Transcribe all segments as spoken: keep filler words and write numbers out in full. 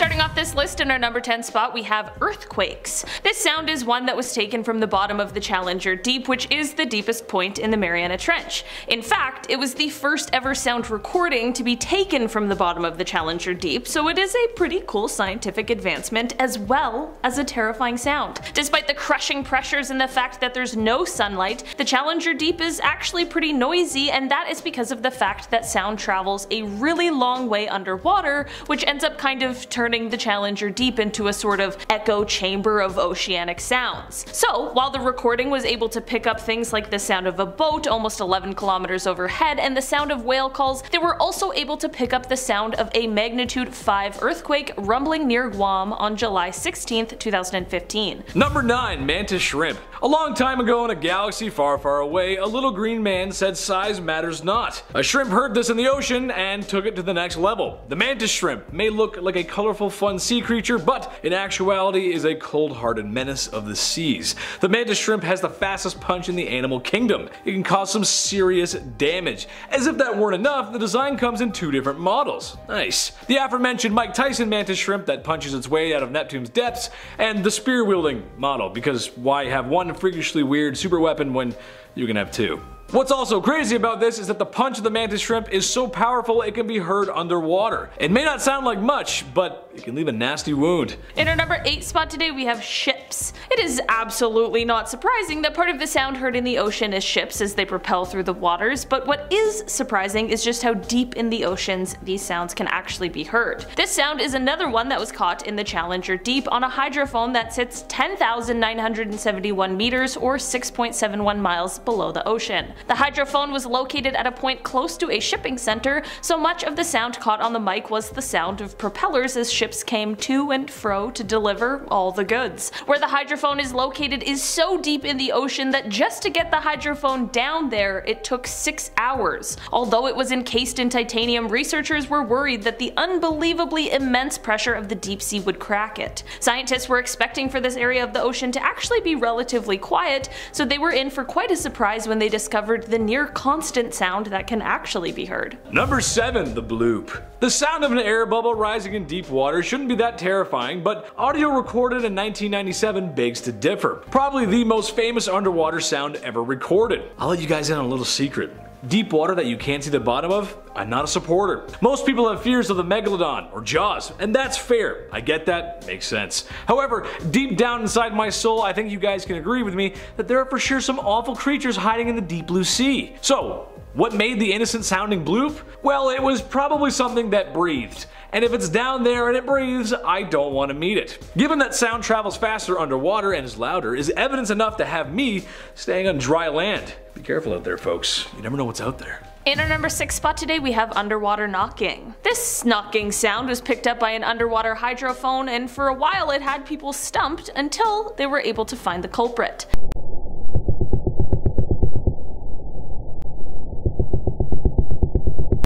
Starting off this list in our number ten spot, we have earthquakes. This sound is one that was taken from the bottom of the Challenger Deep, which is the deepest point in the Mariana Trench. In fact, it was the first ever sound recording to be taken from the bottom of the Challenger Deep, so it is a pretty cool scientific advancement as well as a terrifying sound. Despite the crushing pressures and the fact that there's no sunlight, the Challenger Deep is actually pretty noisy, and that is because of the fact that sound travels a really long way underwater, which ends up kind of turning the Challenger Deep into a sort of echo chamber of oceanic sounds. So while the recording was able to pick up things like the sound of a boat almost eleven kilometers overhead and the sound of whale calls, they were also able to pick up the sound of a magnitude five earthquake rumbling near Guam on July sixteenth two thousand fifteen. Number nine. Mantis shrimp. A long time ago in a galaxy far, far away, a little green man said size matters not. A shrimp heard this in the ocean and took it to the next level. The mantis shrimp may look like a colorful, fun sea creature, but in actuality is a cold-hearted menace of the seas. The mantis shrimp has the fastest punch in the animal kingdom. It can cause some serious damage. As if that weren't enough, the design comes in two different models. Nice. The aforementioned Mike Tyson mantis shrimp that punches its way out of Neptune's depths, and the spear-wielding model, because why have one freakishly weird super weapon when you can have two? What's also crazy about this is that the punch of the mantis shrimp is so powerful it can be heard underwater. It may not sound like much, but it can leave a nasty wound. In our number eight spot today, we have ships. It is absolutely not surprising that part of the sound heard in the ocean is ships as they propel through the waters, but what is surprising is just how deep in the oceans these sounds can actually be heard. This sound is another one that was caught in the Challenger Deep on a hydrophone that sits ten thousand nine hundred seventy-one meters or six point seven one miles below the ocean. The hydrophone was located at a point close to a shipping center, so much of the sound caught on the mic was the sound of propellers as ships came to and fro to deliver all the goods. Where the hydrophone is located is so deep in the ocean that just to get the hydrophone down there, it took six hours. Although it was encased in titanium, researchers were worried that the unbelievably immense pressure of the deep sea would crack it. Scientists were expecting for this area of the ocean to actually be relatively quiet, so they were in for quite a surprise when they discovered the near constant sound that can actually be heard. Number seven. The bloop. The sound of an air bubble rising in deep water shouldn't be that terrifying, but audio recorded in nineteen ninety-seven begs to differ. Probably the most famous underwater sound ever recorded. I'll let you guys in on a little secret. Deep water that you can't see the bottom of? I'm not a supporter. Most people have fears of the megalodon or Jaws, and that's fair. I get that, makes sense. However, deep down inside my soul, I think you guys can agree with me that there are for sure some awful creatures hiding in the deep blue sea. So, what made the innocent sounding bloop? Well, it was probably something that breathed. And if it's down there and it breathes, I don't want to meet it. Given that sound travels faster underwater and is louder is evidence enough to have me staying on dry land. Be careful out there, folks. You never know what's out there. In our number six spot today, we have underwater knocking. This knocking sound was picked up by an underwater hydrophone, and for a while it had people stumped until they were able to find the culprit.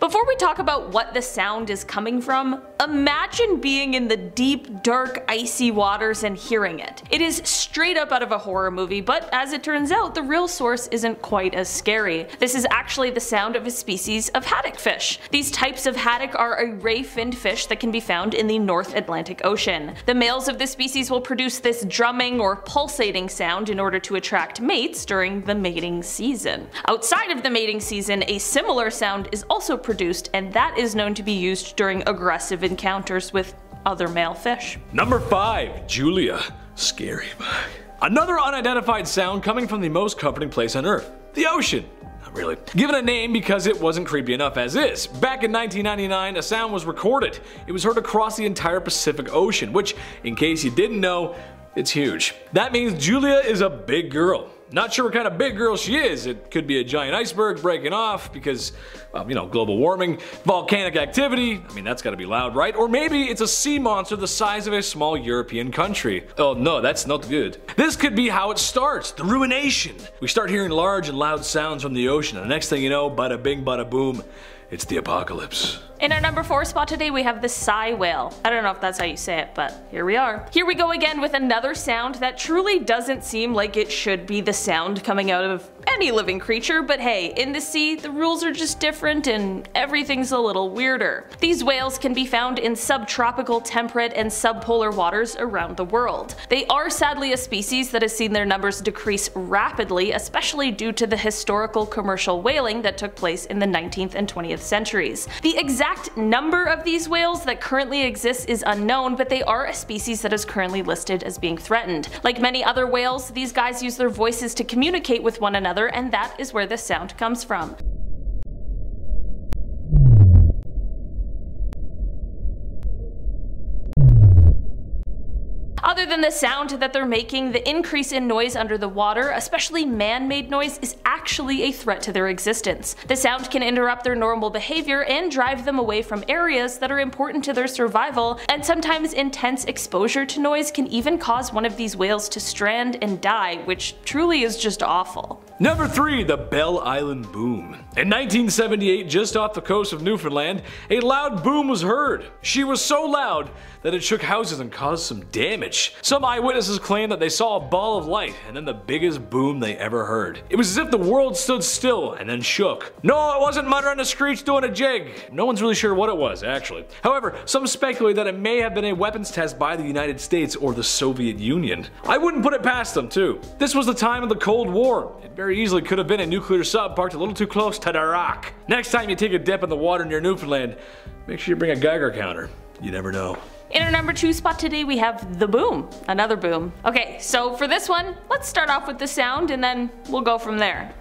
Before we talk about what the sound is coming from, imagine being in the deep, dark, icy waters and hearing it. It is straight up out of a horror movie, but as it turns out, the real source isn't quite as scary. This is actually the sound of a species of haddockfish. These types of haddock are a ray-finned fish that can be found in the North Atlantic Ocean. The males of this species will produce this drumming or pulsating sound in order to attract mates during the mating season. Outside of the mating season, a similar sound is also produced Produced, and that is known to be used during aggressive encounters with other male fish. Number five. Julia. Scary. Another unidentified sound coming from the most comforting place on Earth, the ocean. Really. Given a name because it wasn't creepy enough as is. Back in nineteen ninety-nine, a sound was recorded. It was heard across the entire Pacific Ocean, which, in case you didn't know, it's huge. That means Julia is a big girl. Not sure what kind of big girl she is. It could be a giant iceberg breaking off because, well, you know, global warming, volcanic activity, I mean, that's gotta be loud, right? Or maybe it's a sea monster the size of a small European country. Oh no, that's not good. This could be how it starts, the ruination. We start hearing large and loud sounds from the ocean, and the next thing you know, bada bing, bada boom, it's the apocalypse. In our number four spot today, we have the sigh whale. I don't know if that's how you say it, but here we are. Here we go again with another sound that truly doesn't seem like it should be the sound coming out of any living creature, but hey, in the sea, the rules are just different and everything's a little weirder. These whales can be found in subtropical, temperate, and subpolar waters around the world. They are sadly a species that has seen their numbers decrease rapidly, especially due to the historical commercial whaling that took place in the nineteenth and twentieth centuries. The exact number of these whales that currently exists is unknown, but they are a species that is currently listed as being threatened. Like many other whales, these guys use their voices to communicate with one another, and that is where this sound comes from. Other than the sound that they're making, the increase in noise under the water, especially man-made noise, is actually a threat to their existence. The sound can interrupt their normal behavior and drive them away from areas that are important to their survival, and sometimes intense exposure to noise can even cause one of these whales to strand and die, which truly is just awful. Number three, the Belle Island boom. In nineteen seventy-eight, just off the coast of Newfoundland, a loud boom was heard. She was so loud that it shook houses and caused some damage. Some eyewitnesses claim that they saw a ball of light and then the biggest boom they ever heard. It was as if the world stood still and then shook. No, it wasn't Mudder and a Screech doing a jig. No one's really sure what it was, actually. However, some speculate that it may have been a weapons test by the United States or the Soviet Union. I wouldn't put it past them, too. This was the time of the Cold War. It very easily could have been a nuclear sub parked a little too close to the rock. Next time you take a dip in the water near Newfoundland, make sure you bring a Geiger counter. You never know. In our number two spot today, we have the boom. Another boom. Okay, so for this one, let's start off with the sound and then we'll go from there.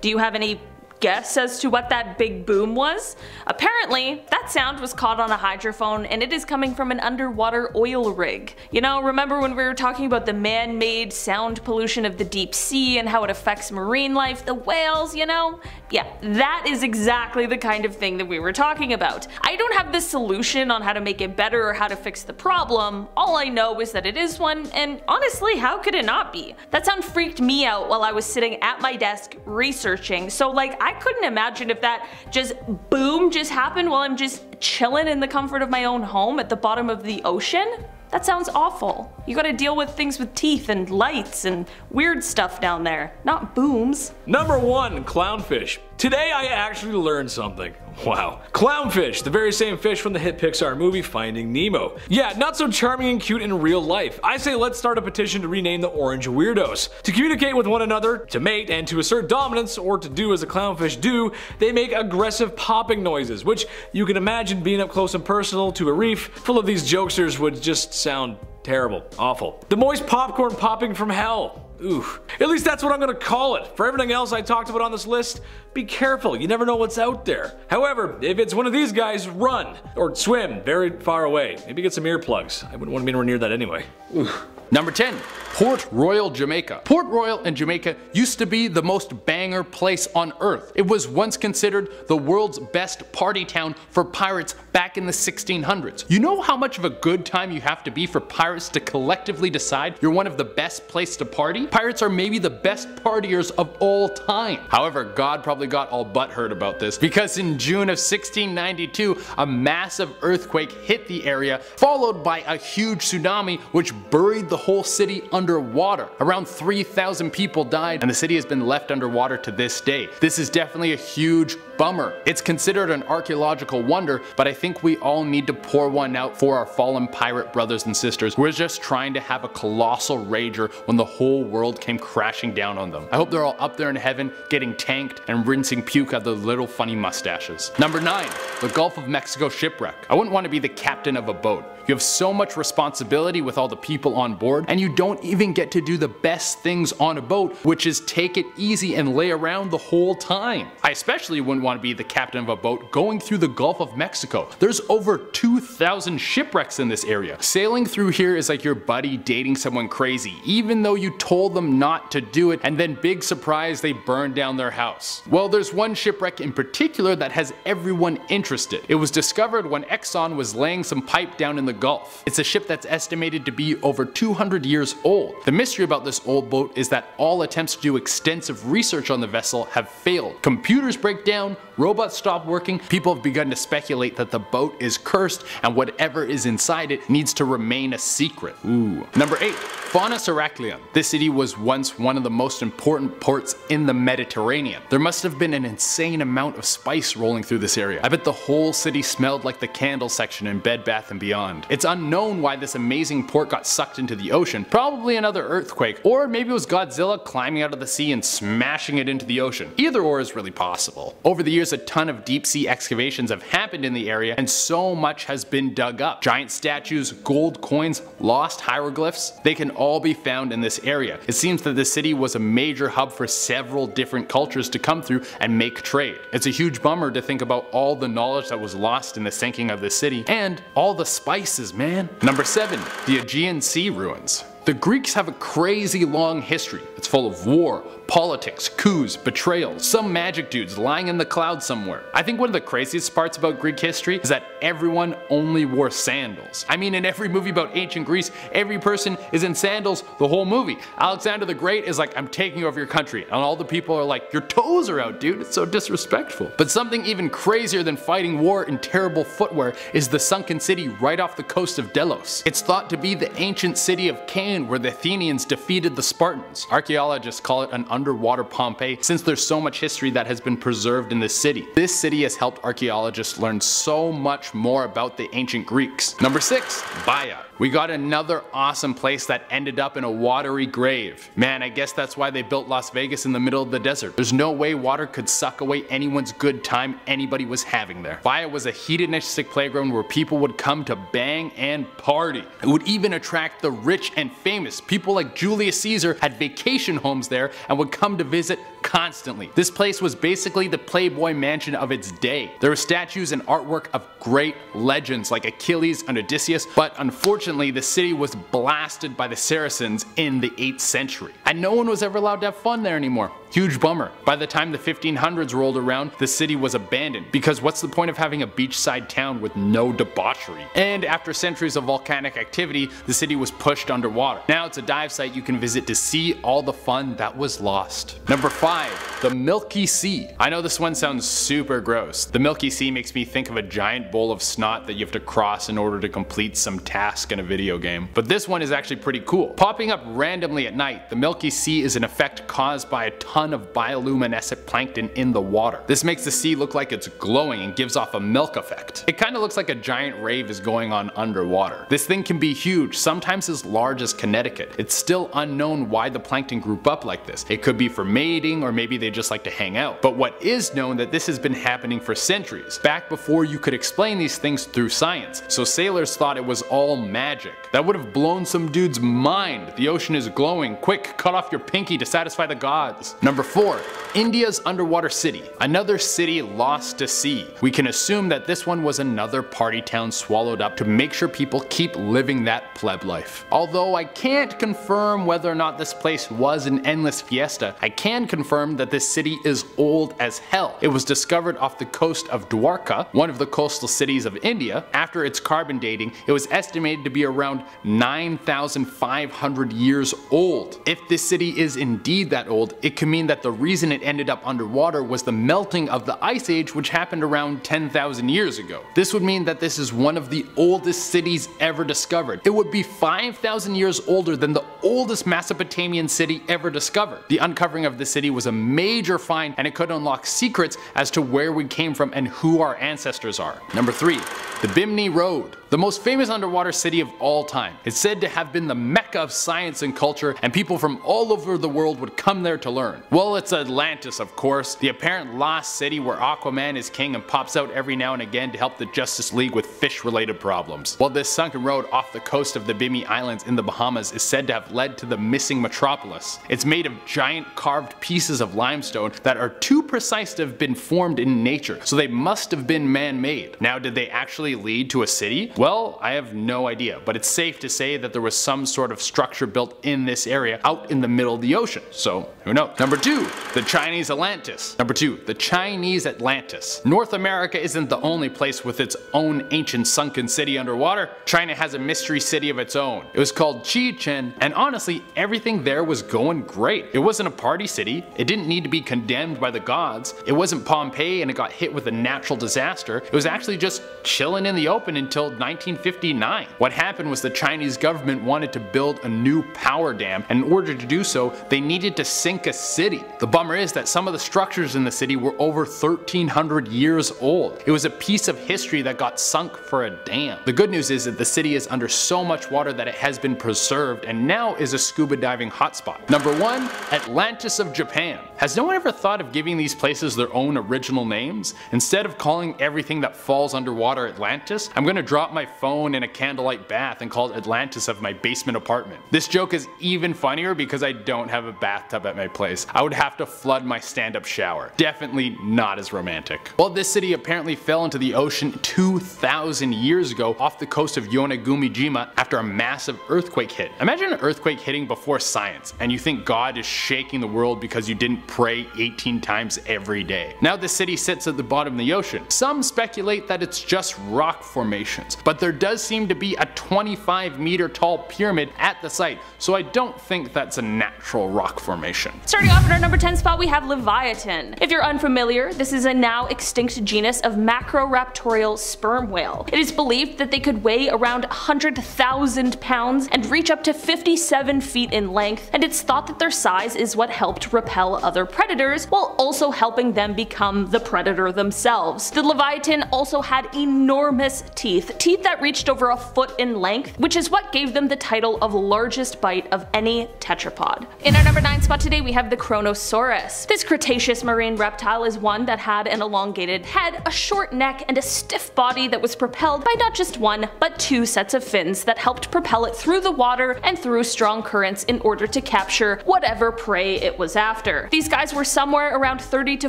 Do you have any guess as to what that big boom was? Apparently, that sound was caught on a hydrophone and it is coming from an underwater oil rig. You know, remember when we were talking about the man-made sound pollution of the deep sea and how it affects marine life, the whales, you know? Yeah, that is exactly the kind of thing that we were talking about. I don't have the solution on how to make it better or how to fix the problem. All I know is that it is one, and honestly, how could it not be? That sound freaked me out while I was sitting at my desk researching, so like, I I couldn't imagine if that just boom just happened while I'm just chilling in the comfort of my own home at the bottom of the ocean. That sounds awful. You gotta deal with things with teeth and lights and weird stuff down there, not booms. Number one, clownfish. Today I actually learned something. Wow. Clownfish, the very same fish from the hit Pixar movie Finding Nemo. Yeah, not so charming and cute in real life. I say let's start a petition to rename the orange weirdos. To communicate with one another, to mate, and to assert dominance, or to do as the clownfish do, they make aggressive popping noises, which you can imagine being up close and personal to a reef full of these jokesters would just sound terrible, awful. The moist popcorn popping from hell. Oof. At least that's what I'm gonna call it. For everything else I talked about on this list, be careful, you never know what's out there. However, if it's one of these guys, run or swim very far away. Maybe get some earplugs. I wouldn't want to be anywhere near that anyway. Oof. Number ten, Port Royal, Jamaica. Port Royal in Jamaica used to be the most banger place on earth. It was once considered the world's best party town for pirates back in the sixteen hundreds. You know how much of a good time you have to be for pirates to collectively decide you're one of the best place to party? Pirates are maybe the best partiers of all time. However, God probably got all butthurt about this because in June of sixteen ninety-two, a massive earthquake hit the area, followed by a huge tsunami which buried the whole city underwater. Around three thousand people died, and the city has been left underwater to this day. This is definitely a huge bummer. It's considered an archaeological wonder, but I think we all need to pour one out for our fallen pirate brothers and sisters. We're just trying to have a colossal rager when the whole world came crashing down on them. I hope they're all up there in heaven, getting tanked and rinsing puke out of their little funny mustaches. Number nine, the Gulf of Mexico shipwreck. I wouldn't want to be the captain of a boat. You have so much responsibility with all the people on board, and you don't even get to do the best things on a boat, which is take it easy and lay around the whole time. I especially wouldn't want to be the captain of a boat going through the Gulf of Mexico. There's over two thousand shipwrecks in this area. Sailing through here is like your buddy dating someone crazy, even though you told told them not to do it, and then big surprise, they burned down their house. Well, there's one shipwreck in particular that has everyone interested. It was discovered when Exxon was laying some pipe down in the Gulf. It's a ship that's estimated to be over two hundred years old. The mystery about this old boat is that all attempts to do extensive research on the vessel have failed. Computers break down, robots stop working, people have begun to speculate that the boat is cursed and whatever is inside it needs to remain a secret. Ooh. Number eight. Faunus Heracleum. This city was once one of the most important ports in the Mediterranean. There must have been an insane amount of spice rolling through this area. I bet the whole city smelled like the candle section in Bed Bath and Beyond. It's unknown why this amazing port got sucked into the ocean, probably another earthquake, or maybe it was Godzilla climbing out of the sea and smashing it into the ocean. Either or is really possible. Over the years, a ton of deep sea excavations have happened in the area, and so much has been dug up. Giant statues, gold coins, lost hieroglyphs, they can all be found in this area. It seems that the city was a major hub for several different cultures to come through and make trade. It's a huge bummer to think about all the knowledge that was lost in the sinking of this city, and all the spices, man. Number seven. The Aegean Sea Ruins. The Greeks have a crazy long history. It's full of war, politics, coups, betrayals, some magic dudes lying in the clouds somewhere. I think one of the craziest parts about Greek history is that everyone only wore sandals. I mean, in every movie about ancient Greece, every person is in sandals the whole movie. Alexander the Great is like, I'm taking over your country, and all the people are like, your toes are out, dude, it's so disrespectful. But something even crazier than fighting war in terrible footwear is the sunken city right off the coast of Delos. It's thought to be the ancient city of Canaan, where the Athenians defeated the Spartans. Archaeologists call it an underwater Pompeii since there's so much history that has been preserved in this city. This city has helped archaeologists learn so much more about the ancient Greeks. Number six. Baia. We got another awesome place that ended up in a watery grave. Man, I guess that's why they built Las Vegas in the middle of the desert. There's no way water could suck away anyone's good time anybody was having there. Baia was a hedonistic playground where people would come to bang and party. It would even attract the rich and famous. People like Julius Caesar had vacation homes there and would come to visit constantly. This place was basically the Playboy mansion of its day. There were statues and artwork of great legends like Achilles and Odysseus, but unfortunately, Unfortunately, the city was blasted by the Saracens in the eighth century, and no one was ever allowed to have fun there anymore. Huge bummer. By the time the fifteen hundreds rolled around, the city was abandoned, because what's the point of having a beachside town with no debauchery? And after centuries of volcanic activity, the city was pushed underwater. Now it's a dive site you can visit to see all the fun that was lost. Number five. The Milky Sea. I know this one sounds super gross. The Milky Sea makes me think of a giant bowl of snot that you have to cross in order to complete some task in a video game. But this one is actually pretty cool. Popping up randomly at night, the Milky Sea is an effect caused by a ton of bioluminescent plankton in the water. This makes the sea look like it's glowing and gives off a milk effect. It kind of looks like a giant rave is going on underwater. This thing can be huge, sometimes as large as Connecticut. It's still unknown why the plankton group up like this. It could be for mating, or maybe they just like to hang out. But what is known that this has been happening for centuries, back before you could explain these things through science. So sailors thought it was all magic. Magic. That would have blown some dude's mind. The ocean is glowing. Quick, cut off your pinky to satisfy the gods. Number four. India's underwater city. Another city lost to sea. We can assume that this one was another party town swallowed up to make sure people keep living that pleb life. Although I can't confirm whether or not this place was an endless fiesta, I can confirm that this city is old as hell. It was discovered off the coast of Dwarka, one of the coastal cities of India. After its carbon dating, it was estimated to be around nine thousand five hundred years old. If this city is indeed that old, it could mean that the reason it ended up underwater was the melting of the Ice Age, which happened around ten thousand years ago. This would mean that this is one of the oldest cities ever discovered. It would be five thousand years older than the oldest Mesopotamian city ever discovered. The uncovering of the city was a major find, and it could unlock secrets as to where we came from and who our ancestors are. Number three. The Bimini Road. The most famous underwater city of all time. It's said to have been the mecca of science and culture, and people from all over the world would come there to learn. Well, it's Atlantis, of course, the apparent lost city where Aquaman is king and pops out every now and again to help the Justice League with fish-related problems. Well, this sunken road off the coast of the Bimini Islands in the Bahamas is said to have led to the missing metropolis. It's made of giant carved pieces of limestone that are too precise to have been formed in nature, so they must have been man-made. Now, did they actually lead to a city? Well, Well, I have no idea, but it's safe to say that there was some sort of structure built in this area out in the middle of the ocean, so who knows. Number two, the Chinese Atlantis. Number two, the Chinese Atlantis. North America isn't the only place with its own ancient sunken city underwater. China has a mystery city of its own. It was called Qichen, and honestly, everything there was going great. It wasn't a party city, it didn't need to be condemned by the gods, it wasn't Pompeii and it got hit with a natural disaster, it was actually just chilling in the open until nineteen fifty-nine. What happened was the Chinese government wanted to build a new power dam, and in order to do so, they needed to sink a city. The bummer is that some of the structures in the city were over thirteen hundred years old. It was a piece of history that got sunk for a dam. The good news is that the city is under so much water that it has been preserved and now is a scuba diving hotspot. Number one, Atlantis of Japan. Has no one ever thought of giving these places their own original names? Instead of calling everything that falls underwater Atlantis, I'm gonna drop my phone in a candlelight bath and call it Atlantis of my basement apartment. This joke is even funnier because I don't have a bathtub at my place. I would have to flood my stand-up shower. Definitely not as romantic. Well, this city apparently fell into the ocean two thousand years ago off the coast of Yonegumi-jima after a massive earthquake hit. Imagine an earthquake hitting before science, and you think God is shaking the world because you didn't pray eighteen times every day. Now the city sits at the bottom of the ocean. Some speculate that it's just rock formations, but there does seem to be a twenty-five meter tall pyramid at the site, so I don't think that's a natural rock formation. Starting off in our number ten spot, we have Leviathan. If you're unfamiliar, this is a now extinct genus of macroraptorial sperm whale. It is believed that they could weigh around one hundred thousand pounds and reach up to fifty-seven feet in length, and it's thought that their size is what helped repel other predators while also helping them become the predator themselves. The Leviathan also had enormous teeth, teeth that reached over a foot in length, which is what gave them the title of largest bite of any tetrapod. In our number nine spot today, we have the Chronosaurus. This Cretaceous marine reptile is one that had an elongated head, a short neck, and a stiff body that was propelled by not just one, but two sets of fins that helped propel it through the water and through strong currents in order to capture whatever prey it was after. These guys were somewhere around thirty to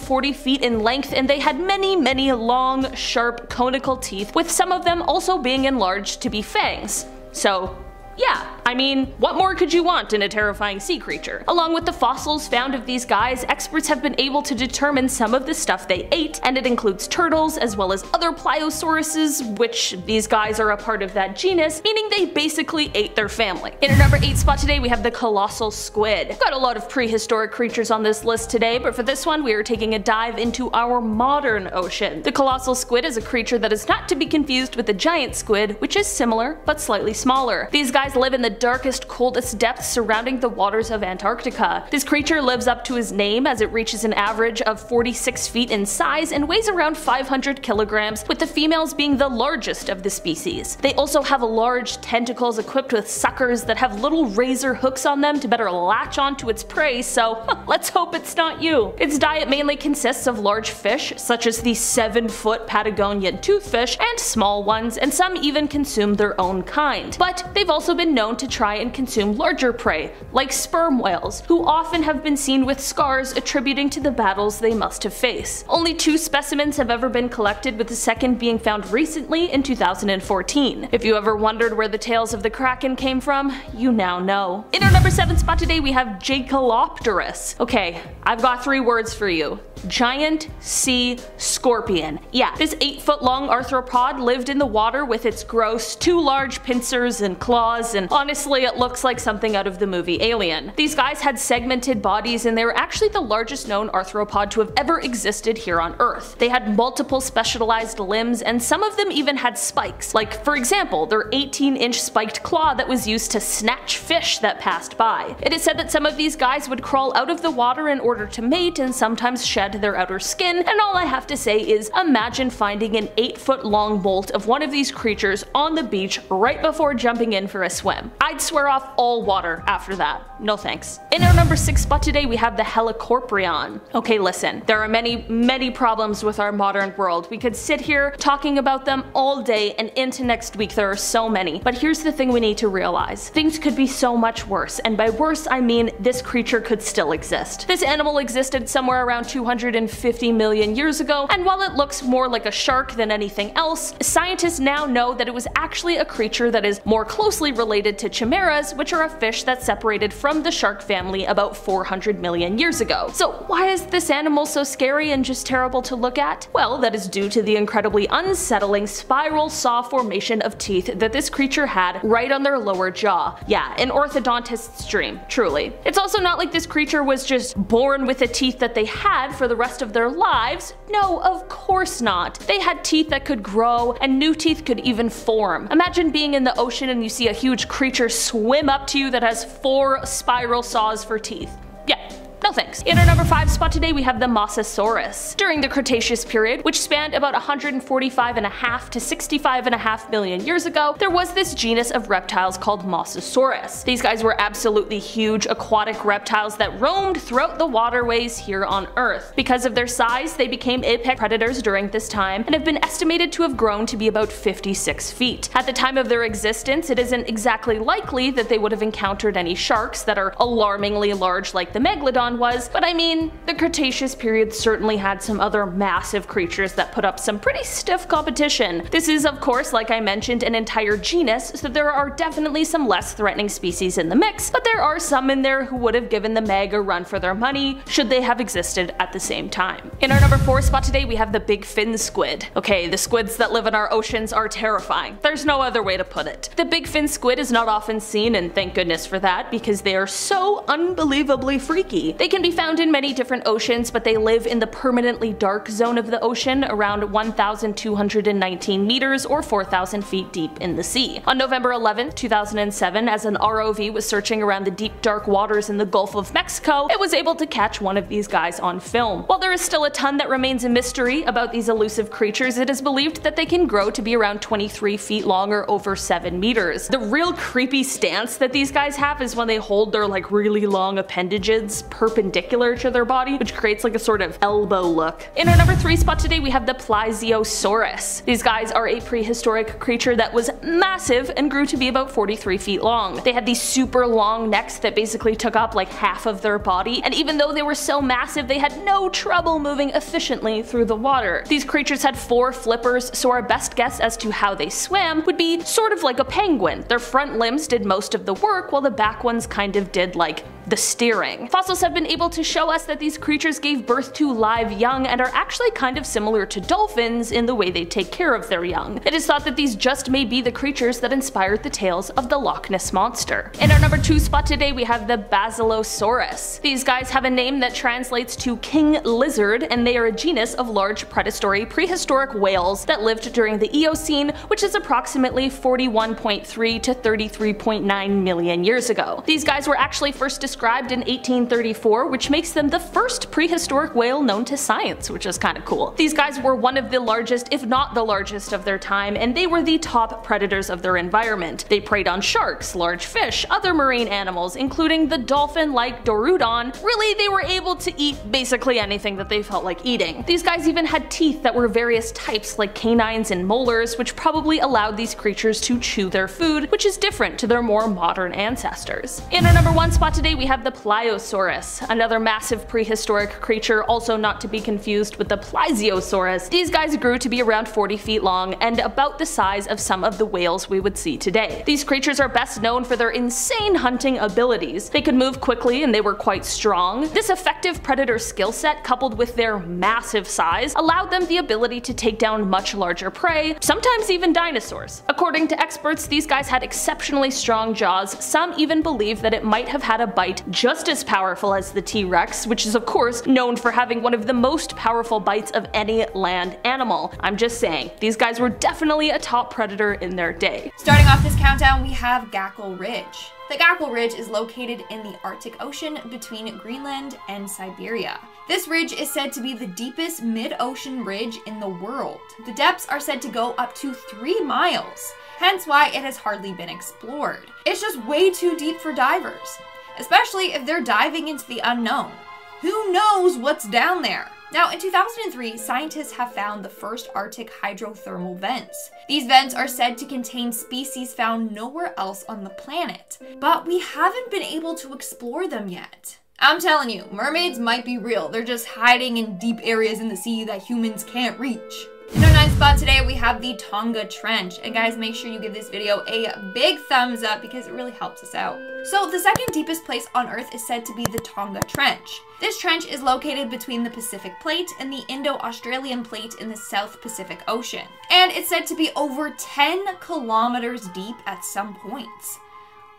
forty feet in length, and they had many, many long, sharp, conical teeth, with some of them also being enlarged to be fangs. So, yeah, I mean, what more could you want in a terrifying sea creature? Along with the fossils found of these guys, experts have been able to determine some of the stuff they ate, and it includes turtles as well as other pleiosauruses, which these guys are a part of that genus, meaning they basically ate their family. In our number eight spot today, we have the colossal squid. We've got a lot of prehistoric creatures on this list today, but for this one we are taking a dive into our modern ocean. The colossal squid is a creature that is not to be confused with the giant squid, which is similar but slightly smaller. These guys live in the darkest, coldest depths surrounding the waters of Antarctica. This creature lives up to his name as it reaches an average of forty-six feet in size and weighs around five hundred kilograms, with the females being the largest of the species. They also have large tentacles equipped with suckers that have little razor hooks on them to better latch onto its prey, so let's hope it's not you. Its diet mainly consists of large fish, such as the seven foot Patagonian toothfish, and small ones, and some even consume their own kind. But they've also been known to try and consume larger prey, like sperm whales, who often have been seen with scars attributing to the battles they must have faced. Only two specimens have ever been collected, with the second being found recently in two thousand fourteen. If you ever wondered where the tales of the Kraken came from, you now know. In our number seven spot today, we have Jacalopterus. Okay, I've got three words for you. Giant sea scorpion. Yeah, this eight foot long arthropod lived in the water with its gross, too large pincers and claws, and honestly it looks like something out of the movie Alien. These guys had segmented bodies, and they were actually the largest known arthropod to have ever existed here on Earth. They had multiple specialized limbs, and some of them even had spikes, like for example their eighteen inch spiked claw that was used to snatch fish that passed by. It is said that some of these guys would crawl out of the water in order to mate, and sometimes shed their outer skin, and all I have to say is imagine finding an eight foot long bolt of one of these creatures on the beach right before jumping in for a swim. I'd swear off all water after that. No thanks. In our number six spot today, we have the Helicorprion. Okay, listen, there are many, many problems with our modern world. We could sit here talking about them all day and into next week. There are so many. But here's the thing we need to realize. Things could be so much worse. And by worse, I mean this creature could still exist. This animal existed somewhere around two hundred fifty million years ago, and while it looks more like a shark than anything else, scientists now know that it was actually a creature that is more closely related to chimeras, which are a fish that separated from the shark family about four hundred million years ago. So why is this animal so scary and just terrible to look at? Well, that is due to the incredibly unsettling spiral saw formation of teeth that this creature had right on their lower jaw. Yeah, an orthodontist's dream, truly. It's also not like this creature was just born with the teeth that they had for the rest of their lives. No, of course not. They had teeth that could grow, and new teeth could even form. Imagine being in the ocean and you see a huge creature swim up to you that has four spiral saws for teeth. Yeah. No thanks. In our number five spot today, we have the Mosasaurus. During the Cretaceous period, which spanned about one hundred forty-five and a half to sixty-five and a half million years ago, there was this genus of reptiles called Mosasaurus. These guys were absolutely huge aquatic reptiles that roamed throughout the waterways here on Earth. Because of their size, they became apex predators during this time and have been estimated to have grown to be about fifty-six feet. At the time of their existence, it isn't exactly likely that they would have encountered any sharks that are alarmingly large like the Megalodon was, but I mean, the Cretaceous period certainly had some other massive creatures that put up some pretty stiff competition. This is, of course, like I mentioned, an entire genus, so there are definitely some less threatening species in the mix, but there are some in there who would have given the Meg a run for their money should they have existed at the same time. In our number four spot today, we have the big fin squid. Okay, the squids that live in our oceans are terrifying. There's no other way to put it. The big fin squid is not often seen, and thank goodness for that, because they are so unbelievably freaky. They can be found in many different oceans, but they live in the permanently dark zone of the ocean, around one thousand two hundred nineteen meters or four thousand feet deep in the sea. On November eleventh two thousand seven, as an R O V was searching around the deep dark waters in the Gulf of Mexico, it was able to catch one of these guys on film. While there is still a ton that remains a mystery about these elusive creatures, it is believed that they can grow to be around twenty-three feet long or over seven meters. The real creepy stance that these guys have is when they hold their like really long appendages perpendicular to their body, which creates like a sort of elbow look. In our number three spot today, we have the Plesiosaurus. These guys are a prehistoric creature that was massive and grew to be about forty-three feet long. They had these super long necks that basically took up like half of their body, and even though they were so massive, they had no trouble moving efficiently through the water. These creatures had four flippers, so our best guess as to how they swam would be sort of like a penguin. Their front limbs did most of the work, while the back ones kind of did like the steering. Fossils have been able to show us that these creatures gave birth to live young and are actually kind of similar to dolphins in the way they take care of their young. It is thought that these just may be the creatures that inspired the tales of the Loch Ness Monster. In our number two spot today, we have the Basilosaurus. These guys have a name that translates to king lizard, and they are a genus of large predatory prehistoric whales that lived during the Eocene, which is approximately forty-one point three to thirty-three point nine million years ago. These guys were actually first described in eighteen thirty-four, which makes them the first prehistoric whale known to science, which is kind of cool. These guys were one of the largest, if not the largest, of their time, and they were the top predators of their environment. They preyed on sharks, large fish, other marine animals, including the dolphin-like Dorudon. Really, they were able to eat basically anything that they felt like eating. These guys even had teeth that were various types, like canines and molars, which probably allowed these creatures to chew their food, which is different to their more modern ancestors. In our number one spot today, we have the Pliosaurus, another massive prehistoric creature, also not to be confused with the Plesiosaurus. These guys grew to be around forty feet long and about the size of some of the whales we would see today. These creatures are best known for their insane hunting abilities. They could move quickly and they were quite strong. This effective predator skill set, coupled with their massive size, allowed them the ability to take down much larger prey, sometimes even dinosaurs. According to experts, these guys had exceptionally strong jaws. Some even believe that it might have had a bite just as powerful as the T-Rex, which is of course known for having one of the most powerful bites of any land animal. I'm just saying, these guys were definitely a top predator in their day. Starting off this countdown, we have Gackle Ridge. The Gackle Ridge is located in the Arctic Ocean between Greenland and Siberia. This ridge is said to be the deepest mid-ocean ridge in the world. The depths are said to go up to three miles. hence why it has hardly been explored. It's just way too deep for divers, especially if they're diving into the unknown. Who knows what's down there? Now, in two thousand three, scientists have found the first Arctic hydrothermal vents. These vents are said to contain species found nowhere else on the planet, but we haven't been able to explore them yet. I'm telling you, mermaids might be real. They're just hiding in deep areas in the sea that humans can't reach. In our ninth spot today, we have the Tonga Trench. And guys, make sure you give this video a big thumbs up because it really helps us out. So the second deepest place on Earth is said to be the Tonga Trench. This trench is located between the Pacific Plate and the Indo-Australian Plate in the South Pacific Ocean. And it's said to be over ten kilometers deep at some points.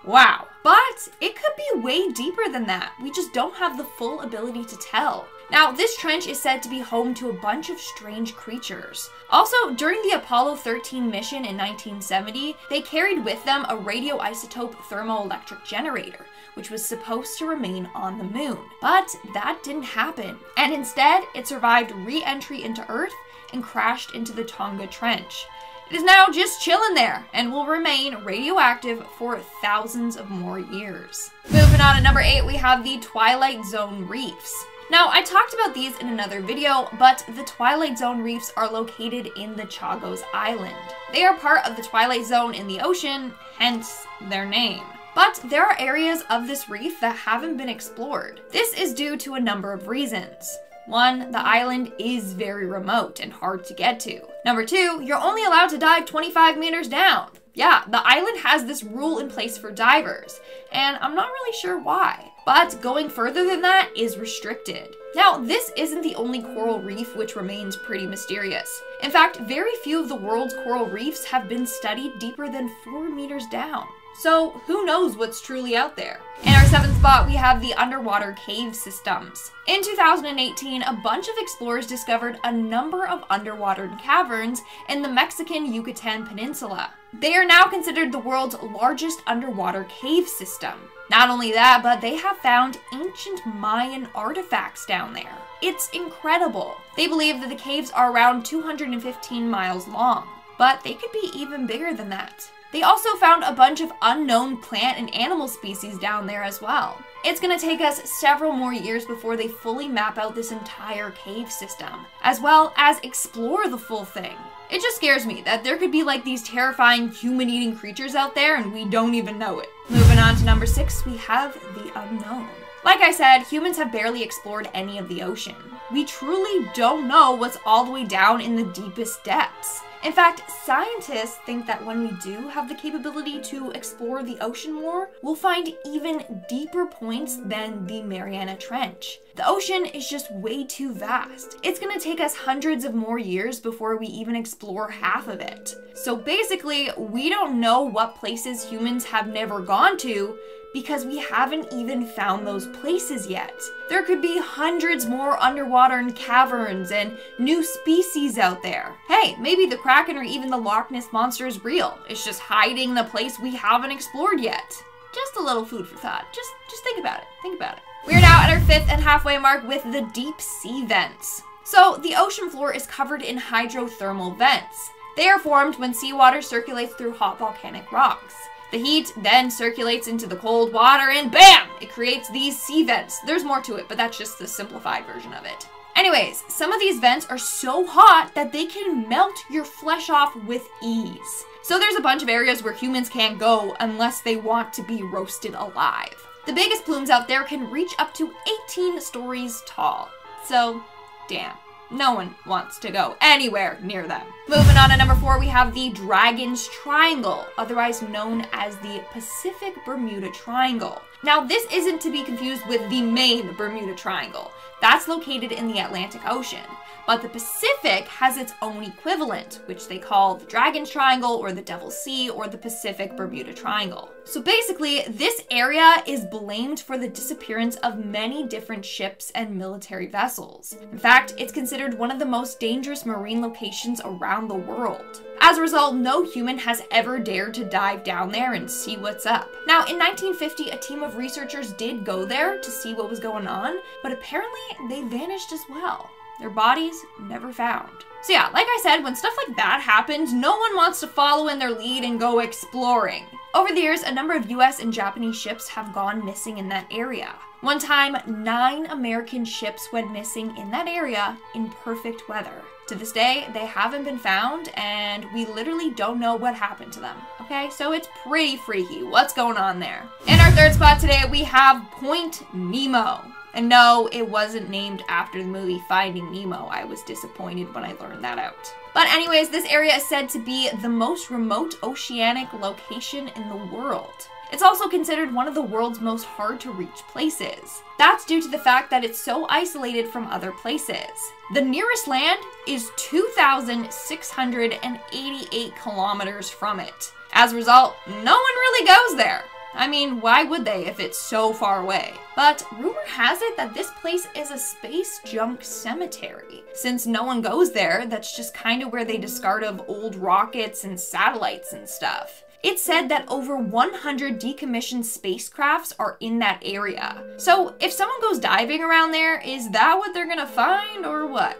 Wow. But it could be way deeper than that. We just don't have the full ability to tell. Now, this trench is said to be home to a bunch of strange creatures. Also, during the Apollo thirteen mission in nineteen seventy, they carried with them a radioisotope thermoelectric generator, which was supposed to remain on the moon. But that didn't happen, and instead, it survived re-entry into Earth and crashed into the Tonga Trench. It is now just chilling there and will remain radioactive for thousands of more years. Moving on to number eight, we have the Twilight Zone Reefs. Now, I talked about these in another video, but the Twilight Zone reefs are located in the Chagos Island. They are part of the Twilight Zone in the ocean, hence their name. But there are areas of this reef that haven't been explored. This is due to a number of reasons. One, the island is very remote and hard to get to. Number two, you're only allowed to dive twenty-five meters down. Yeah, the island has this rule in place for divers, and I'm not really sure why. But going further than that is restricted. Now, this isn't the only coral reef which remains pretty mysterious. In fact, very few of the world's coral reefs have been studied deeper than four meters down. So who knows what's truly out there? In our seventh spot, we have the underwater cave systems. In two thousand eighteen, a bunch of explorers discovered a number of underwater caverns in the Mexican Yucatan Peninsula. They are now considered the world's largest underwater cave system. Not only that, but they have found ancient Mayan artifacts down there. It's incredible. They believe that the caves are around two hundred fifteen miles long, but they could be even bigger than that. They also found a bunch of unknown plant and animal species down there as well. It's going to take us several more years before they fully map out this entire cave system, as well as explore the full thing. It just scares me that there could be like these terrifying human-eating creatures out there and we don't even know it. Moving on to number six, we have the unknown. Like I said, humans have barely explored any of the ocean. We truly don't know what's all the way down in the deepest depths. In fact, scientists think that when we do have the capability to explore the ocean more, we'll find even deeper points than the Mariana Trench. The ocean is just way too vast. It's gonna take us hundreds of more years before we even explore half of it. So basically, we don't know what places humans have never gone to, because we haven't even found those places yet. There could be hundreds more underwater and caverns and new species out there. Hey, maybe the Kraken or even the Loch Ness Monster is real. It's just hiding the place we haven't explored yet. Just a little food for thought. Just, just think about it. Think about it. We're now at our fifth and halfway mark with the deep sea vents. So the ocean floor is covered in hydrothermal vents. They are formed when seawater circulates through hot volcanic rocks. The heat then circulates into the cold water and bam! It creates these sea vents. There's more to it, but that's just the simplified version of it. Anyways, some of these vents are so hot that they can melt your flesh off with ease. So there's a bunch of areas where humans can't go unless they want to be roasted alive. The biggest plumes out there can reach up to eighteen stories tall. So, damn. No one wants to go anywhere near them. Moving on to number four, we have the Dragon's Triangle, otherwise known as the Pacific Bermuda Triangle. Now, this isn't to be confused with the main Bermuda Triangle. That's located in the Atlantic Ocean. But the Pacific has its own equivalent, which they call the Dragon's Triangle or the Devil's Sea or the Pacific Bermuda Triangle. So basically, this area is blamed for the disappearance of many different ships and military vessels. In fact, it's considered one of the most dangerous marine locations around the world. As a result, no human has ever dared to dive down there and see what's up. Now, in nineteen fifty, a team of researchers did go there to see what was going on, but apparently they vanished as well. Their bodies never found. So yeah, like I said, when stuff like that happens, no one wants to follow in their lead and go exploring. Over the years, a number of U S and Japanese ships have gone missing in that area. One time, nine American ships went missing in that area in perfect weather. To this day, they haven't been found, and we literally don't know what happened to them. Okay, so it's pretty freaky. What's going on there? In our third spot today, we have Point Nemo. And no, it wasn't named after the movie Finding Nemo. I was disappointed when I learned that out. But anyways, this area is said to be the most remote oceanic location in the world. It's also considered one of the world's most hard-to-reach places. That's due to the fact that it's so isolated from other places. The nearest land is two thousand six hundred eighty-eight kilometers from it. As a result, no one really goes there. I mean, why would they if it's so far away? But rumor has it that this place is a space junk cemetery. Since no one goes there, that's just kind of where they discard of old rockets and satellites and stuff. It's said that over one hundred decommissioned spacecrafts are in that area. So if someone goes diving around there, is that what they're gonna find or what?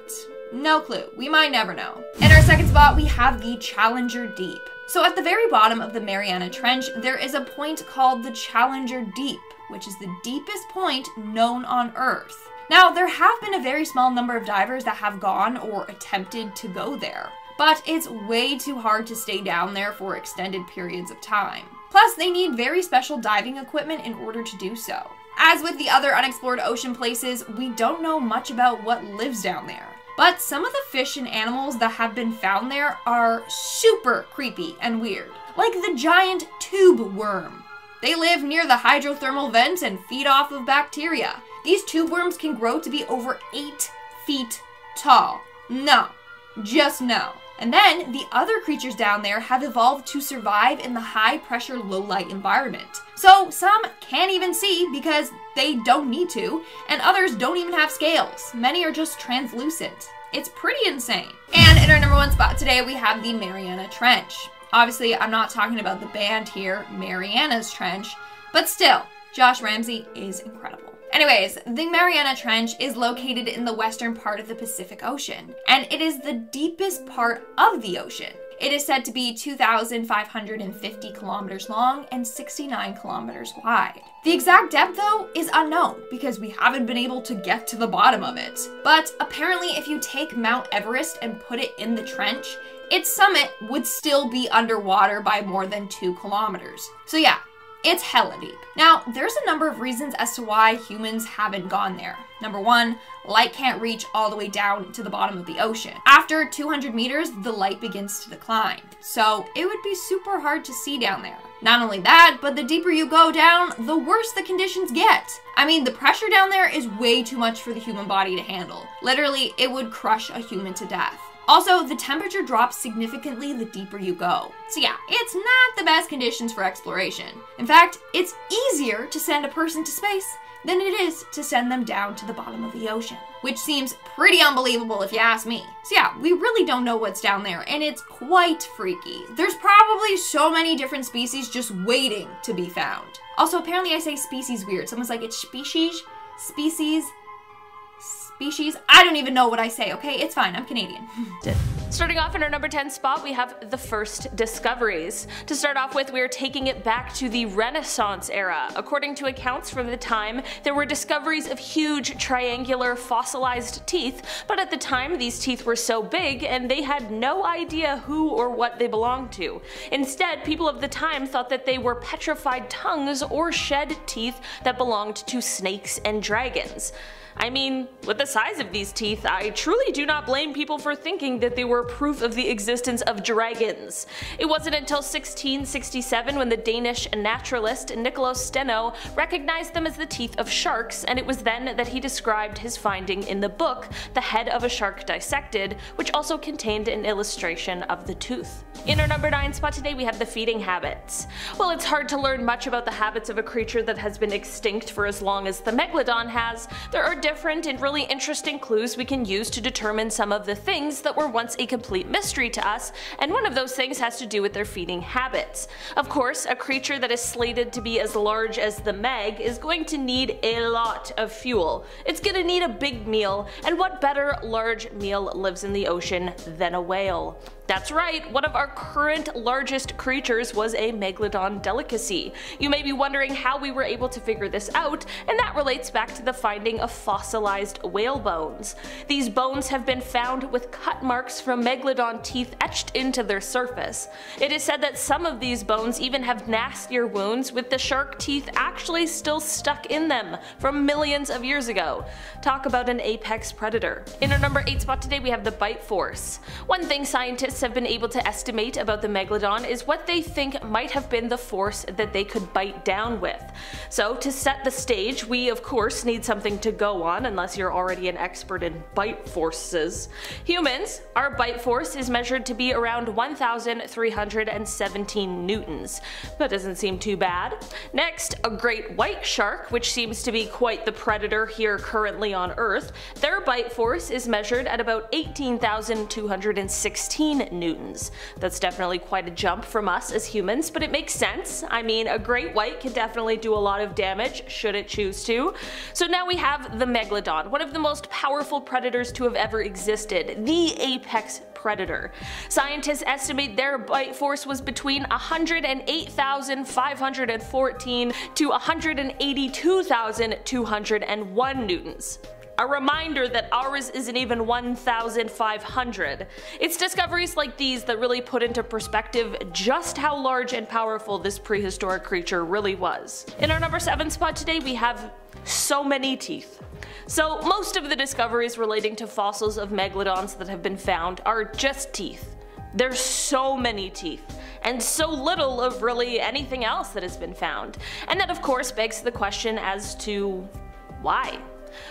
No clue. We might never know. In our second spot, we have the Challenger Deep. So at the very bottom of the Mariana Trench, there is a point called the Challenger Deep, which is the deepest point known on Earth. Now, there have been a very small number of divers that have gone or attempted to go there, but it's way too hard to stay down there for extended periods of time. Plus, they need very special diving equipment in order to do so. As with the other unexplored ocean places, we don't know much about what lives down there. But some of the fish and animals that have been found there are super creepy and weird. Like the giant tube worm. They live near the hydrothermal vents and feed off of bacteria. These tube worms can grow to be over eight feet tall. No. Just no. And then the other creatures down there have evolved to survive in the high pressure, low light environment. So some can't even see because they don't need to, and others don't even have scales. Many are just translucent. It's pretty insane. And in our number one spot today, we have the Mariana Trench. Obviously, I'm not talking about the band here, Mariana's Trench, but still, Josh Ramsay is incredible. Anyways, the Mariana Trench is located in the western part of the Pacific Ocean, and it is the deepest part of the ocean. It is said to be two thousand five hundred fifty kilometers long and sixty-nine kilometers wide. The exact depth, though, is unknown because we haven't been able to get to the bottom of it. But apparently, if you take Mount Everest and put it in the trench, its summit would still be underwater by more than two kilometers. So yeah. It's hella deep. Now, there's a number of reasons as to why humans haven't gone there. Number one, light can't reach all the way down to the bottom of the ocean. After two hundred meters, the light begins to decline. So it would be super hard to see down there. Not only that, but the deeper you go down, the worse the conditions get. I mean, the pressure down there is way too much for the human body to handle. Literally, it would crush a human to death. Also, the temperature drops significantly the deeper you go. So yeah, it's not the best conditions for exploration. In fact, it's easier to send a person to space than it is to send them down to the bottom of the ocean, which seems pretty unbelievable if you ask me. So yeah, we really don't know what's down there, and it's quite freaky. There's probably so many different species just waiting to be found. Also, apparently I say species weird. Someone's like, it's species, species, species. I don't even know what I say, okay? It's fine, I'm Canadian. Starting off in our number ten spot, we have the first discoveries. To start off with, we are taking it back to the Renaissance era. According to accounts from the time, there were discoveries of huge triangular fossilized teeth, but at the time these teeth were so big and they had no idea who or what they belonged to. Instead, people of the time thought that they were petrified tongues or shed teeth that belonged to snakes and dragons. I mean, with the size of these teeth, I truly do not blame people for thinking that they were proof of the existence of dragons. It wasn't until sixteen sixty-seven when the Danish naturalist Nicolás Steno recognized them as the teeth of sharks, and it was then that he described his finding in the book, The Head of a Shark Dissected, which also contained an illustration of the tooth. In our number nine spot today, we have the feeding habits. Well, it's hard to learn much about the habits of a creature that has been extinct for as long as the megalodon has. There are different and really interesting clues we can use to determine some of the things that were once a complete mystery to us, and one of those things has to do with their feeding habits. Of course, a creature that is slated to be as large as the Meg is going to need a lot of fuel. It's going to need a big meal, and what better large meal lives in the ocean than a whale? That's right, one of our current largest creatures was a megalodon delicacy. You may be wondering how we were able to figure this out, and that relates back to the finding of fossilized whale bones. These bones have been found with cut marks from megalodon teeth etched into their surface. It is said that some of these bones even have nastier wounds, with the shark teeth actually still stuck in them from millions of years ago. Talk about an apex predator. In our number eight spot today, we have the bite force. One thing scientists have been able to estimate about the megalodon is what they think might have been the force that they could bite down with. So to set the stage, we of course need something to go on, unless you're already an expert in bite forces. Humans, our bite force is measured to be around one thousand three hundred seventeen newtons. That doesn't seem too bad. Next, a great white shark, which seems to be quite the predator here currently on Earth, their bite force is measured at about eighteen thousand two hundred sixteen newtons. That's definitely quite a jump from us as humans, but it makes sense. I mean, a great white can definitely do a lot of damage should it choose to. So now we have the megalodon, one of the most powerful predators to have ever existed, the apex predator. Scientists estimate their bite force was between one hundred eight thousand five hundred fourteen to one hundred eighty-two thousand two hundred one newtons. A reminder that ours isn't even one thousand five hundred. It's discoveries like these that really put into perspective just how large and powerful this prehistoric creature really was. In our number seven spot today, we have so many teeth. So most of the discoveries relating to fossils of megalodons that have been found are just teeth. There's so many teeth, and so little of really anything else that has been found. And that of course begs the question as to why?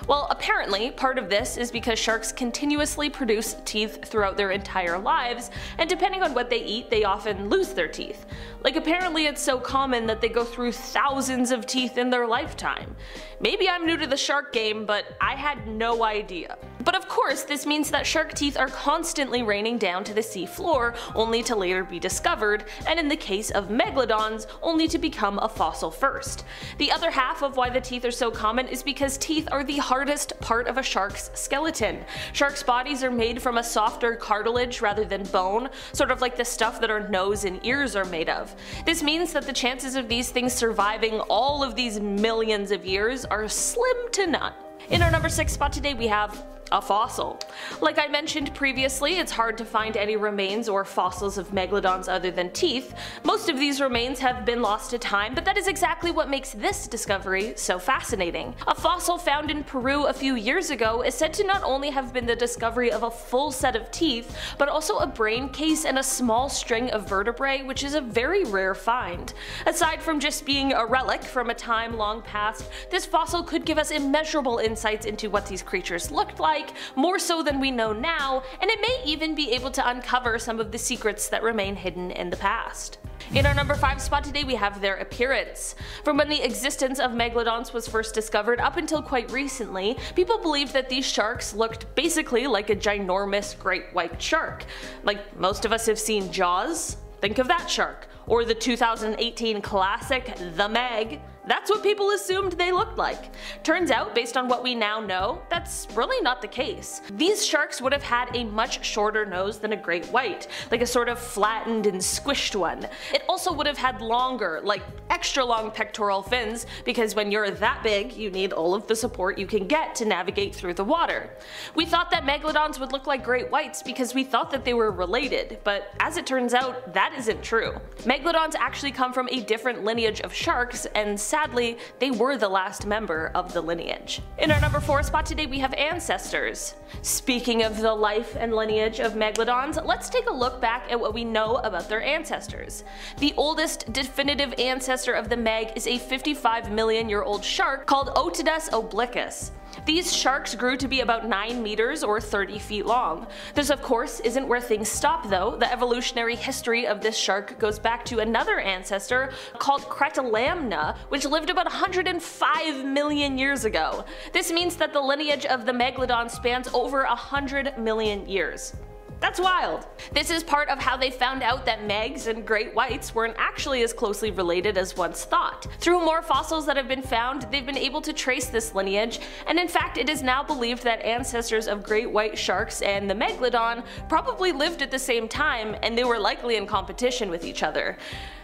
Well, apparently, part of this is because sharks continuously produce teeth throughout their entire lives, and depending on what they eat, they often lose their teeth. Like, apparently it's so common that they go through thousands of teeth in their lifetime. Maybe I'm new to the shark game, but I had no idea. But of course, this means that shark teeth are constantly raining down to the sea floor, only to later be discovered, and in the case of megalodons, only to become a fossil first. The other half of why the teeth are so common is because teeth are the The hardest part of a shark's skeleton. Sharks' bodies are made from a softer cartilage rather than bone, sort of like the stuff that our nose and ears are made of. This means that the chances of these things surviving all of these millions of years are slim to none. In our number six spot today, we have a fossil. Like I mentioned previously, it's hard to find any remains or fossils of megalodons other than teeth. Most of these remains have been lost to time, but that is exactly what makes this discovery so fascinating. A fossil found in Peru a few years ago is said to not only have been the discovery of a full set of teeth, but also a brain case and a small string of vertebrae, which is a very rare find. Aside from just being a relic from a time long past, this fossil could give us immeasurable insights into what these creatures looked like, more so than we know now, and it may even be able to uncover some of the secrets that remain hidden in the past. In our number five spot today, we have their appearance. From when the existence of megalodons was first discovered up until quite recently, people believed that these sharks looked basically like a ginormous great white shark. Like most of us have seen Jaws, think of that shark. Or the two thousand eighteen classic, The Meg. That's what people assumed they looked like. Turns out, based on what we now know, that's really not the case. These sharks would have had a much shorter nose than a great white, like a sort of flattened and squished one. It also would have had longer, like extra long pectoral fins, because when you're that big, you need all of the support you can get to navigate through the water. We thought that megalodons would look like great whites because we thought that they were related, but as it turns out, that isn't true. Megalodons actually come from a different lineage of sharks, and sadly, they were the last member of the lineage. In our number four spot today, we have ancestors. Speaking of the life and lineage of megalodons, let's take a look back at what we know about their ancestors. The oldest definitive ancestor of the Meg is a fifty-five million year old shark called Otodus obliquus. These sharks grew to be about nine meters or thirty feet long. This of course isn't where things stop though. The evolutionary history of this shark goes back to another ancestor called Cretalamna, which lived about one hundred five million years ago. This means that the lineage of the Megalodon spans over one hundred million years. That's wild! This is part of how they found out that megs and great whites weren't actually as closely related as once thought. Through more fossils that have been found, they've been able to trace this lineage, and in fact it is now believed that ancestors of great white sharks and the Megalodon probably lived at the same time, and they were likely in competition with each other.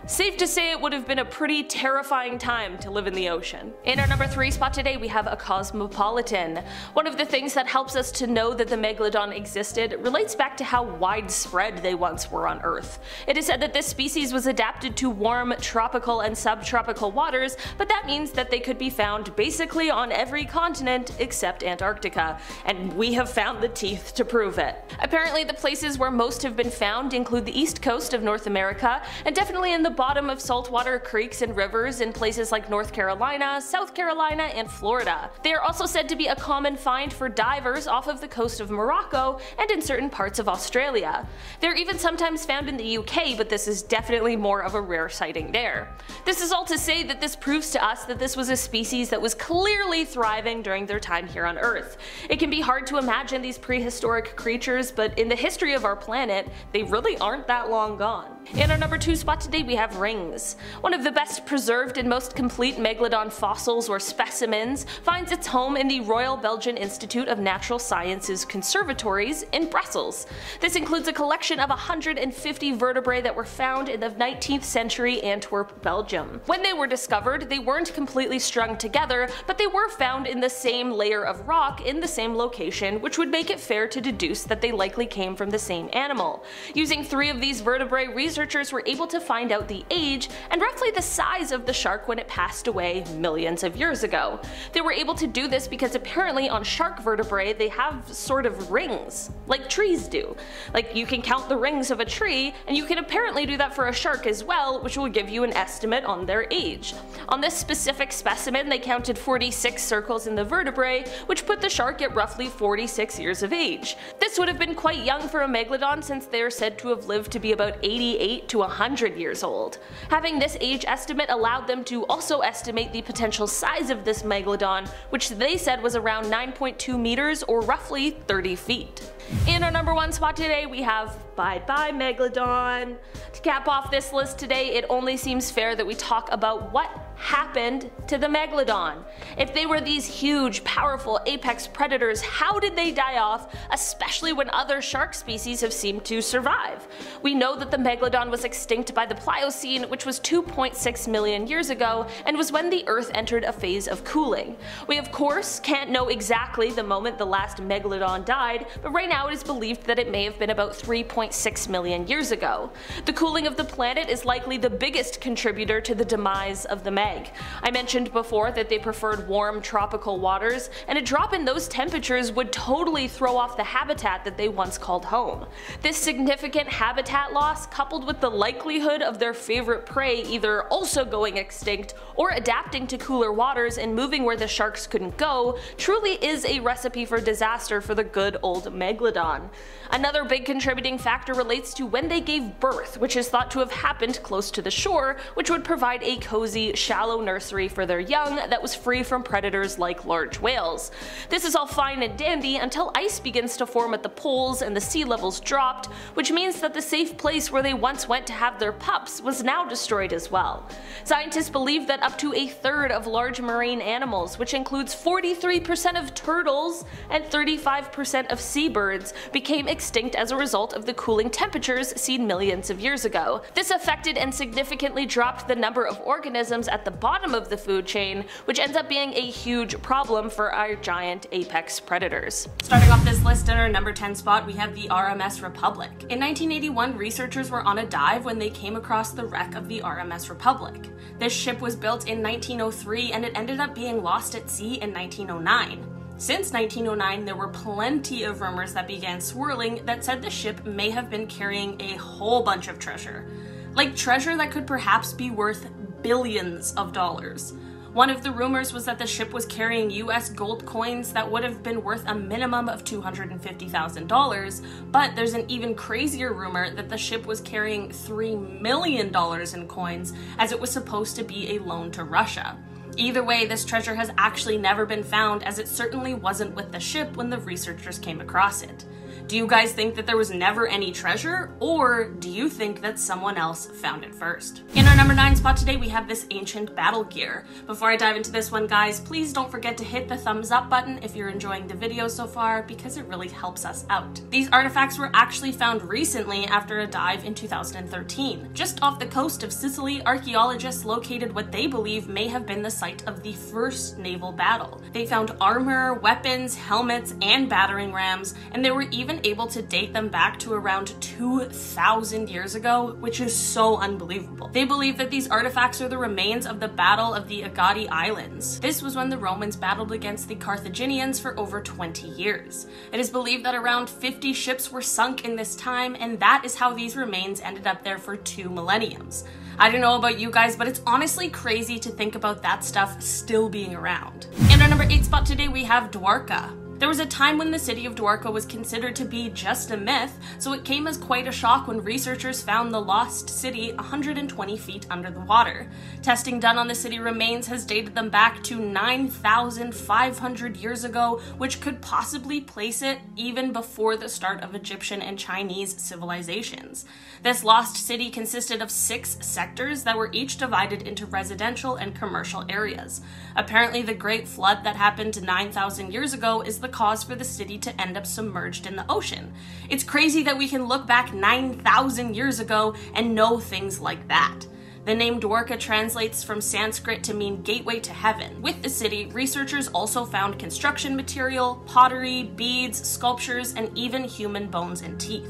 Safe to say it would have been a pretty terrifying time to live in the ocean. In our number three spot today we have a cosmopolitan. One of the things that helps us to know that the Megalodon existed relates back to how widespread they once were on Earth. It is said that this species was adapted to warm, tropical and subtropical waters, but that means that they could be found basically on every continent except Antarctica, and we have found the teeth to prove it. Apparently the places where most have been found include the east coast of North America, and definitely in the bottom of saltwater creeks and rivers in places like North Carolina, South Carolina, and Florida. They are also said to be a common find for divers off of the coast of Morocco and in certain parts of Australia. They're even sometimes found in the U K, but this is definitely more of a rare sighting there. This is all to say that this proves to us that this was a species that was clearly thriving during their time here on Earth. It can be hard to imagine these prehistoric creatures, but in the history of our planet, they really aren't that long gone. In our number two spot today we have rings. One of the best preserved and most complete Megalodon fossils or specimens finds its home in the Royal Belgian Institute of Natural Sciences Conservatories in Brussels. This includes a collection of one hundred fifty vertebrae that were found in the nineteenth century Antwerp, Belgium. When they were discovered, they weren't completely strung together, but they were found in the same layer of rock in the same location, which would make it fair to deduce that they likely came from the same animal. Using three of these vertebrae, researchers were able to find out the age and roughly the size of the shark when it passed away millions of years ago. They were able to do this because apparently on shark vertebrae they have sort of rings, like trees do. Like you can count the rings of a tree, and you can apparently do that for a shark as well, which will give you an estimate on their age. On this specific specimen they counted forty-six circles in the vertebrae, which put the shark at roughly forty-six years of age. This would have been quite young for a Megalodon since they are said to have lived to be about eighty-eight to one hundred years old. Having this age estimate allowed them to also estimate the potential size of this Megalodon, which they said was around nine point two meters or roughly thirty feet. In our number one spot today we have Bye Bye Megalodon. To cap off this list today, it only seems fair that we talk about what happened to the Megalodon. If they were these huge, powerful apex predators, how did they die off, especially when other shark species have seemed to survive? We know that the Megalodon was extinct by the Pliocene, which was two point six million years ago and was when the Earth entered a phase of cooling. We of course can't know exactly the moment the last Megalodon died, but right now it is believed that it may have been about three point six million years ago. The cooling of the planet is likely the biggest contributor to the demise of the Meg. I mentioned before that they preferred warm, tropical waters, and a drop in those temperatures would totally throw off the habitat that they once called home. This significant habitat loss, coupled with the likelihood of their favorite prey either also going extinct or adapting to cooler waters and moving where the sharks couldn't go, truly is a recipe for disaster for the good old Megalodon. Another big contributing factor relates to when they gave birth, which is thought to have happened close to the shore, which would provide a cozy, shallow shallow nursery for their young that was free from predators like large whales. This is all fine and dandy until ice begins to form at the poles and the sea levels dropped, which means that the safe place where they once went to have their pups was now destroyed as well. Scientists believe that up to a third of large marine animals, which includes forty-three percent of turtles and thirty-five percent of seabirds, became extinct as a result of the cooling temperatures seen millions of years ago. This affected and significantly dropped the number of organisms at the the bottom of the food chain, which ends up being a huge problem for our giant apex predators. Starting off this list in our number ten spot, we have the R M S Republic. In nineteen eighty-one, researchers were on a dive when they came across the wreck of the R M S Republic. This ship was built in nineteen oh three and it ended up being lost at sea in nineteen oh nine. Since nineteen oh nine, there were plenty of rumors that began swirling that said the ship may have been carrying a whole bunch of treasure. Like treasure that could perhaps be worth billions of dollars. One of the rumors was that the ship was carrying U S gold coins that would have been worth a minimum of two hundred fifty thousand dollars, but there's an even crazier rumor that the ship was carrying three million dollars in coins, as it was supposed to be a loan to Russia. Either way, this treasure has actually never been found, as it certainly wasn't with the ship when the researchers came across it. Do you guys think that there was never any treasure, or do you think that someone else found it first? In our number nine spot today, we have this ancient battle gear. Before I dive into this one, guys, please don't forget to hit the thumbs up button if you're enjoying the video so far, because it really helps us out. These artifacts were actually found recently after a dive in two thousand thirteen. Just off the coast of Sicily, archaeologists located what they believe may have been the site of the first naval battle. They found armor, weapons, helmets, and battering rams, and they were even able to date them back to around two thousand years ago, which is so unbelievable. They believe that these artifacts are the remains of the Battle of the Agadi Islands. This was when the Romans battled against the Carthaginians for over twenty years. It is believed that around fifty ships were sunk in this time, and that is how these remains ended up there for two millenniums. I don't know about you guys, but it's honestly crazy to think about that stuff still being around. In our number eight spot today, we have Dwarka. There was a time when the city of Dwarka was considered to be just a myth, so it came as quite a shock when researchers found the lost city one hundred twenty feet under the water. Testing done on the city remains has dated them back to nine thousand five hundred years ago, which could possibly place it even before the start of Egyptian and Chinese civilizations. This lost city consisted of six sectors that were each divided into residential and commercial areas. Apparently, the Great Flood that happened nine thousand years ago is the cause for the city to end up submerged in the ocean. It's crazy that we can look back nine thousand years ago and know things like that. The name Dwarka translates from Sanskrit to mean gateway to heaven. With the city, researchers also found construction material, pottery, beads, sculptures, and even human bones and teeth.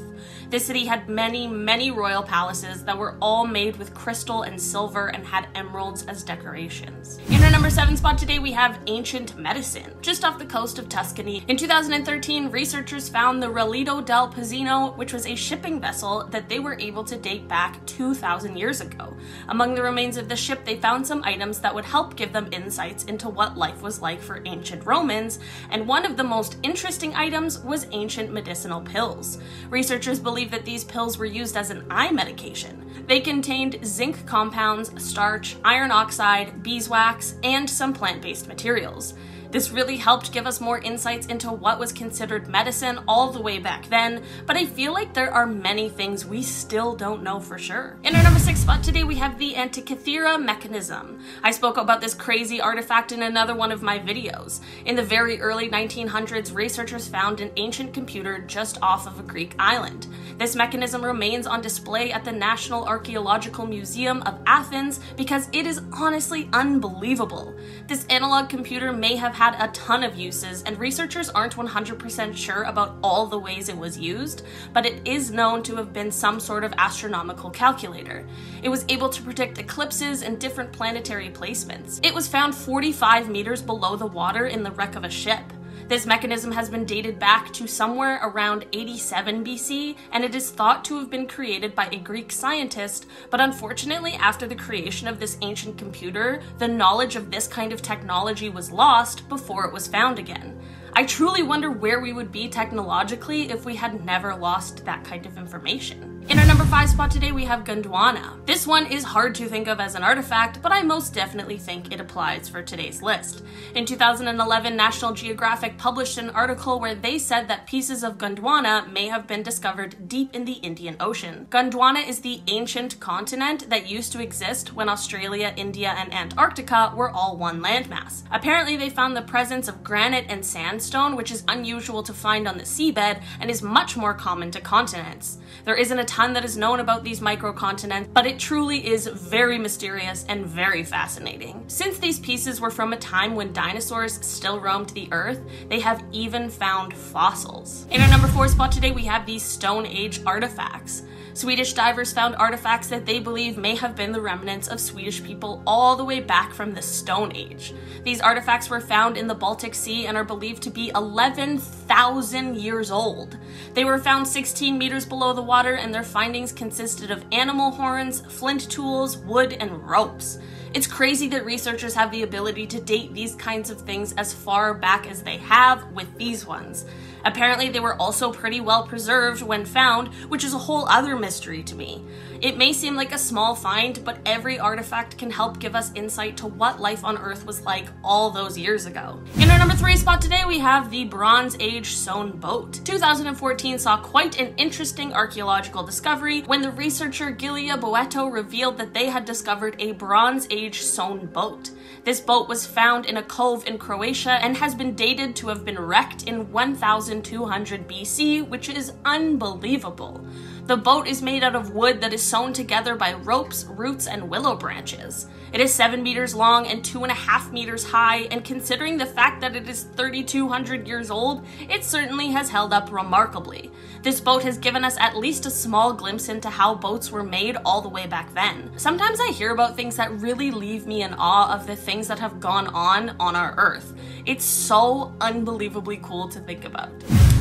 This city had many, many royal palaces that were all made with crystal and silver and had emeralds as decorations. In our number seven spot today, we have ancient medicine. Just off the coast of Tuscany, in two thousand thirteen, researchers found the Relitto del Pizzino, which was a shipping vessel that they were able to date back two thousand years ago. Among the remains of the ship, they found some items that would help give them insights into what life was like for ancient Romans, and one of the most interesting items was ancient medicinal pills. Researchers believe that these pills were used as an eye medication. They contained zinc compounds, starch, iron oxide, beeswax, and some plant-based materials. This really helped give us more insights into what was considered medicine all the way back then, but I feel like there are many things we still don't know for sure. In our number six spot today, we have the Antikythera mechanism. I spoke about this crazy artifact in another one of my videos. In the very early nineteen hundreds, researchers found an ancient computer just off of a Greek island. This mechanism remains on display at the National Archaeological Museum of Athens because it is honestly unbelievable. This analog computer may have had a ton of uses, and researchers aren't one hundred percent sure about all the ways it was used, but it is known to have been some sort of astronomical calculator. It was able to predict eclipses and different planetary placements. It was found forty-five meters below the water in the wreck of a ship. This mechanism has been dated back to somewhere around eighty-seven B C, and it is thought to have been created by a Greek scientist, but unfortunately, after the creation of this ancient computer, the knowledge of this kind of technology was lost before it was found again. I truly wonder where we would be technologically if we had never lost that kind of information. In our number five spot today, we have Gondwana. This one is hard to think of as an artifact, but I most definitely think it applies for today's list. In two thousand eleven, National Geographic published an article where they said that pieces of Gondwana may have been discovered deep in the Indian Ocean. Gondwana is the ancient continent that used to exist when Australia, India, and Antarctica were all one landmass. Apparently, they found the presence of granite and sandstone, which is unusual to find on the seabed and is much more common to continents. There isn't a ton that is known about these microcontinents, but it truly is very mysterious and very fascinating. Since these pieces were from a time when dinosaurs still roamed the earth, they have even found fossils. In our number four spot today, we have these Stone Age artifacts. Swedish divers found artifacts that they believe may have been the remnants of Swedish people all the way back from the Stone Age. These artifacts were found in the Baltic Sea and are believed to be eleven thousand years old. They were found sixteen meters below the water, and their findings consisted of animal horns, flint tools, wood, and ropes. It's crazy that researchers have the ability to date these kinds of things as far back as they have with these ones. Apparently, they were also pretty well preserved when found, which is a whole other mystery to me. It may seem like a small find, but every artifact can help give us insight to what life on Earth was like all those years ago. In our number three spot today, we have the Bronze Age sewn boat. two thousand fourteen saw quite an interesting archaeological discovery when the researcher Giulia Boeto revealed that they had discovered a Bronze Age sewn boat. This boat was found in a cove in Croatia and has been dated to have been wrecked in one thousand two hundred B C, which is unbelievable. The boat is made out of wood that is sewn together by ropes, roots, and willow branches. It is seven meters long and two and a half meters high, and considering the fact that it is three thousand two hundred years old, it certainly has held up remarkably. This boat has given us at least a small glimpse into how boats were made all the way back then. Sometimes I hear about things that really leave me in awe of the things that have gone on on our Earth. It's so unbelievably cool to think about.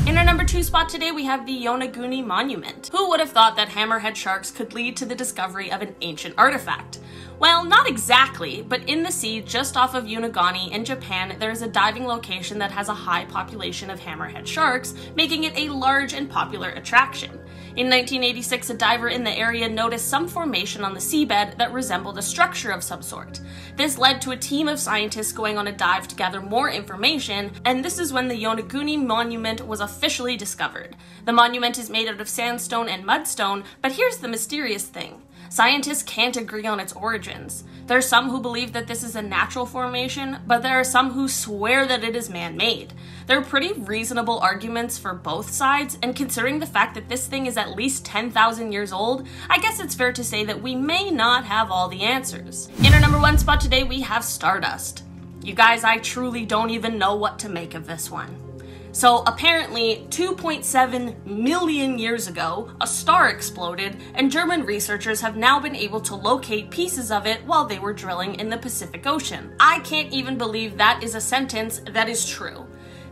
In our number two spot today, we have the Yonaguni Monument. Who would have thought that hammerhead sharks could lead to the discovery of an ancient artifact? Well, not exactly, but in the sea just off of Yonaguni in Japan, there is a diving location that has a high population of hammerhead sharks, making it a large and popular attraction. In nineteen eighty-six, a diver in the area noticed some formation on the seabed that resembled a structure of some sort. This led to a team of scientists going on a dive to gather more information, and this is when the Yonaguni Monument was officially discovered. The monument is made out of sandstone and mudstone, but here's the mysterious thing. Scientists can't agree on its origins. There are some who believe that this is a natural formation, but there are some who swear that it is man-made. There are pretty reasonable arguments for both sides, and considering the fact that this thing is at least ten thousand years old, I guess it's fair to say that we may not have all the answers. In our number one spot today, we have Stardust. You guys, I truly don't even know what to make of this one. So apparently, two point seven million years ago, a star exploded, and German researchers have now been able to locate pieces of it while they were drilling in the Pacific Ocean. I can't even believe that is a sentence that is true.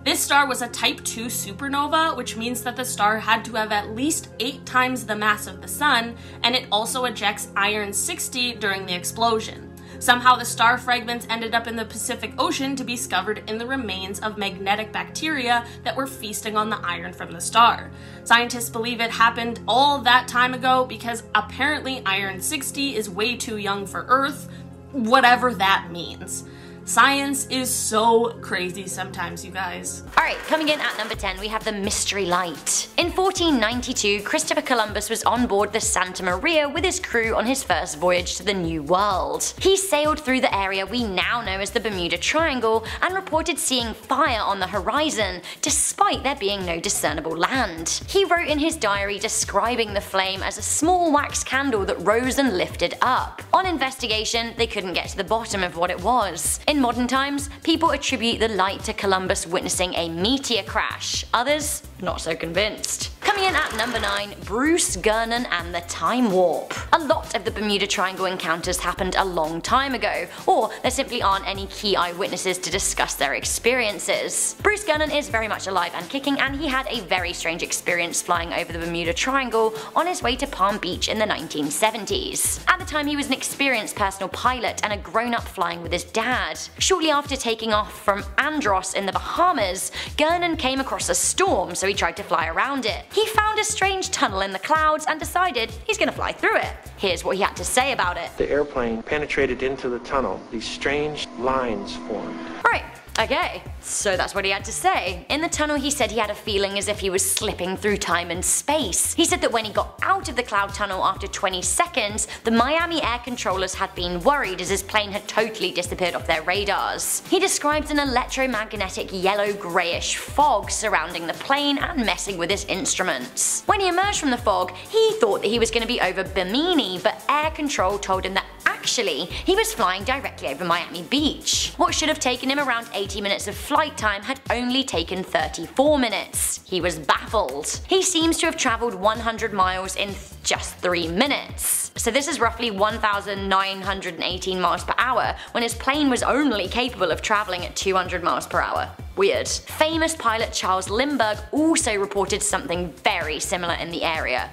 This star was a type two supernova, which means that the star had to have at least eight times the mass of the sun, and it also ejects iron sixty during the explosion. Somehow the star fragments ended up in the Pacific Ocean to be discovered in the remains of magnetic bacteria that were feasting on the iron from the star. Scientists believe it happened all that time ago because apparently iron sixty is way too young for Earth, whatever that means. Science is so crazy sometimes, you guys. All right, coming in at number ten, we have the Mystery Light. In fourteen ninety-two, Christopher Columbus was on board the Santa Maria with his crew on his first voyage to the New World. He sailed through the area we now know as the Bermuda Triangle and reported seeing fire on the horizon, despite there being no discernible land. He wrote in his diary describing the flame as a small wax candle that rose and lifted up. On investigation, they couldn't get to the bottom of what it was. In In modern times, people attribute the light to Columbus witnessing a meteor crash. Others, not so convinced. Coming in at number nine, Bruce Gernon and the Time Warp. A lot of the Bermuda Triangle encounters happened a long time ago, or there simply aren't any key eyewitnesses to discuss their experiences. Bruce Gernon is very much alive and kicking, and he had a very strange experience flying over the Bermuda Triangle on his way to Palm Beach in the nineteen seventies. At the time, he was an experienced personal pilot and a grown-up flying with his dad. Shortly after taking off from Andros in the Bahamas, Gernon came across a storm, so he tried to fly around it. He found a strange tunnel in the clouds and decided he's gonna fly through it. Here's what he had to say about it. The airplane penetrated into the tunnel. These strange lines formed. Right. Okay, so that's what he had to say. In the tunnel, he said he had a feeling as if he was slipping through time and space. He said that when he got out of the cloud tunnel after twenty seconds, the Miami air controllers had been worried as his plane had totally disappeared off their radars. He described an electromagnetic yellow-greyish fog surrounding the plane and messing with his instruments. When he emerged from the fog, he thought that he was going to be over Bimini, but air control told him that actually, he was flying directly over Miami Beach. What should have taken him around eighty minutes of flight time had only taken thirty-four minutes. He was baffled. He seems to have traveled one hundred miles in just three minutes. So this is roughly one thousand nine hundred eighteen miles per hour when his plane was only capable of traveling at two hundred miles per hour. Weird. Famous pilot Charles Lindbergh also reported something very similar in the area.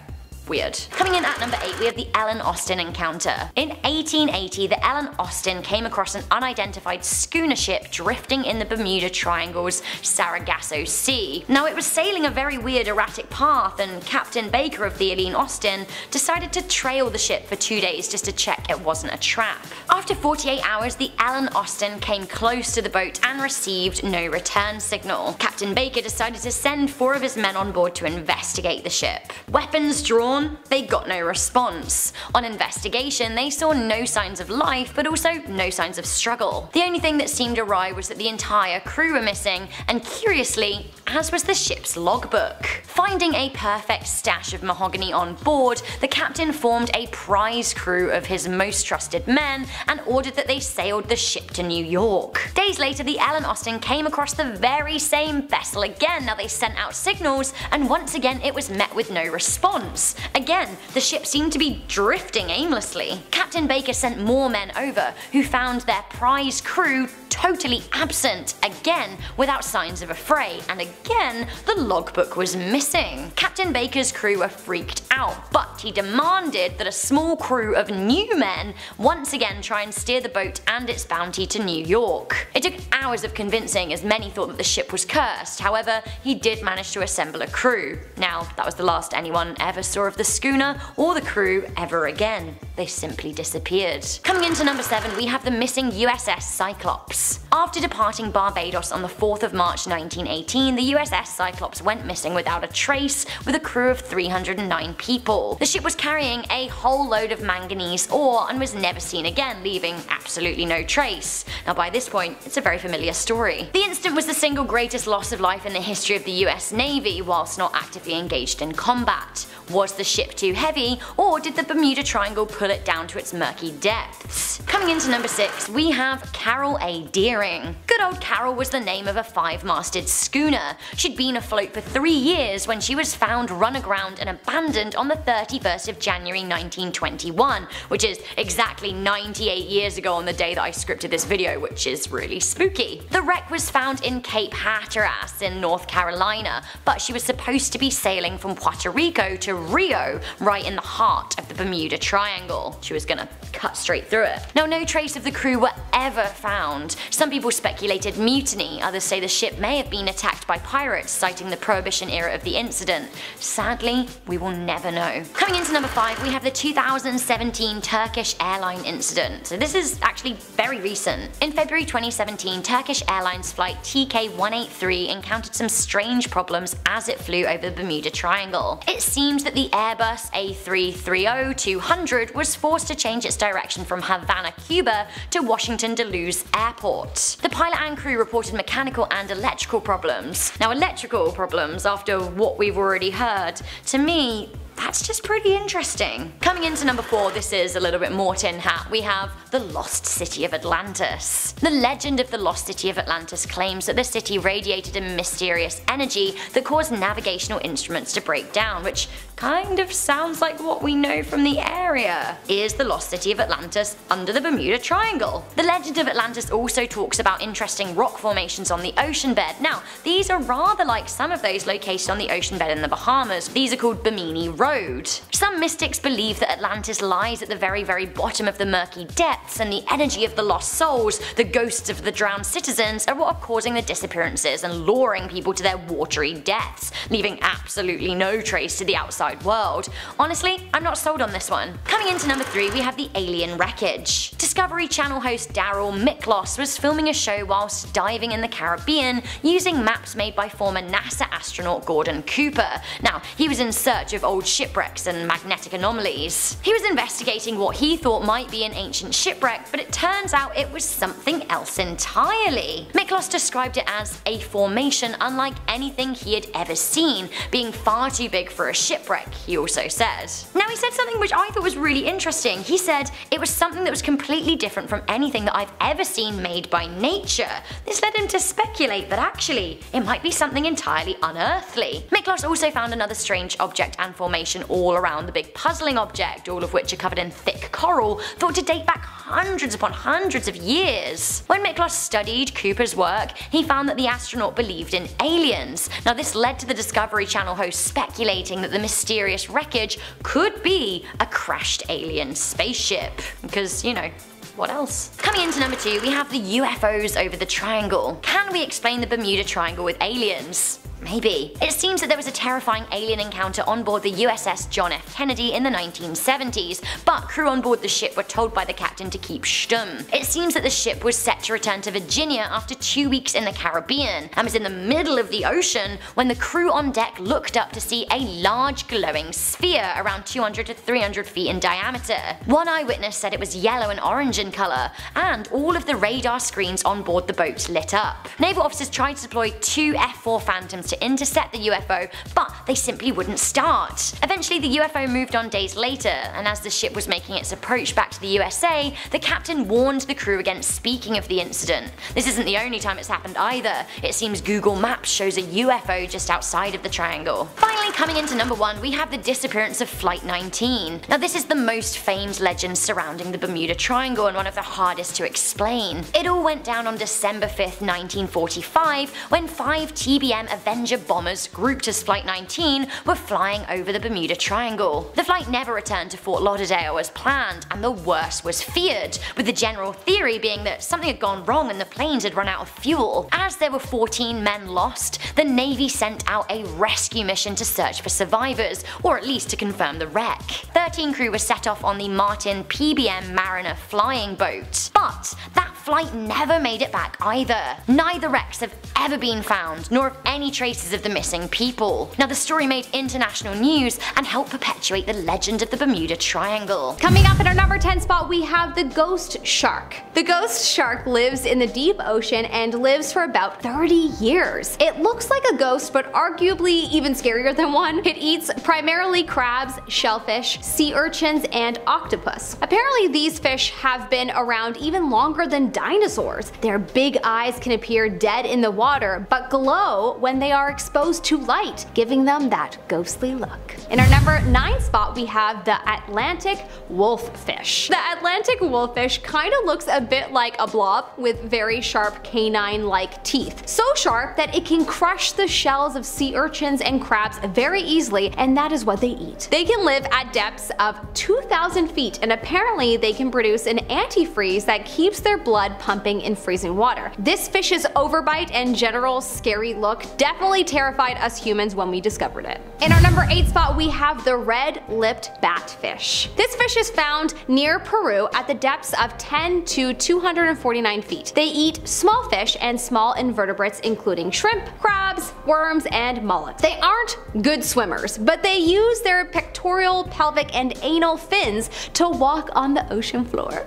Weird. Coming in at number eight, we have the Ellen Austin encounter. In eighteen eighty, the Ellen Austin came across an unidentified schooner ship drifting in the Bermuda Triangle's Sargasso Sea. Now, it was sailing a very weird, erratic path, and Captain Baker of the Ellen Austin decided to trail the ship for two days just to check it wasn't a trap. After forty-eight hours, the Ellen Austin came close to the boat and received no return signal. Captain Baker decided to send four of his men on board to investigate the ship. Weapons drawn, they got no response. On investigation, they saw no signs of life, but also no signs of struggle. The only thing that seemed awry was that the entire crew were missing, and curiously, as was the ship's logbook. Finding a perfect stash of mahogany on board, the captain formed a prize crew of his most trusted men and ordered that they sailed the ship to New York. Days later, the Ellen Austin came across the very same vessel again. Now, they sent out signals, and once again it was met with no response. Again, the ship seemed to be drifting aimlessly. Captain Baker sent more men over, who found their prize crew totally absent, again without signs of a fray, and again the logbook was missing. Captain Baker's crew were freaked out, but he demanded that a small crew of new men once again try and steer the boat and its bounty to New York. It took hours of convincing, as many thought that the ship was cursed. However, he did manage to assemble a crew. Now, that was the last anyone ever saw of the schooner or the crew ever again. They simply disappeared. Coming into number seven, we have the missing U S S Cyclops. After departing Barbados on the fourth of March nineteen eighteen, the U S S Cyclops went missing without a trace with a crew of three hundred nine people. The ship was carrying a whole load of manganese ore and was never seen again, leaving absolutely no trace. Now, by this point, it's a very familiar story. The incident was the single greatest loss of life in the history of the U S Navy whilst not actively engaged in combat. Was the ship too heavy, or did the Bermuda Triangle pull it down to its murky depths? Coming into number six, we have Carol A. Deering. Good old Carol was the name of a five-masted schooner. She'd been afloat for three years when she was found run aground and abandoned on the thirty-first of January nineteen twenty-one, which is exactly ninety-eight years ago on the day that I scripted this video, which is really spooky. The wreck was found in Cape Hatteras in North Carolina, but she was supposed to be sailing from Puerto Rico to Rio, right in the heart of the Bermuda Triangle. She was gonna cut straight through it. Now, no trace of the crew were ever found. Some people speculated mutiny, others say the ship may have been attacked by pirates, citing the Prohibition era of the incident. Sadly, we will never know. Coming into number five, we have the two thousand seventeen Turkish airline incident. So this is actually very recent. In February twenty seventeen, Turkish Airlines flight T K one eighty-three encountered some strange problems as it flew over the Bermuda Triangle. It seems that the Airbus A three thirty two hundred was forced to change its direction from Havana, Cuba to Washington Dulles Airport. The pilot and crew reported mechanical and electrical problems. Now, electrical problems, after what we've already heard, to me, that's just pretty interesting. Coming into number four, this is a little bit more tin hat. We have the Lost City of Atlantis. The legend of the Lost City of Atlantis claims that the city radiated a mysterious energy that caused navigational instruments to break down, which kind of sounds like what we know from the area. Is the Lost City of Atlantis under the Bermuda Triangle? The legend of Atlantis also talks about interesting rock formations on the ocean bed. Now, these are rather like some of those located on the ocean bed in the Bahamas. These are called Bimini Rocks. Road. Some mystics believe that Atlantis lies at the very very bottom of the murky depths, and the energy of the lost souls, the ghosts of the drowned citizens, are what are causing the disappearances and luring people to their watery deaths, leaving absolutely no trace to the outside world. Honestly, I'm not sold on this one. Coming into number three, we have the alien wreckage. Discovery Channel host Daryl Miklos was filming a show whilst diving in the Caribbean using maps made by former NASA astronaut Gordon Cooper. Now, he was in search of old shipwrecks and magnetic anomalies. He was investigating what he thought might be an ancient shipwreck, but it turns out it was something else entirely. Miklos described it as a formation unlike anything he had ever seen, being far too big for a shipwreck, he also said. Now, he said something which I thought was really interesting. He said it was something that was completely different from anything that I've ever seen made by nature. This led him to speculate that actually it might be something entirely unearthly. Miklos also found another strange object and formation all around the big puzzling object, all of which are covered in thick coral, thought to date back hundreds upon hundreds of years. When Miklos studied Cooper's work, he found that the astronaut believed in aliens. Now this led to the Discovery Channel host speculating that the mysterious wreckage could be a crashed alien spaceship. Because, you know, what else? Coming into number two, we have the U F Os over the triangle. Can we explain the Bermuda Triangle with aliens? Maybe. It seems that there was a terrifying alien encounter on board the U S S John F. Kennedy in the nineteen seventies, but crew on board the ship were told by the captain to keep shtum. It seems that the ship was set to return to Virginia after two weeks in the Caribbean, and was in the middle of the ocean when the crew on deck looked up to see a large glowing sphere around two hundred to three hundred feet in diameter. One eyewitness said it was yellow and orange in colour, and all of the radar screens on board the boat lit up. Naval officers tried to deploy two F four Phantoms to to intercept the U F O, but they simply wouldn't start. Eventually the U F O moved on days later, and as the ship was making its approach back to the U S A, the captain warned the crew against speaking of the incident. This isn't the only time it's happened either. It seems Google Maps shows a U F O just outside of the triangle. Finally, coming into number one, we have the disappearance of Flight nineteen. Now this is the most famed legend surrounding the Bermuda Triangle and one of the hardest to explain. It all went down on December fifth, nineteen forty-five, when five T B M events bombers grouped as Flight nineteen were flying over the Bermuda Triangle. The flight never returned to Fort Lauderdale as planned, and the worst was feared, with the general theory being that something had gone wrong and the planes had run out of fuel. As there were fourteen men lost, the Navy sent out a rescue mission to search for survivors, or at least to confirm the wreck. thirteen crew were set off on the Martin P B M Mariner flying boat, but that flight never made it back either. Neither wrecks have ever been found, nor have any traces of the missing people. Now the story made international news and helped perpetuate the legend of the Bermuda Triangle. Coming up in our number ten spot, we have the ghost shark. The ghost shark lives in the deep ocean and lives for about thirty years. It looks like a ghost, but arguably even scarier than one. It eats primarily crabs, shellfish, sea urchins, and octopus. Apparently these fish have been around even longer than dinosaurs. Their big eyes can appear dead in the water, but glow when they are are exposed to light, giving them that ghostly look. In our number nine spot, we have the Atlantic wolffish. The Atlantic wolffish kinda looks a bit like a blob with very sharp canine-like teeth. So sharp that it can crush the shells of sea urchins and crabs very easily, and that is what they eat. They can live at depths of two thousand feet, and apparently they can produce an antifreeze that keeps their blood pumping in freezing water. This fish's overbite and general scary look definitely terrified us humans when we discovered it. In our number eight spot, we have the red-lipped batfish. This fish is found near Peru at the depths of ten to two hundred forty-nine feet. They eat small fish and small invertebrates including shrimp, crabs, worms, and mullets. They aren't good swimmers, but they use their pectoral, pelvic, and anal fins to walk on the ocean floor.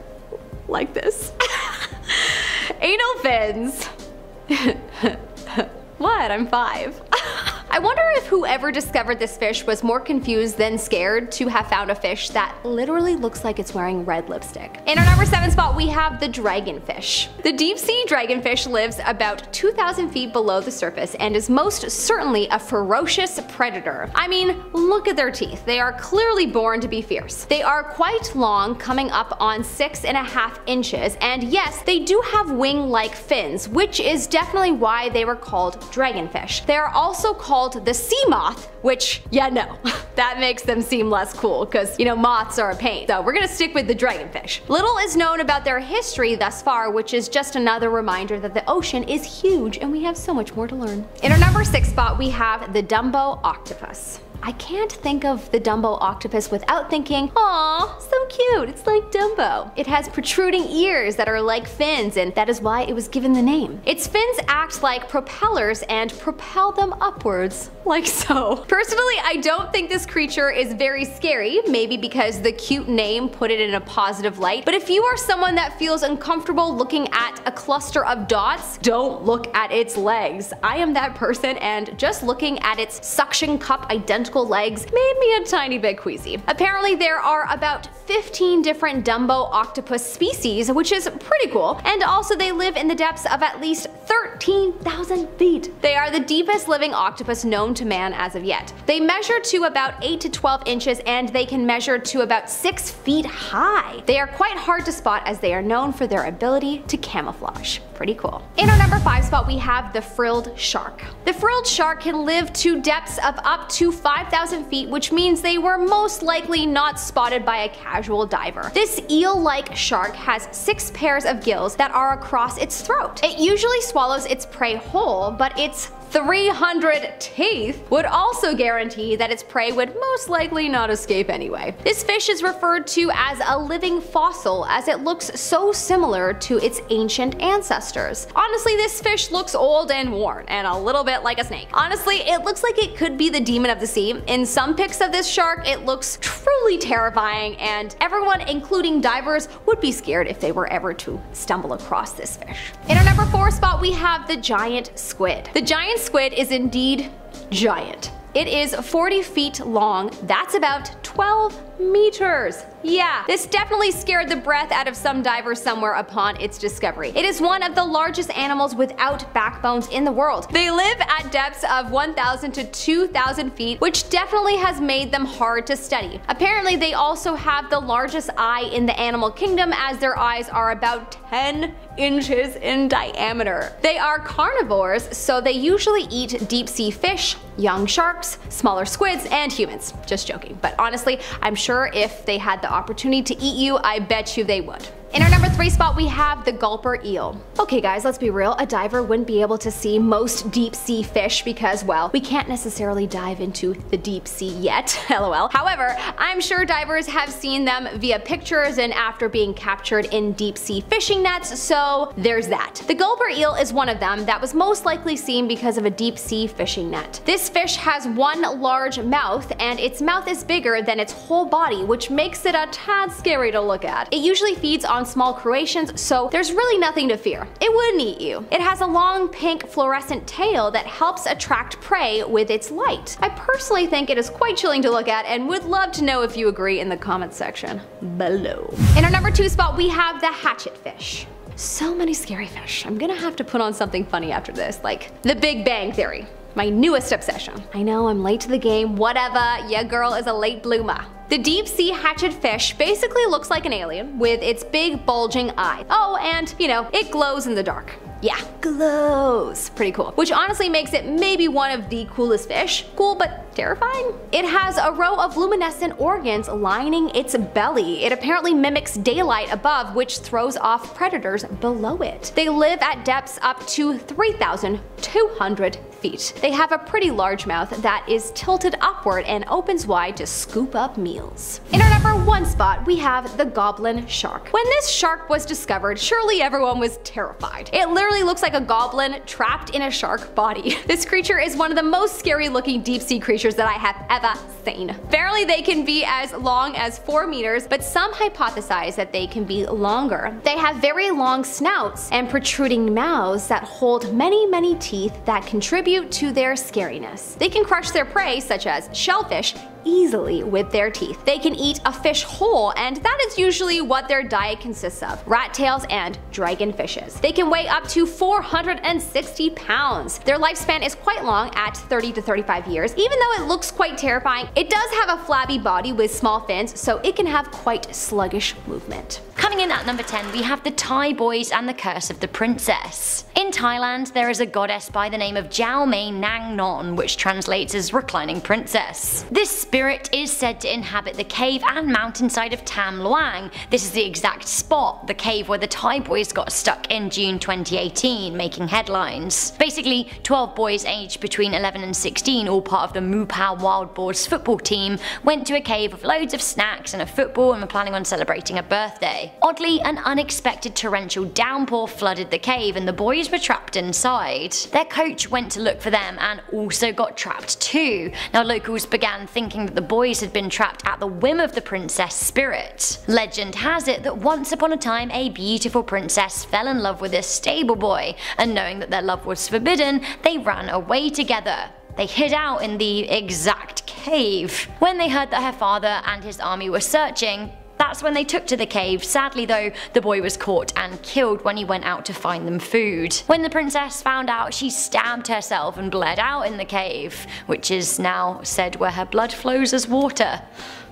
Like this. Anal fins. What? I'm five. I wonder if whoever discovered this fish was more confused than scared to have found a fish that literally looks like it's wearing red lipstick. In our number seven spot, we have the dragonfish. The deep sea dragonfish lives about two thousand feet below the surface and is most certainly a ferocious predator. I mean, look at their teeth. They are clearly born to be fierce. They are quite long, coming up on six and a half inches, and yes, they do have wing-like fins, which is definitely why they were called dragonfish. They are also called Called the sea moth, which, yeah, no, that makes them seem less cool because, you know, moths are a pain. So we're gonna stick with the dragonfish. Little is known about their history thus far, which is just another reminder that the ocean is huge and we have so much more to learn. In our number six spot, we have the Dumbo octopus. I can't think of the Dumbo octopus without thinking, aww, so cute, it's like Dumbo. It has protruding ears that are like fins, and that is why it was given the name. Its fins act like propellers and propel them upwards, like so. Personally, I don't think this creature is very scary, maybe because the cute name put it in a positive light, but if you are someone that feels uncomfortable looking at a cluster of dots, don't look at its legs. I am that person, and just looking at its suction cup identical legs made me a tiny bit queasy. Apparently there are about fifteen different Dumbo octopus species, which is pretty cool, and also they live in the depths of at least 13 thirteen thousand feet. They are the deepest living octopus known to man as of yet. They measure to about eight to twelve inches and they can measure to about six feet high. They are quite hard to spot as they are known for their ability to camouflage. Pretty cool. In our number five spot we have the frilled shark. The frilled shark can live to depths of up to five thousand feet, which means they were most likely not spotted by a casual diver. This eel-like shark has six pairs of gills that are across its throat. It usually swallows its prey whole, but its three hundred teeth would also guarantee that its prey would most likely not escape anyway. This fish is referred to as a living fossil as it looks so similar to its ancient ancestors. Honestly, this fish looks old and worn, and a little bit like a snake. Honestly, it looks like it could be the demon of the sea. In some pics of this shark, it looks truly terrifying, and everyone, including divers, would be scared if they were ever to stumble across this fish. In our number four spot, we have the giant squid. The giant squid is indeed giant. It is forty feet long, that's about twelve meters. Yeah, this definitely scared the breath out of some divers somewhere upon its discovery. It is one of the largest animals without backbones in the world. They live at depths of one thousand to two thousand feet, which definitely has made them hard to study. Apparently, they also have the largest eye in the animal kingdom as their eyes are about ten inches in diameter. They are carnivores, so they usually eat deep sea fish, young sharks, smaller squids, and humans. Just joking, but honestly, I'm sure if they had the opportunity to eat you, I bet you they would. In our number three spot, we have the gulper eel. Okay guys, let's be real, a diver wouldn't be able to see most deep sea fish because, well, we can't necessarily dive into the deep sea yet, lol. However, I'm sure divers have seen them via pictures and after being captured in deep sea fishing nets, so there's that. The gulper eel is one of them that was most likely seen because of a deep sea fishing net. This fish has one large mouth and its mouth is bigger than its whole body, which makes it a tad scary to look at. It usually feeds on on small creations, so there's really nothing to fear. It wouldn't eat you. It has a long pink fluorescent tail that helps attract prey with its light. I personally think it is quite chilling to look at and would love to know if you agree in the comments section below. In our number two spot we have the hatchetfish. So many scary fish. I'm gonna have to put on something funny after this, like the Big Bang Theory. My newest obsession. I know I'm late to the game, whatever, your girl is a late bloomer. The deep sea hatchetfish basically looks like an alien with its big bulging eye. Oh, and you know, it glows in the dark. Yeah, glows. Pretty cool. Which honestly makes it maybe one of the coolest fish. Cool, but terrifying. It has a row of luminescent organs lining its belly. It apparently mimics daylight above, which throws off predators below it. They live at depths up to three thousand two hundred feet. They have a pretty large mouth that is tilted upward and opens wide to scoop up meals. In our number one spot, we have the goblin shark. When this shark was discovered, surely everyone was terrified. It literally looks like a goblin trapped in a shark body. This creature is one of the most scary looking deep sea creatures that I have ever seen. Apparently they can be as long as four meters, but some hypothesize that they can be longer. They have very long snouts and protruding mouths that hold many many teeth that contribute to their scariness. They can crush their prey, such as shellfish, easily with their teeth. They can eat a fish whole, and that is usually what their diet consists of, rat tails and dragonfishes. They can weigh up to four hundred sixty pounds. Their lifespan is quite long at thirty to thirty-five years. Even though it looks quite terrifying, it does have a flabby body with small fins, so it can have quite sluggish movement. Coming in at number ten, we have the Thai boys and the Curse of the Princess. In Thailand, there is a goddess by the name of Jao Mae Nang Non, which translates as reclining princess. This spirit is said to inhabit the cave and mountainside of Tam Luang. This is the exact spot, the cave where the Thai boys got stuck in June twenty eighteen, making headlines. Basically, twelve boys aged between eleven and sixteen, all part of the Mupow Wild Boars football team, went to a cave with loads of snacks and a football and were planning on celebrating a birthday. Oddly, an unexpected torrential downpour flooded the cave and the boys were trapped inside. Their coach went to look for them and also got trapped too. Now locals began thinking that the boys had been trapped at the whim of the princess spirit. Legend has it that once upon a time a beautiful princess fell in love with a stable boy, and knowing that their love was forbidden, they ran away together. They hid out in the exact cave. When they heard that her father and his army were searching, That's when they took to the cave. Sadly though, the boy was caught and killed when he went out to find them food. When the princess found out, she stabbed herself and bled out in the cave, which is now said where her blood flows as water.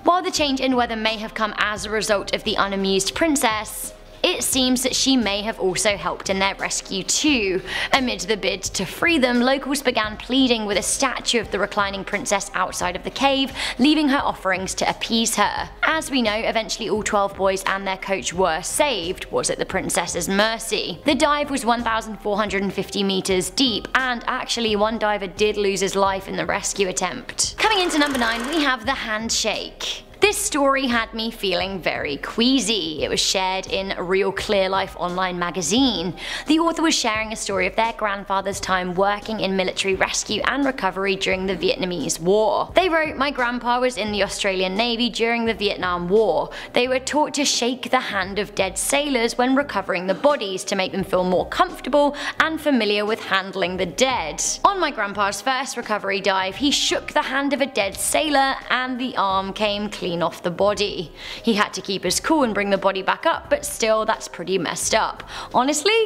While the change in weather may have come as a result of the unamused princess, it seems that she may have also helped in their rescue too. Amid the bid to free them, locals began pleading with a statue of the reclining princess outside of the cave, leaving her offerings to appease her. As we know, eventually all twelve boys and their coach were saved, was at the princess's mercy. The dive was one thousand four hundred fifty meters deep, and actually one diver did lose his life in the rescue attempt. Coming into number nine, we have the handshake. This story had me feeling very queasy. It was shared in Real Clear Life online magazine. The author was sharing a story of their grandfather's time working in military rescue and recovery during the Vietnamese War. They wrote, "My grandpa was in the Australian Navy during the Vietnam War. They were taught to shake the hand of dead sailors when recovering the bodies to make them feel more comfortable and familiar with handling the dead. On my grandpa's first recovery dive, he shook the hand of a dead sailor and the arm came clean off the body. He had to keep his cool and bring the body back up, but still, that's pretty messed up. Honestly,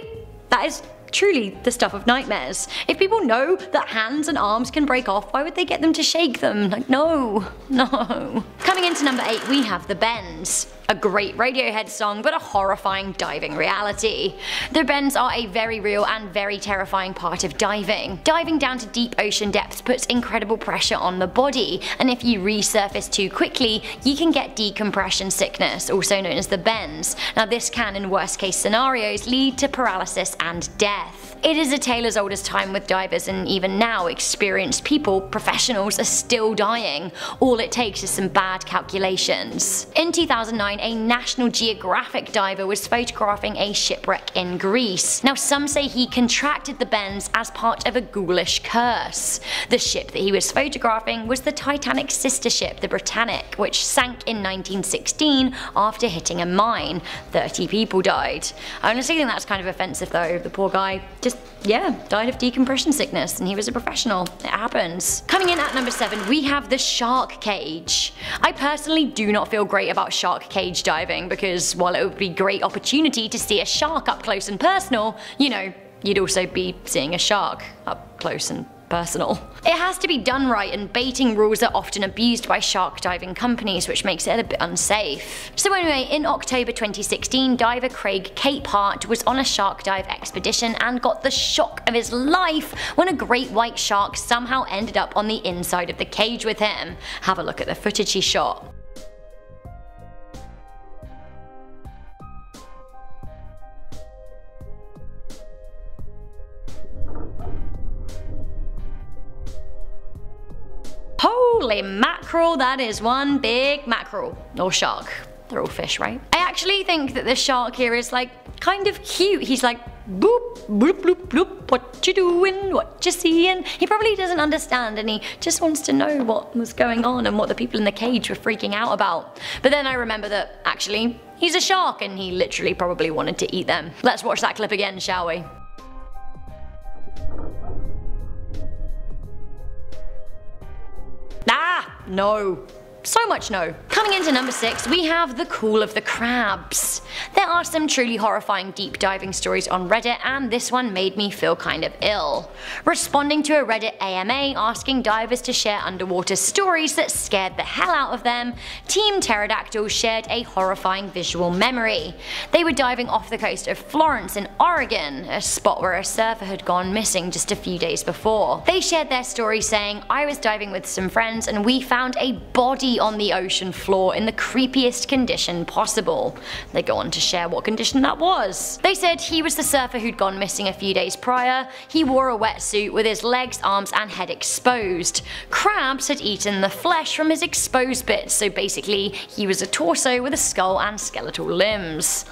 that is truly the stuff of nightmares. If people know that hands and arms can break off, why would they get them to shake them? Like, no, no." Coming into number eight, we have The Bends. A great Radiohead song, but a horrifying diving reality. The bends are a very real and very terrifying part of diving. Diving down to deep ocean depths puts incredible pressure on the body, and if you resurface too quickly, you can get decompression sickness, also known as the bends. Now this can, in worst case scenarios, lead to paralysis and death. It is a tale as old as time with divers, and even now experienced people, professionals, are still dying. All it takes is some bad calculations. In two thousand nine, a National Geographic diver was photographing a shipwreck in Greece. Now some say he contracted the bends as part of a ghoulish curse. The ship that he was photographing was the Titanic sister ship, the Britannic, which sank in nineteen sixteen after hitting a mine. thirty people died. I honestly think that's kind of offensive though. The poor guy just, yeah, died of decompression sickness, and he was a professional. It happens. Coming in at number seven, we have the shark cage. I personally do not feel great about shark cage diving, because while it would be a great opportunity to see a shark up close and personal, you know, you'd also be seeing a shark up close and personal. It has to be done right, and baiting rules are often abused by shark diving companies, which makes it a bit unsafe. So anyway, in October twenty sixteen, diver Craig Capehart was on a shark dive expedition and got the shock of his life when a great white shark somehow ended up on the inside of the cage with him. Have a look at the footage he shot. Holy mackerel, that is one big mackerel. Or shark. They're all fish, right? I actually think that the shark here is like kind of cute. He's like, boop, bloop, bloop, bloop, what you doing, what you seeing? He probably doesn't understand, and he just wants to know what was going on and what the people in the cage were freaking out about. But then I remember that actually he's a shark and he literally probably wanted to eat them. Let's watch that clip again, shall we? Ah, no. So much no. Coming into number six, we have The Call of the Crabs. There are some truly horrifying deep diving stories on Reddit, and this one made me feel kind of ill. Responding to a Reddit A M A asking divers to share underwater stories that scared the hell out of them, Team Pterodactyl shared a horrifying visual memory. They were diving off the coast of Florence in Oregon, a spot where a surfer had gone missing just a few days before. They shared their story saying, "I was diving with some friends and we found a body on the ocean floor in the creepiest condition possible." They go on to share what condition that was. They said he was the surfer who'd gone missing a few days prior. He wore a wetsuit with his legs, arms and head exposed. Crabs had eaten the flesh from his exposed bits, so basically he was a torso with a skull and skeletal limbs.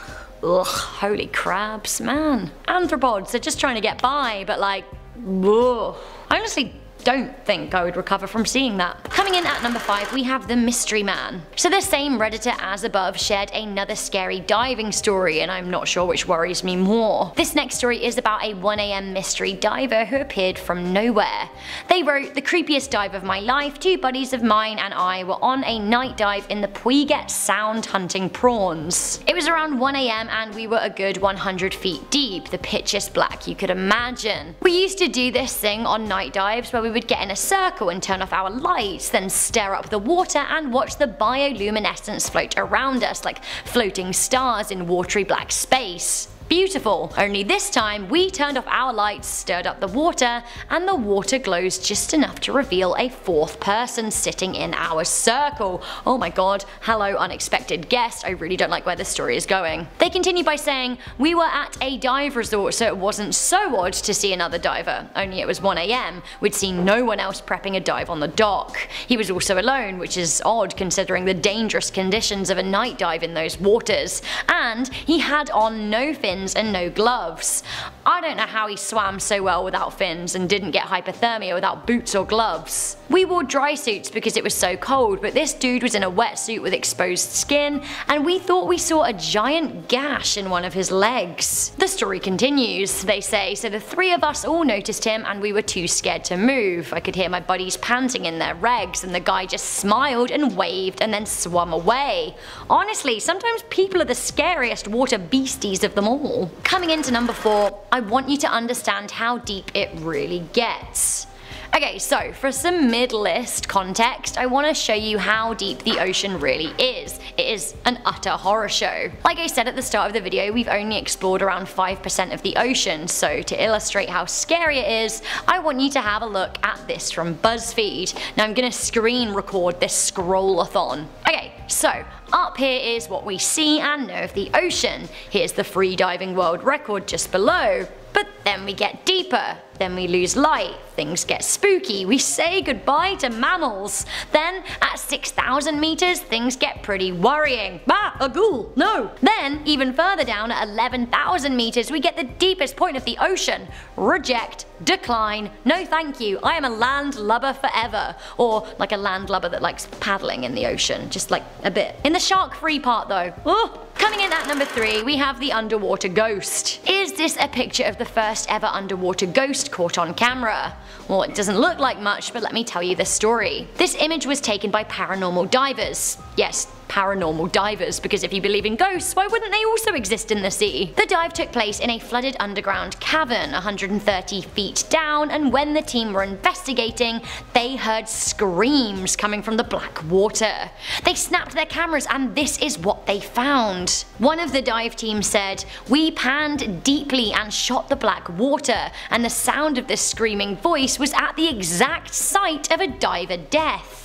Ugh, holy crabs, man. Anthropods are just trying to get by, but like, whoa. I honestly don't think I would recover from seeing that. Coming in at number five, we have The Mystery Man. So the same Redditor as above shared another scary diving story, and I'm not sure which worries me more. This next story is about a one A M mystery diver who appeared from nowhere. They wrote, "The creepiest dive of my life, two buddies of mine and I were on a night dive in the Puiget Sound hunting prawns. It was around one A M and we were a good one hundred feet deep, the pitchiest black you could imagine. We used to do this thing on night dives where we would get in a circle and turn off our lights, then stare up the water and watch the bioluminescence float around us like floating stars in watery black space. Beautiful. Only this time, we turned off our lights, stirred up the water, and the water glows just enough to reveal a fourth person sitting in our circle. Oh my god, hello unexpected guest, I really don't like where this story is going." They continue by saying, "We were at a dive resort, so it wasn't so odd to see another diver, only it was one A M, we'd seen no one else prepping a dive on the dock. He was also alone, which is odd considering the dangerous conditions of a night dive in those waters, and he had on no fins and no gloves. I don't know how he swam so well without fins and didn't get hypothermia without boots or gloves. We wore dry suits because it was so cold, but this dude was in a wetsuit with exposed skin and we thought we saw a giant gash in one of his legs." The story continues. They say, "So the three of us all noticed him and we were too scared to move. I could hear my buddies panting in their regs and the guy just smiled and waved and then swam away. Honestly, sometimes people are the scariest water beasties of them all." Coming into number four, I want you to understand how deep it really gets. Okay, so for some mid-list context, I want to show you how deep the ocean really is. It is an utter horror show. Like I said at the start of the video, we've only explored around five percent of the ocean, so to illustrate how scary it is, I want you to have a look at this from BuzzFeed. Now I'm going to screen record this scrollathon. Okay, so up here is what we see and know of the ocean. Here's the free diving world record just below. But then we get deeper, then we lose light, things get spooky, we say goodbye to mammals. Then at six thousand meters things get pretty worrying. Ah, a ghoul, no! Then even further down at eleven thousand meters we get the deepest point of the ocean. Reject, decline, no thank you, I am a landlubber forever. Or like a landlubber that likes paddling in the ocean, just like a bit. In the shark-free part though. Oh. Coming in at number three, we have The Underwater Ghost. Is this a picture of the first ever underwater ghost caught on camera? Well, it doesn't look like much, but let me tell you the story. This image was taken by paranormal divers. Yes, paranormal divers, because if you believe in ghosts, why wouldn't they also exist in the sea? The dive took place in a flooded underground cavern one hundred thirty feet down, and when the team were investigating, they heard screams coming from the black water. They snapped their cameras and this is what they found. One of the dive team said, "We panned deeply and shot the black water, and the sound of this screaming voice was at the exact site of a diver death."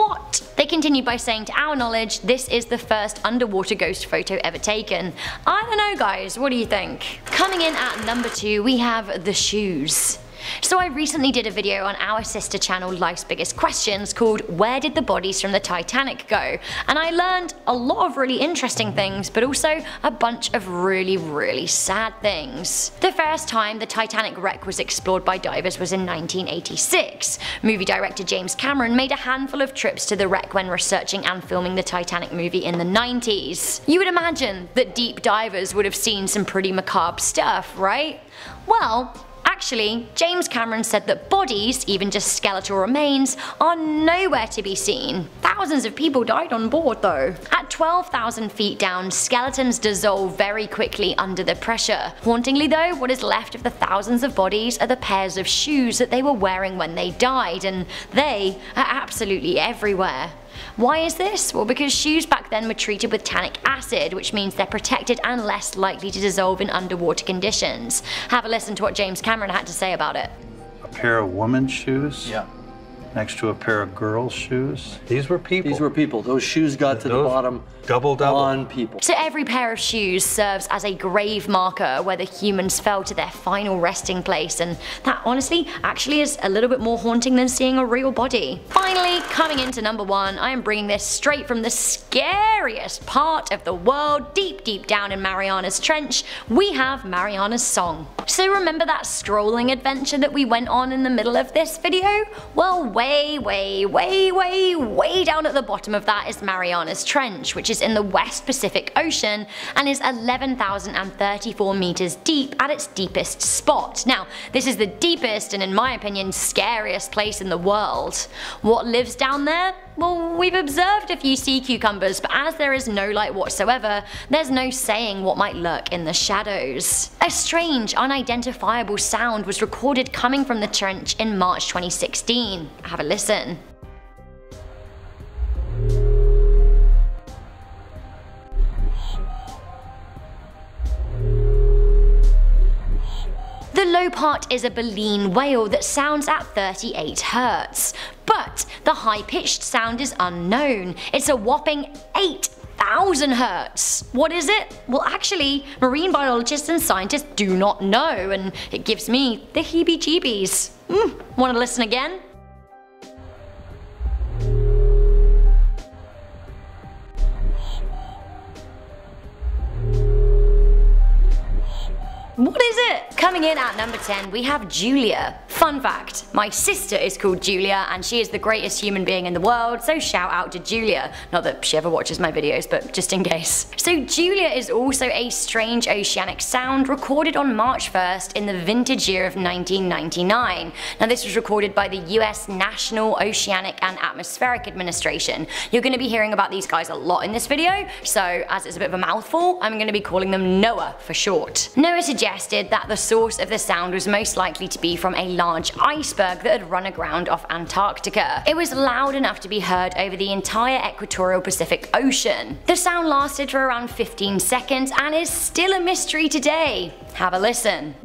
What? They continued by saying, "To our knowledge, this is the first underwater ghost photo ever taken." I don't know guys, what do you think? Coming in at number two, we have The Shoes. So I recently did a video on our sister channel Life's Biggest Questions called Where Did the Bodies from the Titanic Go? And I learned a lot of really interesting things, but also a bunch of really really sad things. The first time the Titanic wreck was explored by divers was in nineteen eighty-six. Movie director James Cameron made a handful of trips to the wreck when researching and filming the Titanic movie in the nineties. You would imagine that deep divers would have seen some pretty macabre stuff, right? Well, actually, James Cameron said that bodies, even just skeletal remains, are nowhere to be seen. Thousands of people died on board though. At twelve thousand feet down, skeletons dissolve very quickly under the pressure. Hauntingly though, what is left of the thousands of bodies are the pairs of shoes that they were wearing when they died, and they are absolutely everywhere. Why is this? Well, because shoes back then were treated with tannic acid, which means they're protected and less likely to dissolve in underwater conditions. Have a listen to what James Cameron had to say about it. "A pair of women's shoes? Yeah. next to a pair of girls' shoes. These were people. These were people. Those shoes got to Those the bottom double, double. on people. So every pair of shoes serves as a grave marker where the humans fell to their final resting place, and that honestly actually is a little bit more haunting than seeing a real body. Finally, coming into number one, I am bringing this straight from the scariest part of the world, deep, deep down in Mariana's Trench. We have Mariana's Song. So remember that strolling adventure that we went on in the middle of this video? Well, way, way, way, way, way down at the bottom of that is Mariana's Trench, which is in the West Pacific Ocean and is eleven thousand thirty-four meters deep at its deepest spot. Now, this is the deepest and, in my opinion, scariest place in the world. What lives down there? Well, we've observed a few sea cucumbers, but as there is no light whatsoever, there's no saying what might lurk in the shadows. A strange, unidentifiable sound was recorded coming from the trench in March twenty sixteen. Have a listen. The low part is a baleen whale that sounds at thirty-eight hertz, but the high-pitched sound is unknown. It's a whopping eight thousand hertz. What is it? Well, actually, marine biologists and scientists do not know, and it gives me the heebie-jeebies. Mm, want to listen again? What is it? Coming in at number ten, we have Julia. Fun fact, my sister is called Julia and she is the greatest human being in the world, so shout out to Julia. Not that she ever watches my videos, but just in case. So Julia is also a strange oceanic sound recorded on March first in the vintage year of nineteen ninety-nine. Now this was recorded by the U S National Oceanic and Atmospheric Administration. You're going to be hearing about these guys a lot in this video, so as it's a bit of a mouthful, I'm going to be calling them NOAA for short. NOAA suggested that the source of the sound was most likely to be from a large large iceberg that had run aground off Antarctica. It was loud enough to be heard over the entire equatorial Pacific Ocean. The sound lasted for around fifteen seconds and is still a mystery today. Have a listen.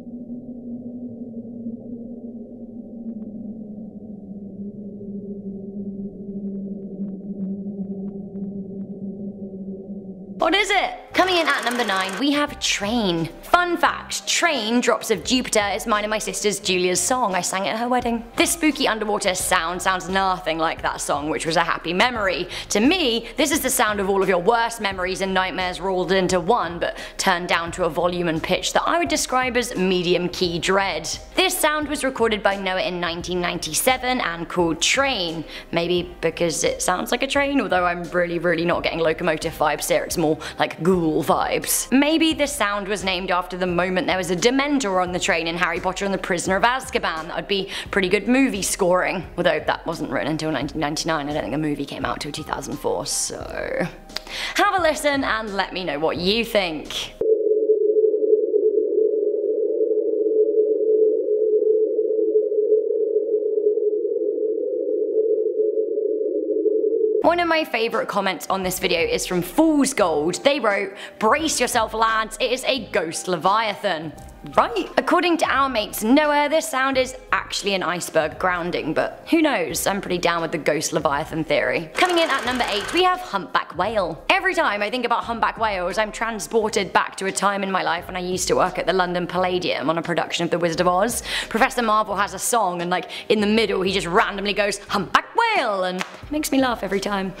What is it? Coming in at number nine, we have Train. Fun fact, Train, Drops of Jupiter, is mine and my sister's Julia's song. I sang it at her wedding. This spooky underwater sound sounds nothing like that song, which was a happy memory. To me, this is the sound of all of your worst memories and nightmares rolled into one, but turned down to a volume and pitch that I would describe as medium key dread. This sound was recorded by NOAA in nineteen ninety-seven and called Train. Maybe because it sounds like a train, although I'm really, really not getting locomotive vibes here. It's more like ghoul vibes. Maybe the sound was named after the moment there was a Dementor on the train in Harry Potter and the Prisoner of Azkaban. That would be pretty good movie scoring. Although that wasn't written until nineteen ninety-nine, I don't think the movie came out till two thousand four, so have a listen and let me know what you think. One of my favourite comments on this video is from Fool's Gold. They wrote, "Brace yourself lads, it is a ghost leviathan." Right? According to our mates NOAA, this sound is actually an iceberg grounding, but who knows? I'm pretty down with the ghost leviathan theory. Coming in at number eight, we have humpback whale. Every time I think about humpback whales, I'm transported back to a time in my life when I used to work at the London Palladium on a production of The Wizard of Oz. Professor Marvel has a song and, like, in the middle he just randomly goes, "Humpback whale," and it makes me laugh every time.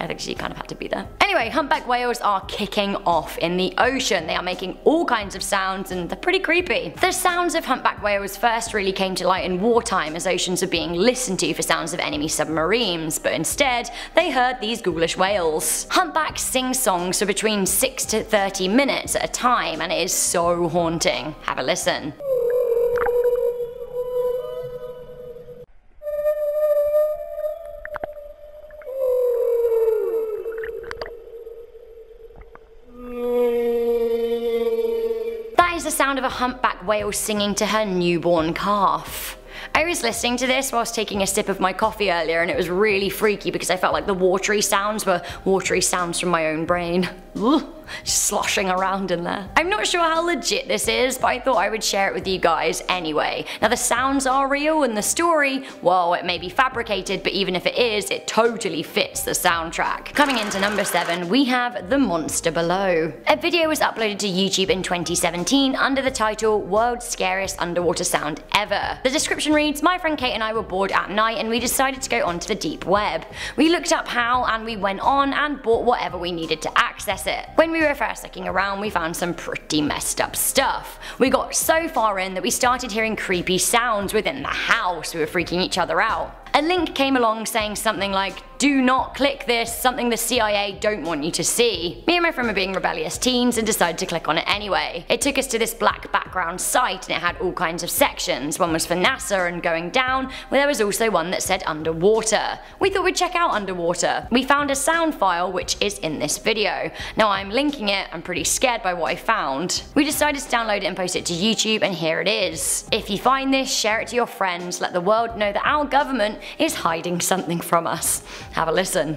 I think she kind of had to be there. Anyway, humpback whales are kicking off in the ocean. They are making all kinds of sounds and they're pretty creepy. The sounds of humpback whales first really came to light in wartime as oceans were being listened to for sounds of enemy submarines, but instead they heard these ghoulish whales. Humpbacks sing songs for between six to thirty minutes at a time and it is so haunting. Have a listen. Sound of a humpback whale singing to her newborn calf. I was listening to this whilst taking a sip of my coffee earlier and it was really freaky because I felt like the watery sounds were watery sounds from my own brain. Ugh, sloshing around in there. I'm not sure how legit this is, but I thought I would share it with you guys anyway. Now the sounds are real and the story, well, it may be fabricated, but even if it is, it totally fits the soundtrack. Coming into number seven, we have The Monster Below. A video was uploaded to YouTube in twenty seventeen under the title World's Scariest Underwater Sound Ever. The description reads, my friend Kate and I were bored at night and we decided to go onto the deep web. We looked up how and we went on and bought whatever we needed to access it. When we were first looking around, we found some pretty messed up stuff. We got so far in that we started hearing creepy sounds within the house. We were freaking each other out. A link came along saying something like, do not click this, something the C I A don't want you to see. Me and my friend were being rebellious teens and decided to click on it anyway. It took us to this black background site and it had all kinds of sections. One was for NASA and going down, where there was also one that said underwater. We thought we'd check out underwater. We found a sound file which is in this video. Now I'm linking it, I'm pretty scared by what I found. We decided to download it and post it to YouTube, and here it is. If you find this, share it to your friends, let the world know that our government is hiding something from us. Have a listen.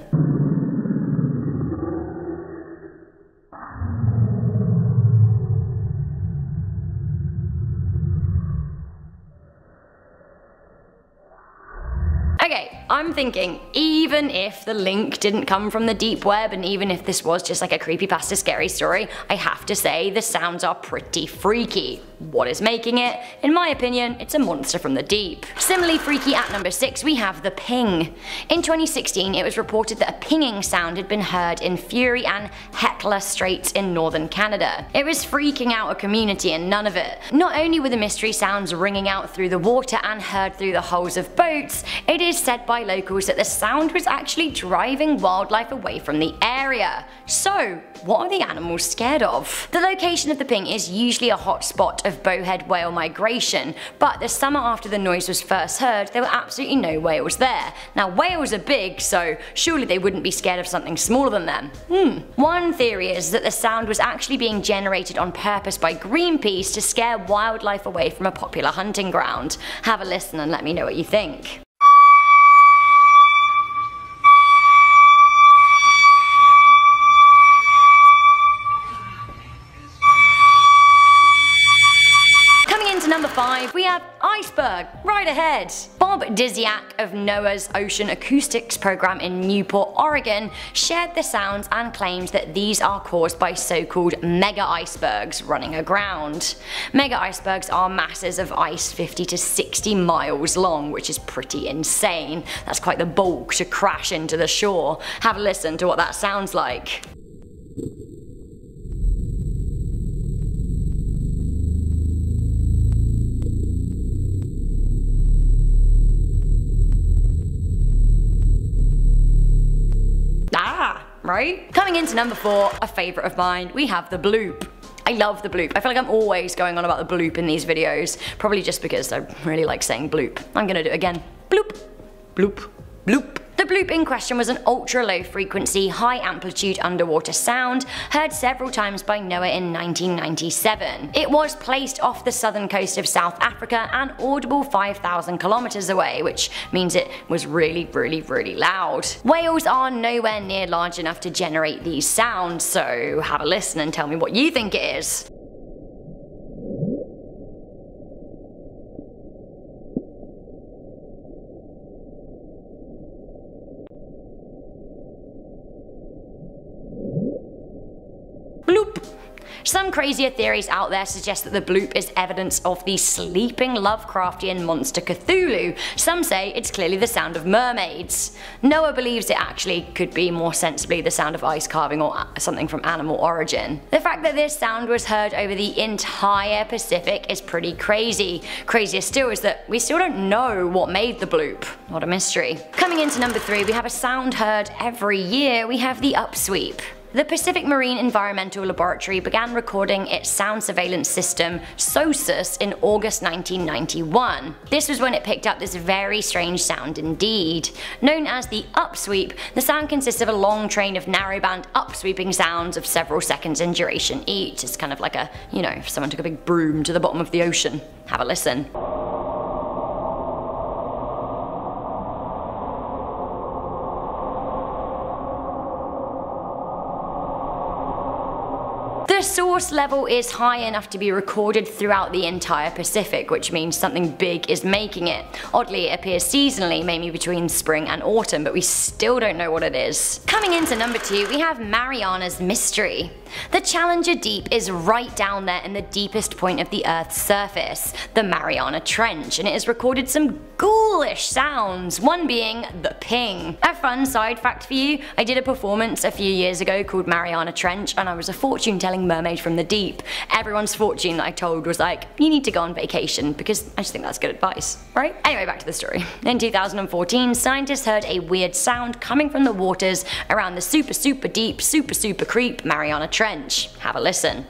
Okay, I'm thinking, even if the link didn't come from the deep web and even if this was just like a creepypasta scary story, I have to say the sounds are pretty freaky. What is making it? In my opinion, it's a monster from the deep. Similarly freaky at number six, we have the ping. In twenty sixteen, it was reported that a pinging sound had been heard in Fury and Hecla Straits in northern Canada. It was freaking out a community and none of it. Not only were the mystery sounds ringing out through the water and heard through the hulls of boats, it is said by locals that the sound was actually driving wildlife away from the area. So, what are the animals scared of? The location of the ping is usually a hot spot of bowhead whale migration, but the summer after the noise was first heard, there were absolutely no whales there. Now whales are big, so surely they wouldn't be scared of something smaller than them. Hmm. One theory is that the sound was actually being generated on purpose by Greenpeace to scare wildlife away from a popular hunting ground. Have a listen and let me know what you think. Number five, we have Iceberg right ahead. Bob Disiak of NOAA's Ocean Acoustics Program in Newport, Oregon shared the sounds and claims that these are caused by so-called mega icebergs running aground. Mega icebergs are masses of ice fifty to sixty miles long, which is pretty insane. That's quite the bulk to crash into the shore. Have a listen to what that sounds like. Right? Coming into number four, a favourite of mine, we have the bloop. I love the bloop. I feel like I'm always going on about the bloop in these videos, probably just because I really like saying bloop. I'm gonna do it again. Bloop, bloop, bloop. The bloop in question was an ultra-low frequency, high-amplitude underwater sound heard several times by NOAA in nineteen ninety-seven. It was placed off the southern coast of South Africa and audible five thousand kilometers away, which means it was really, really, really loud. Whales are nowhere near large enough to generate these sounds, so have a listen and tell me what you think it is. Some crazier theories out there suggest that the bloop is evidence of the sleeping Lovecraftian monster Cthulhu. Some say it's clearly the sound of mermaids. NOAA believes it actually could be more sensibly the sound of ice carving or something from animal origin. The fact that this sound was heard over the entire Pacific is pretty crazy. Crazier still is that we still don't know what made the bloop. What a mystery. Coming into number three, we have a sound heard every year. We have the upsweep. The Pacific Marine Environmental Laboratory began recording its sound surveillance system, SOSUS, in August nineteen ninety-one. This was when it picked up this very strange sound indeed. Known as the upsweep, the sound consists of a long train of narrowband upsweeping sounds of several seconds in duration each. It's kind of like a, you know, if someone took a big broom to the bottom of the ocean. Have a listen. The source level is high enough to be recorded throughout the entire Pacific, which means something big is making it. Oddly, it appears seasonally, maybe between spring and autumn, but we still don't know what it is. Coming into number two, we have Mariana's Mystery. The Challenger Deep is right down there in the deepest point of the Earth's surface, the Mariana Trench, and it has recorded some ghoulish sounds, one being the ping. A fun side fact for you, I did a performance a few years ago called Mariana Trench, and I was a fortune telling mermaid from the deep. Everyone's fortune that I told was like, you need to go on vacation, because I just think that's good advice, right? Anyway, back to the story. In two thousand fourteen, scientists heard a weird sound coming from the waters around the super super deep, super super creep Mariana Trench. Have a listen.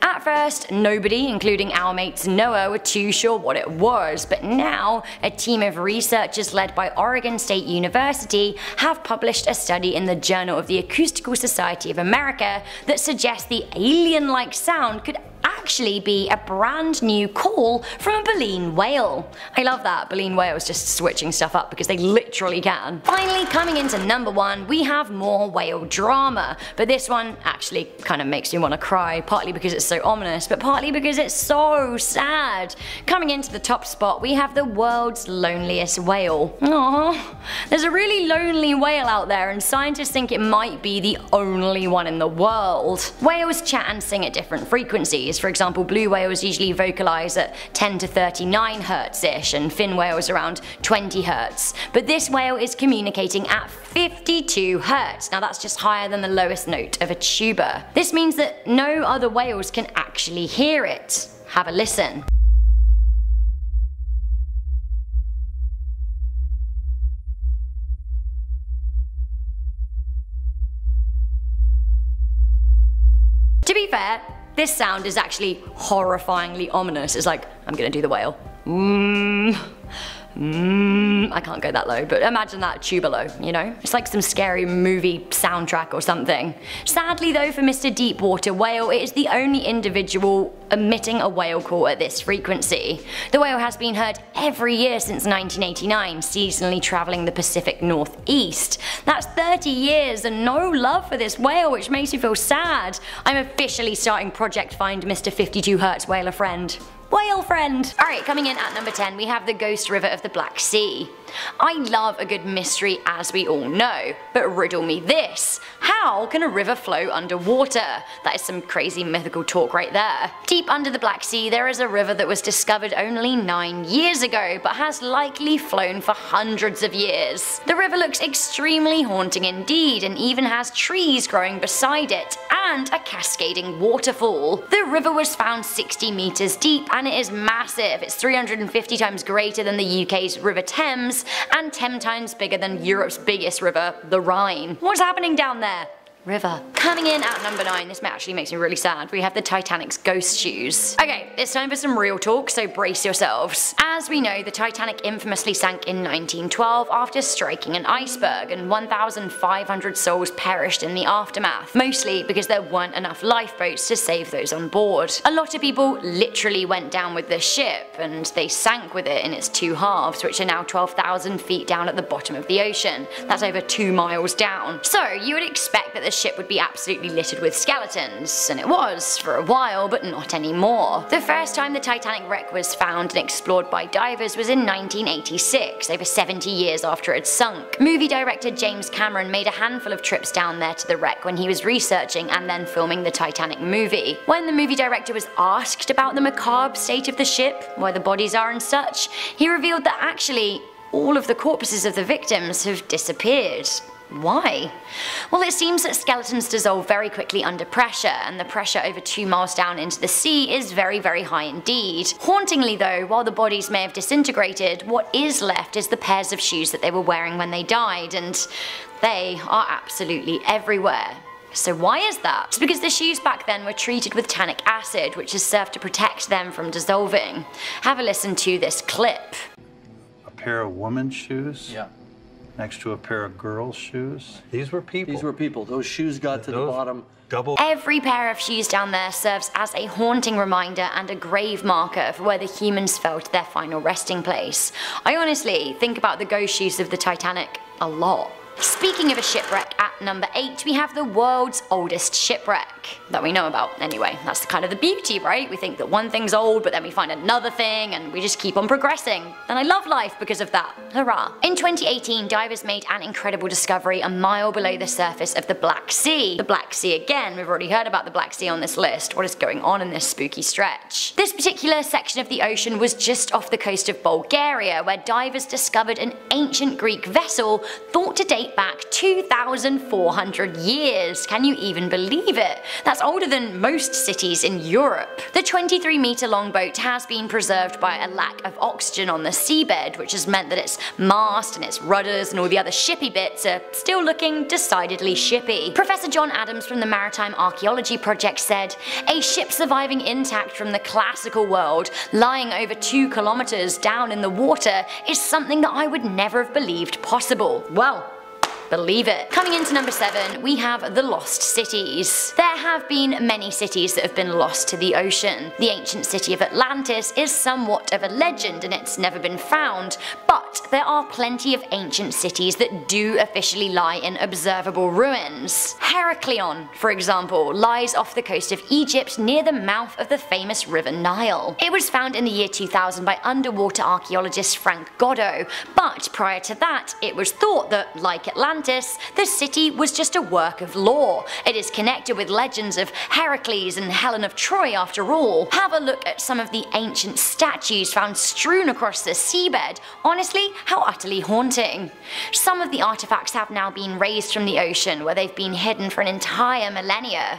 At first, nobody, including our mates Noah, were too sure what it was, but now a team of researchers led by Oregon State University have published a study in the Journal of the Acoustical Society of America that suggests the alien-like sound could actually be a brand new call from a baleen whale. I love that, baleen whales just switching stuff up because they literally can. Finally, coming into number one, we have more whale drama, but this one actually kind of makes me want to cry, partly because it's so ominous, but partly because it's so sad. Coming into the top spot, we have the world's loneliest whale. Aww. There's a really lonely whale out there, and scientists think it might be the only one in the world. Whales chat and sing at different frequencies. For example, blue whales usually vocalise at ten to thirty-nine hertz-ish and fin whales around twenty hertz. But this whale is communicating at fifty-two hertz. Now that's just higher than the lowest note of a tuba. This means that no other whales can actually hear it. Have a listen. To be fair, this sound is actually horrifyingly ominous. It's like, I'm gonna do the whale. Mmm. Mmm. I can't go that low, but imagine that tuba low, you know? It's like some scary movie soundtrack or something. Sadly though, for Mister Deepwater Whale, it is the only individual emitting a whale call at this frequency. The whale has been heard every year since nineteen eighty-nine, seasonally travelling the Pacific Northeast. That's thirty years and no love for this whale, which makes me feel sad. I'm officially starting Project Find Mister fifty-two hertz Whaler Friend. Whale friend! Alright, coming in at number ten, we have the Ghost River of the Black Sea. I love a good mystery, as we all know, but riddle me this. How can a river flow underwater? That is some crazy mythical talk right there. Deep under the Black Sea, there is a river that was discovered only nine years ago, but has likely flown for hundreds of years. The river looks extremely haunting indeed, and even has trees growing beside it, and a cascading waterfall. The river was found sixty meters deep, and it is massive. It's three hundred fifty times greater than the U K's River Thames, and ten times bigger than Europe's biggest river, the Rhine. What's happening down there? River. Coming in at number nine, this actually makes me really sad, we have the Titanic's Ghost Shoes. Okay, it's time for some real talk, so brace yourselves. As we know, the Titanic infamously sank in nineteen twelve after striking an iceberg, and one thousand five hundred souls perished in the aftermath, mostly because there weren't enough lifeboats to save those on board. A lot of people literally went down with the ship, and they sank with it in its two halves, which are now twelve thousand feet down at the bottom of the ocean. That's over two miles down. So you would expect that the ship would be absolutely littered with skeletons, and it was for a while, but not anymore. The first time the Titanic wreck was found and explored by divers was in nineteen eighty-six, over seventy years after it had sunk. Movie director James Cameron made a handful of trips down there to the wreck when he was researching and then filming the Titanic movie. When the movie director was asked about the macabre state of the ship, where the bodies are and such, he revealed that actually all of the corpses of the victims have disappeared. Why? Well, it seems that skeletons dissolve very quickly under pressure, and the pressure over two miles down into the sea is very very high indeed. Hauntingly though, while the bodies may have disintegrated, what is left is the pairs of shoes that they were wearing when they died, and they are absolutely everywhere. So why is that? It's because the shoes back then were treated with tannic acid, which has served to protect them from dissolving. Have a listen to this clip. A pair of woman's shoes? Yeah. Next to a pair of girls' shoes. These were people. These were people. Those shoes got to the bottom double. Every pair of shoes down there serves as a haunting reminder and a grave marker for where the humans fell to their final resting place. I honestly think about the ghost shoes of the Titanic a lot. Speaking of a shipwreck, at number eight we have the world's oldest shipwreck that we know about anyway. That's the kind of the beauty, right? We think that one thing's old, but then we find another thing and we just keep on progressing. And I love life because of that. Hurrah. In twenty eighteen, divers made an incredible discovery a mile below the surface of the Black Sea. The Black Sea again, we've already heard about the Black Sea on this list. What is going on in this spooky stretch? This particular section of the ocean was just off the coast of Bulgaria, where divers discovered an ancient Greek vessel thought to date back two thousand four hundred years. Can you even believe it? That's older than most cities in Europe. The twenty-three metre long boat has been preserved by a lack of oxygen on the seabed, which has meant that its mast and its rudders and all the other shippy bits are still looking decidedly shippy. Professor John Adams from the Maritime Archaeology Project said, "A ship surviving intact from the classical world, lying over two kilometres down in the water, is something that I would never have believed possible." Well, believe it. Coming into number seven, we have the lost cities. There have been many cities that have been lost to the ocean. The ancient city of Atlantis is somewhat of a legend and it's never been found, but there are plenty of ancient cities that do officially lie in observable ruins. Heraklion, for example, lies off the coast of Egypt near the mouth of the famous River Nile. It was found in the year two thousand by underwater archaeologist Frank Goddo, but prior to that it was thought that, like Atlantis, the city was just a work of lore. It is connected with legends of Heracles and Helen of Troy after all. Have a look at some of the ancient statues found strewn across the seabed. Honestly, how utterly haunting. Some of the artifacts have now been raised from the ocean, where they've been hidden for an entire millennia.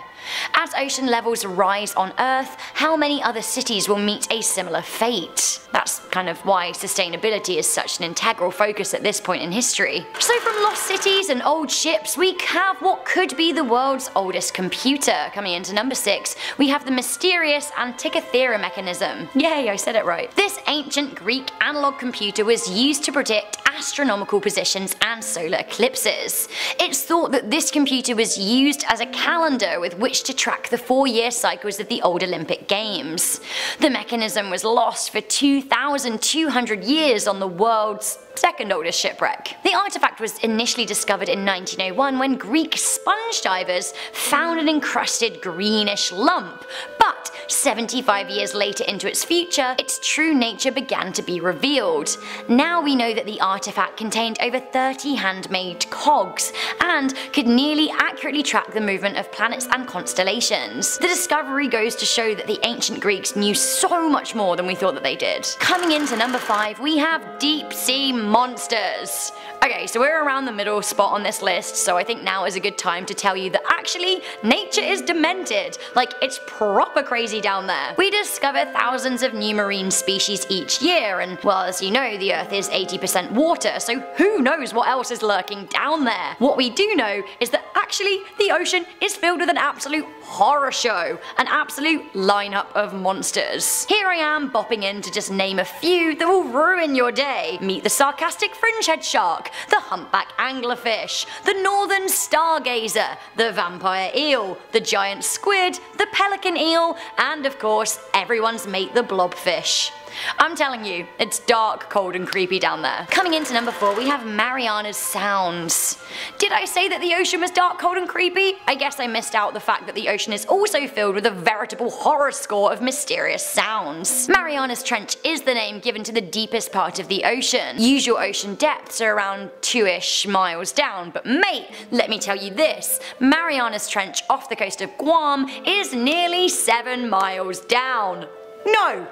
As ocean levels rise on Earth, how many other cities will meet a similar fate? That's kind of why sustainability is such an integral focus at this point in history. So from lost cities and old ships, we have what could be the world's oldest computer. Coming into number six, we have the mysterious Antikythera mechanism. Yay, I said it right. This ancient Greek analog computer was used to predict astronomical positions and solar eclipses. It's thought that this computer was used as a calendar with which to track the four-year cycles of the old Olympic Games. The mechanism was lost for two thousand two hundred years on the world's second oldest shipwreck. The artifact was initially discovered in nineteen oh one when Greek sponge divers found an encrusted greenish lump, but seventy-five years later into its future, its true nature began to be revealed. Now we know that the artifact contained over thirty handmade cogs and could nearly accurately track the movement of planets and constellations. The discovery goes to show that the ancient Greeks knew so much more than we thought that they did. Coming into number five, we have deep sea monsters. Okay, so we're around the middle spot on this list, so I think now is a good time to tell you that actually nature is demented. Like, it's proper crazy down there. We discover thousands of new marine species each year, and well, as you know, the Earth is eighty percent water, so who knows what else is lurking down there. What we do know is that actually the ocean is filled with an absolute horror show, an absolute lineup of monsters. Here I am bopping in to just name a few that will ruin your day. Meet the sarcastic fringehead shark, the humpback anglerfish, the northern stargazer, the vampire eel, the giant squid, the pelican eel, and of course everyone's mate, the blobfish. I'm telling you, it's dark, cold and creepy down there. Coming into number four, we have Mariana's Sounds. Did I say that the ocean was dark, cold and creepy? I guess I missed out the fact that the ocean is also filled with a veritable horror score of mysterious sounds. Mariana's Trench is the name given to the deepest part of the ocean. Usual ocean depths are around two-ish miles down, but mate, let me tell you this, Mariana's Trench off the coast of Guam is nearly seven miles down. No!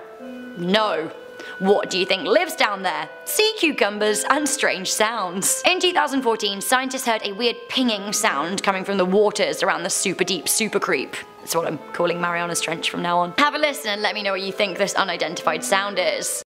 No. What do you think lives down there? Sea cucumbers and strange sounds. In two thousand fourteen, scientists heard a weird pinging sound coming from the waters around the super deep super creep. That's what I'm calling Mariana's Trench from now on. Have a listen and let me know what you think this unidentified sound is.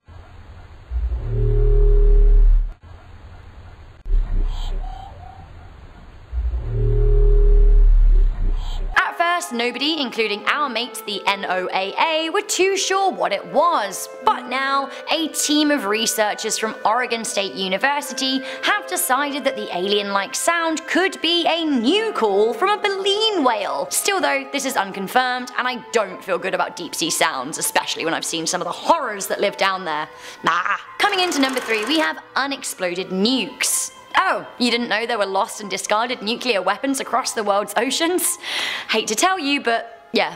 first, nobody, including our mates the N O A A, were too sure what it was, but now a team of researchers from Oregon State University have decided that the alien-like sound could be a new call from a baleen whale. Still though, this is unconfirmed, and I don't feel good about deep-sea sounds, especially when I've seen some of the horrors that live down there. Nah. Coming into number three, we have unexploded nukes. Oh, you didn't know there were lost and discarded nuclear weapons across the world's oceans? Hate to tell you, but yeah,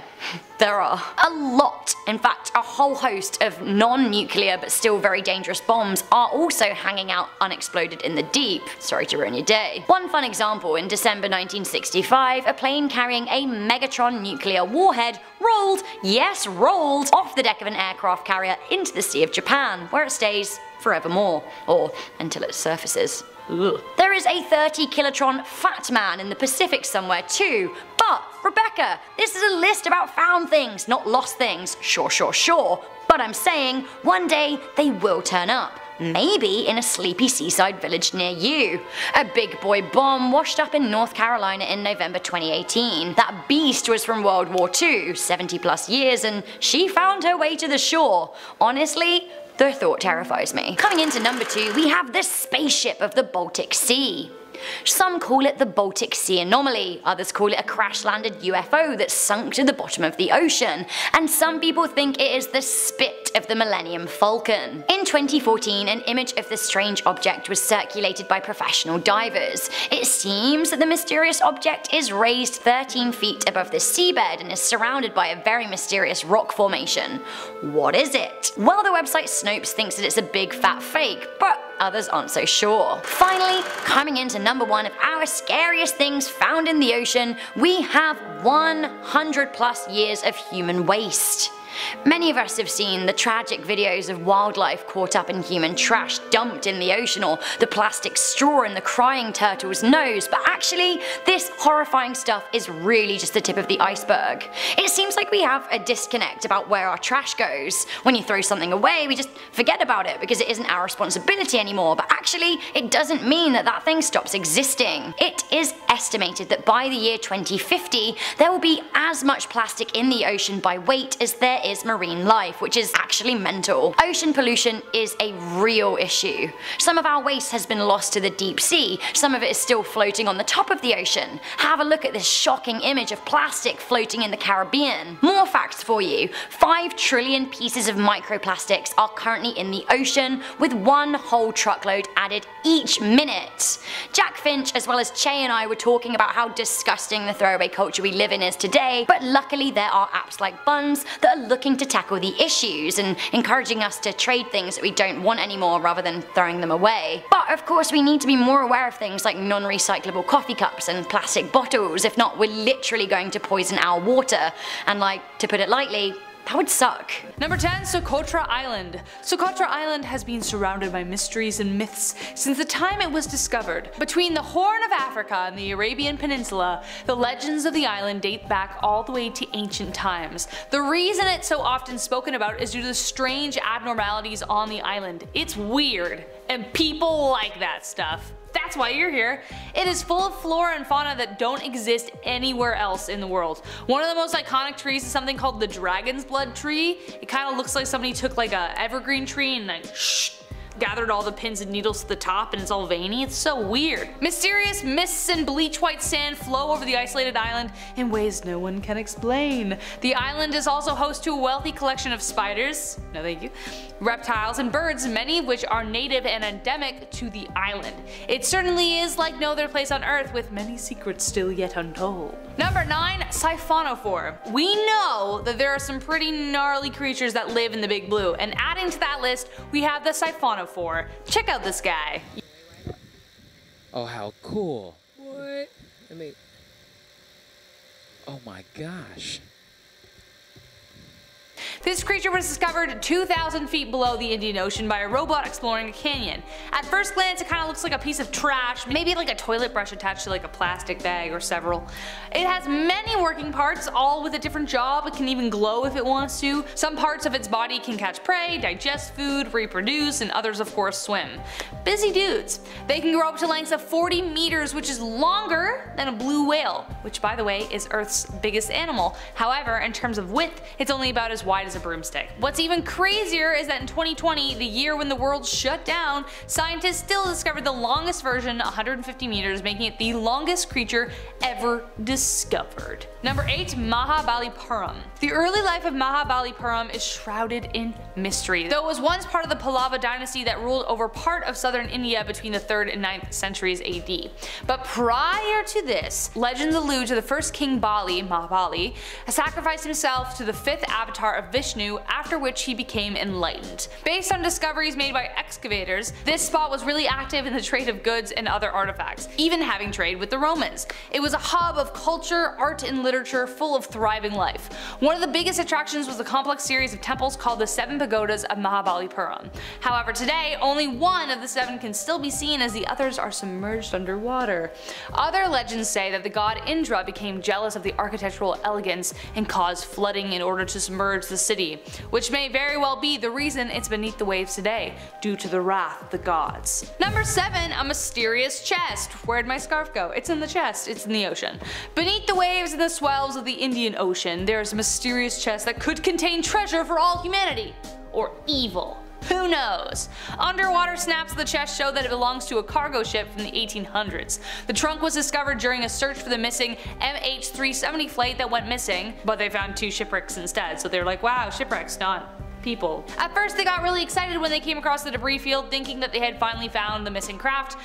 there are. A lot, in fact a whole host of non-nuclear but still very dangerous bombs are also hanging out unexploded in the deep. Sorry to ruin your day. One fun example, in December nineteen sixty-five, a plane carrying a Megatron nuclear warhead rolled, yes rolled, off the deck of an aircraft carrier into the Sea of Japan, where it stays forevermore, or until it surfaces. Ugh. There is a thirty kilotron fat man in the Pacific somewhere too, but Rebecca, this is a list about found things, not lost things. Sure, sure, sure, but I'm saying one day they will turn up. Maybe in a sleepy seaside village near you. A big boy bomb washed up in North Carolina in November twenty eighteen. That beast was from World War Two, seventy plus years, and she found her way to the shore. Honestly, the thought terrifies me. Coming into number two, we have the spaceship of the Baltic Sea. Some call it the Baltic Sea Anomaly, others call it a crash-landed U F O that sunk to the bottom of the ocean, and some people think it is the spit of the Millennium Falcon. In twenty fourteen, an image of this strange object was circulated by professional divers. It seems that the mysterious object is raised thirteen feet above the seabed and is surrounded by a very mysterious rock formation. What is it? Well, the website Snopes thinks that it's a big fat fake, but others aren't so sure. Finally, coming into number one of our scariest things found in the ocean, we have one hundred plus years of human waste. Many of us have seen the tragic videos of wildlife caught up in human trash dumped in the ocean, or the plastic straw in the crying turtle's nose, but actually this horrifying stuff is really just the tip of the iceberg. It seems like we have a disconnect about where our trash goes. When you throw something away, we just forget about it because it isn't our responsibility anymore, but actually it doesn't mean that that thing stops existing. It is estimated that by the year twenty fifty there will be as much plastic in the ocean by weight as there is marine life, which is actually mental. Ocean pollution is a real issue. Some of our waste has been lost to the deep sea, some of it is still floating on the top of the ocean. Have a look at this shocking image of plastic floating in the Caribbean. More facts for you. five trillion pieces of microplastics are currently in the ocean, with one whole truckload added each minute. Jack Finch as well as Che and I were talking about how disgusting the throwaway culture we live in is today, but luckily there are apps like Buns that are looking to tackle the issues and encouraging us to trade things that we don't want anymore rather than throwing them away. But of course we need to be more aware of things like non-recyclable coffee cups and plastic bottles, if not we're literally going to poison our water, and like, to put it lightly, that would suck. Number ten, Socotra Island. Socotra Island has been surrounded by mysteries and myths since the time it was discovered. Between the Horn of Africa and the Arabian Peninsula, the legends of the island date back all the way to ancient times. The reason it's so often spoken about is due to the strange abnormalities on the island. It's weird, and people like that stuff. That's why you're here. It is full of flora and fauna that don't exist anywhere else in the world. One of the most iconic trees is something called the dragon's blood tree. It kind of looks like somebody took like a evergreen tree and like shh, gathered all the pins and needles to the top, and it's all veiny. It's so weird. Mysterious mists and bleach white sand flow over the isolated island in ways no one can explain. The island is also host to a wealthy collection of spiders, no thank you, reptiles and birds, many of which are native and endemic to the island. It certainly is like no other place on earth, with many secrets still yet untold. Number nine, Siphonophore. We know that there are some pretty gnarly creatures that live in the big blue, and adding to that list we have the Siphonophore. For. Check out this guy. Oh, how cool. What? I mean, oh my gosh. This creature was discovered two thousand feet below the Indian Ocean by a robot exploring a canyon. At first glance, it kind of looks like a piece of trash, maybe like a toilet brush attached to like a plastic bag or several. It has many working parts, all with a different job. It can even glow if it wants to. Some parts of its body can catch prey, digest food, reproduce, and others of course swim. Busy dudes. They can grow up to lengths of forty meters, which is longer than a blue whale, which by the way is Earth's biggest animal. However, in terms of width, it's only about as wide as a broomstick. What's even crazier is that in twenty twenty, the year when the world shut down, scientists still discovered the longest version, one hundred fifty meters, making it the longest creature ever discovered. Number eight. Mahabalipuram. The early life of Mahabalipuram is shrouded in mystery, though it was once part of the Pallava dynasty that ruled over part of southern India between the third and ninth centuries A D. But prior to this, legends allude to the first king Bali, Mahabali, sacrificed himself to the fifth avatar of Vishnu, after which he became enlightened. Based on discoveries made by excavators, this spot was really active in the trade of goods and other artifacts, even having trade with the Romans. It was a hub of culture, art, and literature full of thriving life. One of the biggest attractions was a complex series of temples called the Seven Pagodas of Mahabalipuram. However, today, only one of the seven can still be seen, as the others are submerged underwater. Other legends say that the god Indra became jealous of the architectural elegance and caused flooding in order to submerge the city, which may very well be the reason it's beneath the waves today, due to the wrath of the gods. Number seven. A mysterious chest. Where'd my scarf go? It's in the chest. It's in the ocean. Beneath the waves and the swells of the Indian Ocean, there's a mysterious chest that could contain treasure for all humanity. Or evil. Who knows? Underwater snaps of the chest show that it belongs to a cargo ship from the eighteen hundreds. The trunk was discovered during a search for the missing M H three seventy flight that went missing, but they found two shipwrecks instead, so they're like, wow, shipwrecks, not people. At first they got really excited when they came across the debris field, thinking that they had finally found the missing craft.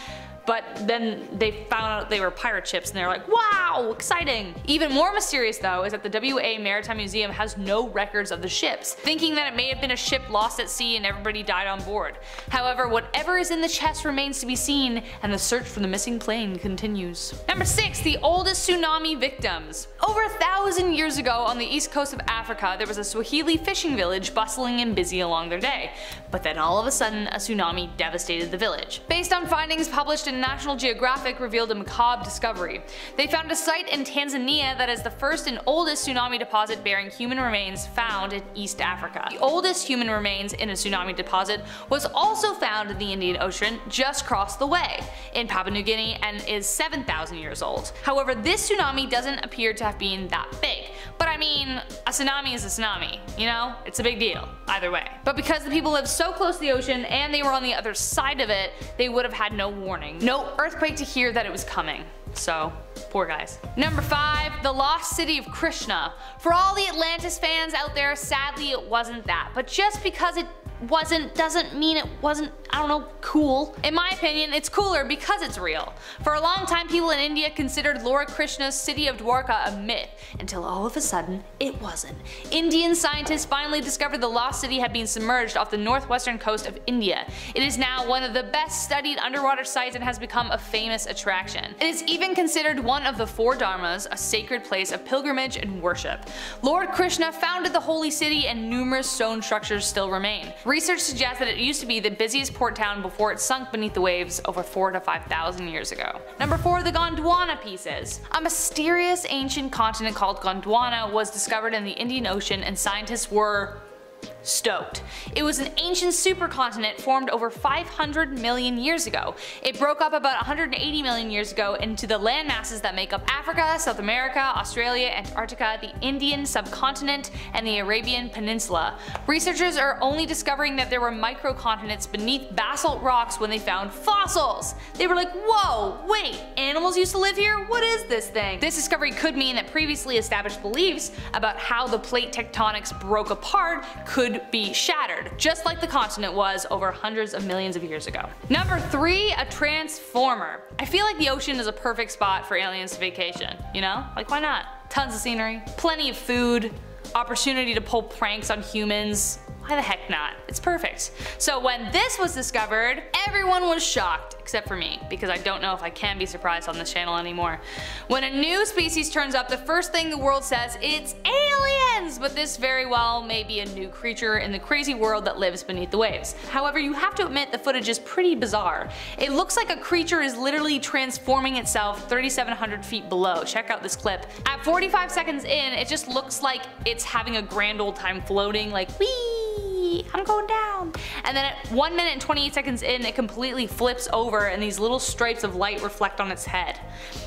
But then they found out they were pirate ships and they're like, wow, exciting. Even more mysterious though is that the W A Maritime Museum has no records of the ships, thinking that it may have been a ship lost at sea and everybody died on board. However, whatever is in the chest remains to be seen, and the search for the missing plane continues. Number six. The oldest tsunami victims. Over a thousand years ago on the east coast of Africa, there was a Swahili fishing village bustling and busy along their day. But then all of a sudden, a tsunami devastated the village. Based on findings published in National Geographic, revealed a macabre discovery. They found a site in Tanzania that is the first and oldest tsunami deposit bearing human remains found in East Africa. The oldest human remains in a tsunami deposit was also found in the Indian Ocean just across the way in Papua New Guinea and is seven thousand years old. However, this tsunami doesn't appear to have been that big. But I mean, a tsunami is a tsunami, you know? It's a big deal, either way. But because the people lived so close to the ocean and they were on the other side of it, they would have had no warning. No earthquake to hear that it was coming. So, poor guys. Number five. The lost city of Krishna. For all the Atlantis fans out there, sadly it wasn't that. But just because it wasn't doesn't mean it wasn't, I don't know, cool. In my opinion, it's cooler because it's real. For a long time, people in India considered Lord Krishna's city of Dwarka a myth, until all of a sudden, it wasn't. Indian scientists finally discovered the lost city had been submerged off the northwestern coast of India. It is now one of the best studied underwater sites and has become a famous attraction. It is even considered one of the four dharmas, a sacred place of pilgrimage and worship. Lord Krishna founded the holy city and numerous stone structures still remain. Research suggests that it used to be the busiest port town before it sunk beneath the waves over four to five thousand years ago. Number four. The Gondwana pieces. A mysterious ancient continent called Gondwana was discovered in the Indian Ocean, and scientists were stoked. It was an ancient supercontinent formed over five hundred million years ago. It broke up about one hundred eighty million years ago into the land masses that make up Africa, South America, Australia, Antarctica, the Indian subcontinent, and the Arabian Peninsula. Researchers are only discovering that there were microcontinents beneath basalt rocks when they found fossils. They were like, whoa, wait, animals used to live here? What is this thing? This discovery could mean that previously established beliefs about how the plate tectonics broke apart could be shattered, just like the continent was over hundreds of millions of years ago. Number three. A transformer. I feel like the ocean is a perfect spot for aliens to vacation, you know? Like, why not? Tons of scenery, plenty of food, opportunity to pull pranks on humans. Why the heck not? It's perfect. So when this was discovered, everyone was shocked, except for me, because I don't know if I can be surprised on this channel anymore. When a new species turns up, the first thing the world says, it's aliens! ends, but this very well may be a new creature in the crazy world that lives beneath the waves. However, you have to admit the footage is pretty bizarre. It looks like a creature is literally transforming itself thirty-seven hundred feet below. Check out this clip. At forty-five seconds in, it just looks like it's having a grand old time floating, like whee! I'm going down. And then at one minute and twenty-eight seconds in, it completely flips over and these little stripes of light reflect on its head.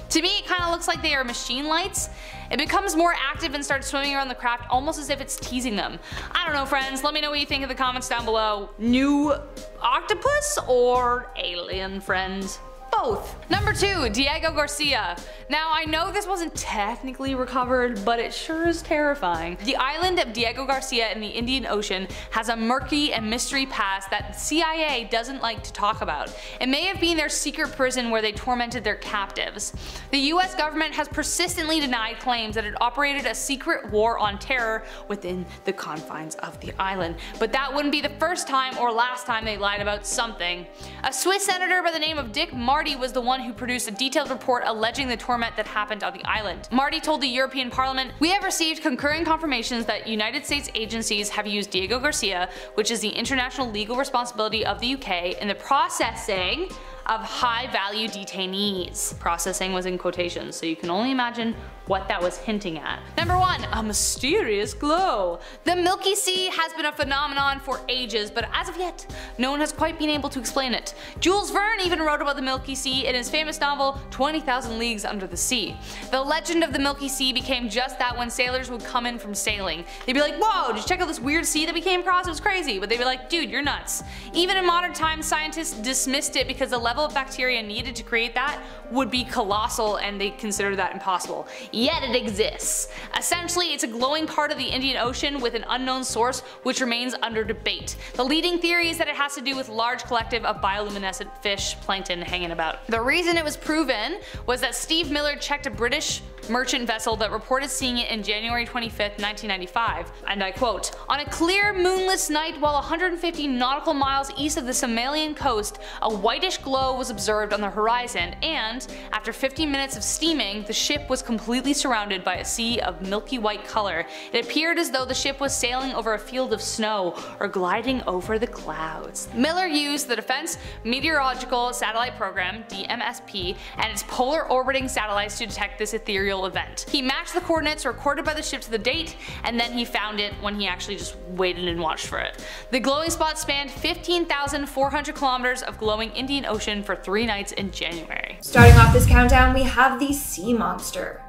To me, it kind of looks like they are machine lights. It becomes more active and starts swimming around the craft almost as if it's teasing them. I don't know, friends. Let me know what you think in the comments down below. New octopus or alien, friends? Both. Number two, Diego Garcia. Now I know this wasn't technically recovered, but it sure is terrifying. The island of Diego Garcia in the Indian Ocean has a murky and mystery past that the C I A doesn't like to talk about. It may have been their secret prison where they tormented their captives. The U S government has persistently denied claims that it operated a secret war on terror within the confines of the island, but that wouldn't be the first time or last time they lied about something. A Swiss senator by the name of Dick Marty Marty was the one who produced a detailed report alleging the torment that happened on the island. Marty told the European Parliament, "We have received concurring confirmations that United States agencies have used Diego Garcia, which is the international legal responsibility of the U K, in the processing of high-value detainees." Processing was in quotations, so you can only imagine what that was hinting at. Number one, a mysterious glow. The Milky Sea has been a phenomenon for ages, but as of yet, no one has quite been able to explain it. Jules Verne even wrote about the Milky Sea in his famous novel, twenty thousand leagues Under the Sea. The legend of the Milky Sea became just that when sailors would come in from sailing. They'd be like, whoa, did you check out this weird sea that we came across? It was crazy. But they'd be like, dude, you're nuts. Even in modern times, scientists dismissed it because the level of bacteria needed to create that would be colossal and they considered that impossible. Yet it exists. Essentially, it's a glowing part of the Indian Ocean with an unknown source, which remains under debate. The leading theory is that it has to do with a large collective of bioluminescent fish plankton hanging about. The reason it was proven was that Steve Miller checked a British merchant vessel that reported seeing it in January twenty-fifth, nineteen ninety-five, and I quote, "On a clear moonless night while one hundred fifty nautical miles east of the Somalian coast, a whitish glow was observed on the horizon and, after fifteen minutes of steaming, the ship was completely surrounded by a sea of milky white color. It appeared as though the ship was sailing over a field of snow or gliding over the clouds." Miller used the Defense Meteorological Satellite Program, D M S P, and its polar orbiting satellites to detect this ethereal event. He matched the coordinates recorded by the ship to the date, and then he found it when he actually just waited and watched for it. The glowing spot spanned fifteen thousand four hundred kilometers of glowing Indian Ocean for three nights in January. Starting off this countdown, we have the sea monster.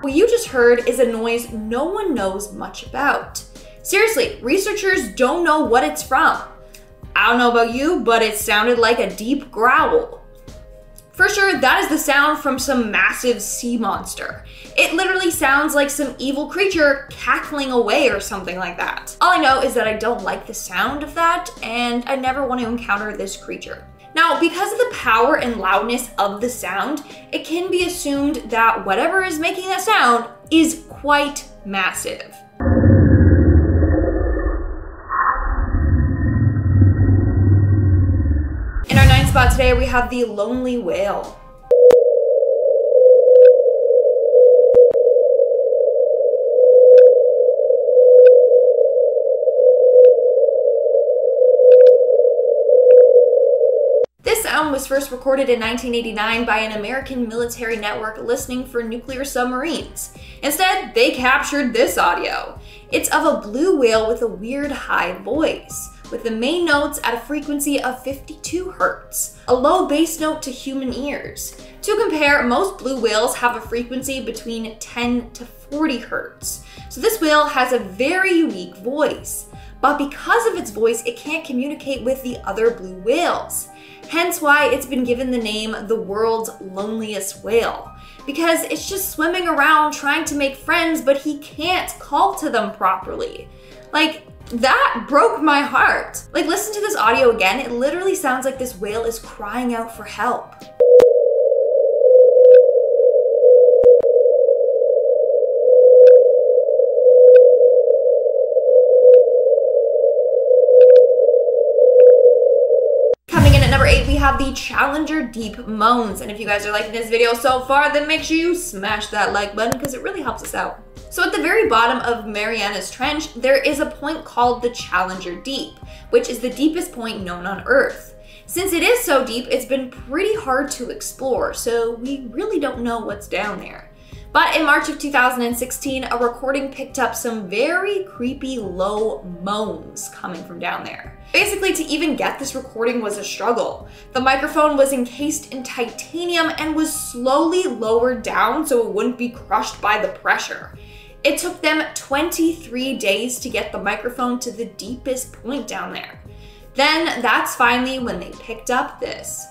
What you just heard is a noise no one knows much about. Seriously, researchers don't know what it's from. I don't know about you, but it sounded like a deep growl. For sure, that is the sound from some massive sea monster. It literally sounds like some evil creature cackling away or something like that. All I know is that I don't like the sound of that, and I never want to encounter this creature. Now, because of the power and loudness of the sound, it can be assumed that whatever is making that sound is quite massive. But today we have the lonely whale. This sound was first recorded in nineteen eighty-nine by an American military network listening for nuclear submarines. Instead, they captured this audio. It's of a blue whale with a weird high voice, with the main notes at a frequency of fifty-two hertz, a low bass note to human ears. To compare, most blue whales have a frequency between ten to forty hertz, so this whale has a very unique voice, but because of its voice, it can't communicate with the other blue whales, hence why it's been given the name the world's loneliest whale, because it's just swimming around trying to make friends, but he can't call to them properly. Like, that broke my heart. Like, listen to this audio again. It literally sounds like this whale is crying out for help. have the Challenger Deep Moans. And if you guys are liking this video so far, then make sure you smash that like button because it really helps us out. So at the very bottom of Mariana's Trench, there is a point called the Challenger Deep, which is the deepest point known on Earth. Since it is so deep, it's been pretty hard to explore, so we really don't know what's down there. But in March of two thousand sixteen, a recording picked up some very creepy low moans coming from down there. Basically, to even get this recording was a struggle. The microphone was encased in titanium and was slowly lowered down so it wouldn't be crushed by the pressure. It took them twenty-three days to get the microphone to the deepest point down there. Then that's finally when they picked up this.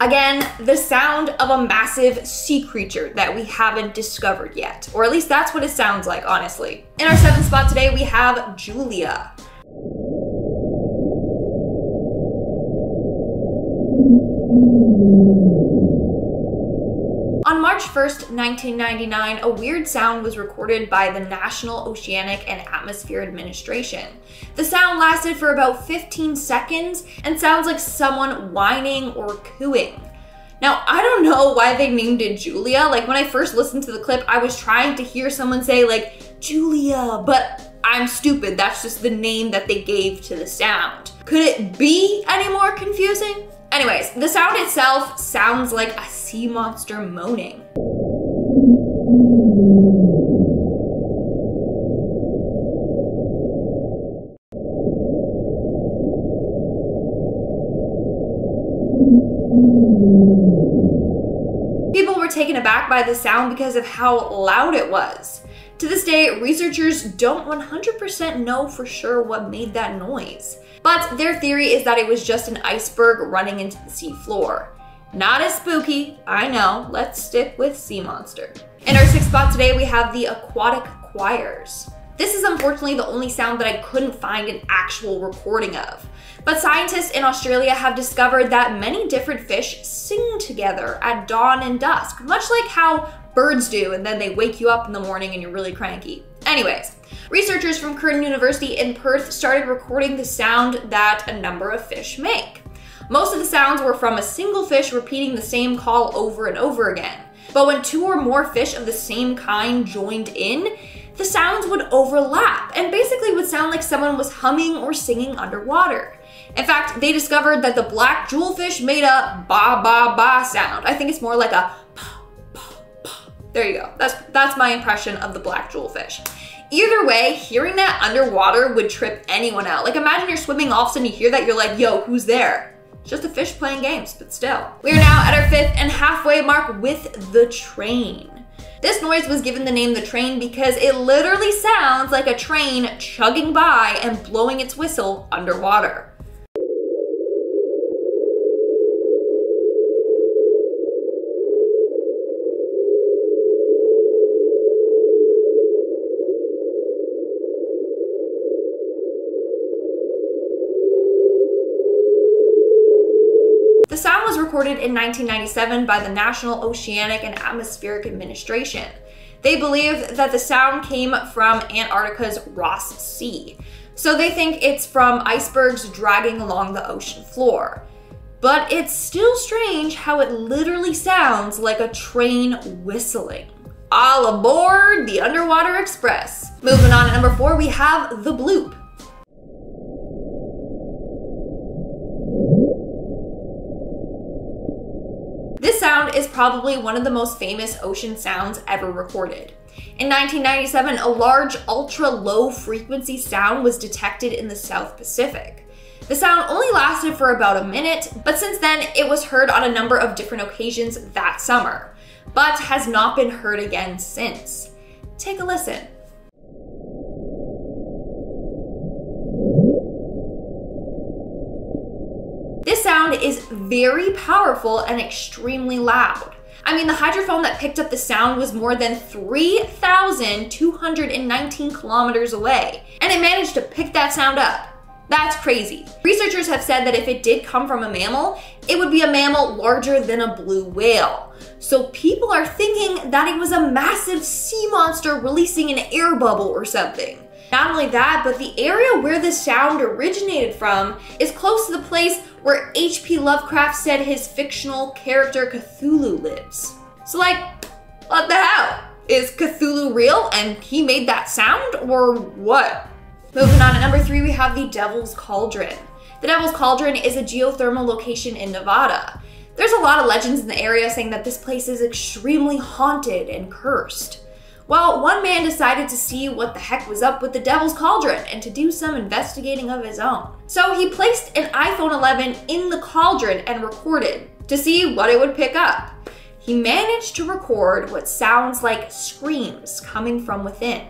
Again, the sound of a massive sea creature that we haven't discovered yet, or at least that's what it sounds like, honestly. In our seventh spot today, we have Julia. On March first, nineteen ninety-nine, a weird sound was recorded by the National Oceanic and Atmosphere Administration. The sound lasted for about fifteen seconds and sounds like someone whining or cooing. Now, I don't know why they named it Julia. Like, when I first listened to the clip, I was trying to hear someone say, like, Julia, but I'm stupid. That's just the name that they gave to the sound. Could it be any more confusing? Anyways, the sound itself sounds like a sea monster moaning. People were taken aback by the sound because of how loud it was. To this day, researchers don't one hundred percent know for sure what made that noise, but their theory is that it was just an iceberg running into the sea floor. Not as spooky, I know, let's stick with sea monster. In our sixth spot today, we have the aquatic choirs. This is unfortunately the only sound that I couldn't find an actual recording of, but scientists in Australia have discovered that many different fish sing together at dawn and dusk, much like how birds do, and then they wake you up in the morning and you're really cranky. Anyways, researchers from Curtin University in Perth started recording the sound that a number of fish make. Most of the sounds were from a single fish repeating the same call over and over again. But when two or more fish of the same kind joined in, the sounds would overlap and basically would sound like someone was humming or singing underwater. In fact, they discovered that the black jewelfish made a ba ba ba sound. I think it's more like a pa pa pa. There you go. That's that's my impression of the black jewelfish. Either way, hearing that underwater would trip anyone out. Like, imagine you're swimming, all of a sudden you hear that, you're like, yo, who's there? It's just a fish playing games, but still. We are now at our fifth and halfway mark with the train. This noise was given the name the train because it literally sounds like a train chugging by and blowing its whistle underwater. The sound was recorded in nineteen ninety-seven by the National Oceanic and Atmospheric Administration. They believe that the sound came from Antarctica's Ross Sea, so they think it's from icebergs dragging along the ocean floor. But it's still strange how it literally sounds like a train whistling. All aboard the Underwater Express. Moving on to number four, we have the bloop. This sound is probably one of the most famous ocean sounds ever recorded. In nineteen ninety-seven, a large ultra-low frequency sound was detected in the South Pacific. The sound only lasted for about a minute, but since then it was heard on a number of different occasions that summer, but has not been heard again since. Take a listen. This sound is very powerful and extremely loud. I mean, the hydrophone that picked up the sound was more than three thousand two hundred nineteen kilometers away, and it managed to pick that sound up. That's crazy. Researchers have said that if it did come from a mammal, it would be a mammal larger than a blue whale. So people are thinking that it was a massive sea monster releasing an air bubble or something. Not only that, but the area where the sound originated from is close to the place where H P Lovecraft said his fictional character Cthulhu lives. So like, what the hell? Is Cthulhu real and he made that sound or what? Moving on, at number three, we have the Devil's Cauldron. The Devil's Cauldron is a geothermal location in Nevada. There's a lot of legends in the area saying that this place is extremely haunted and cursed. Well, one man decided to see what the heck was up with the Devil's Cauldron and to do some investigating of his own. So he placed an iPhone eleven in the cauldron and recorded to see what it would pick up. He managed to record what sounds like screams coming from within.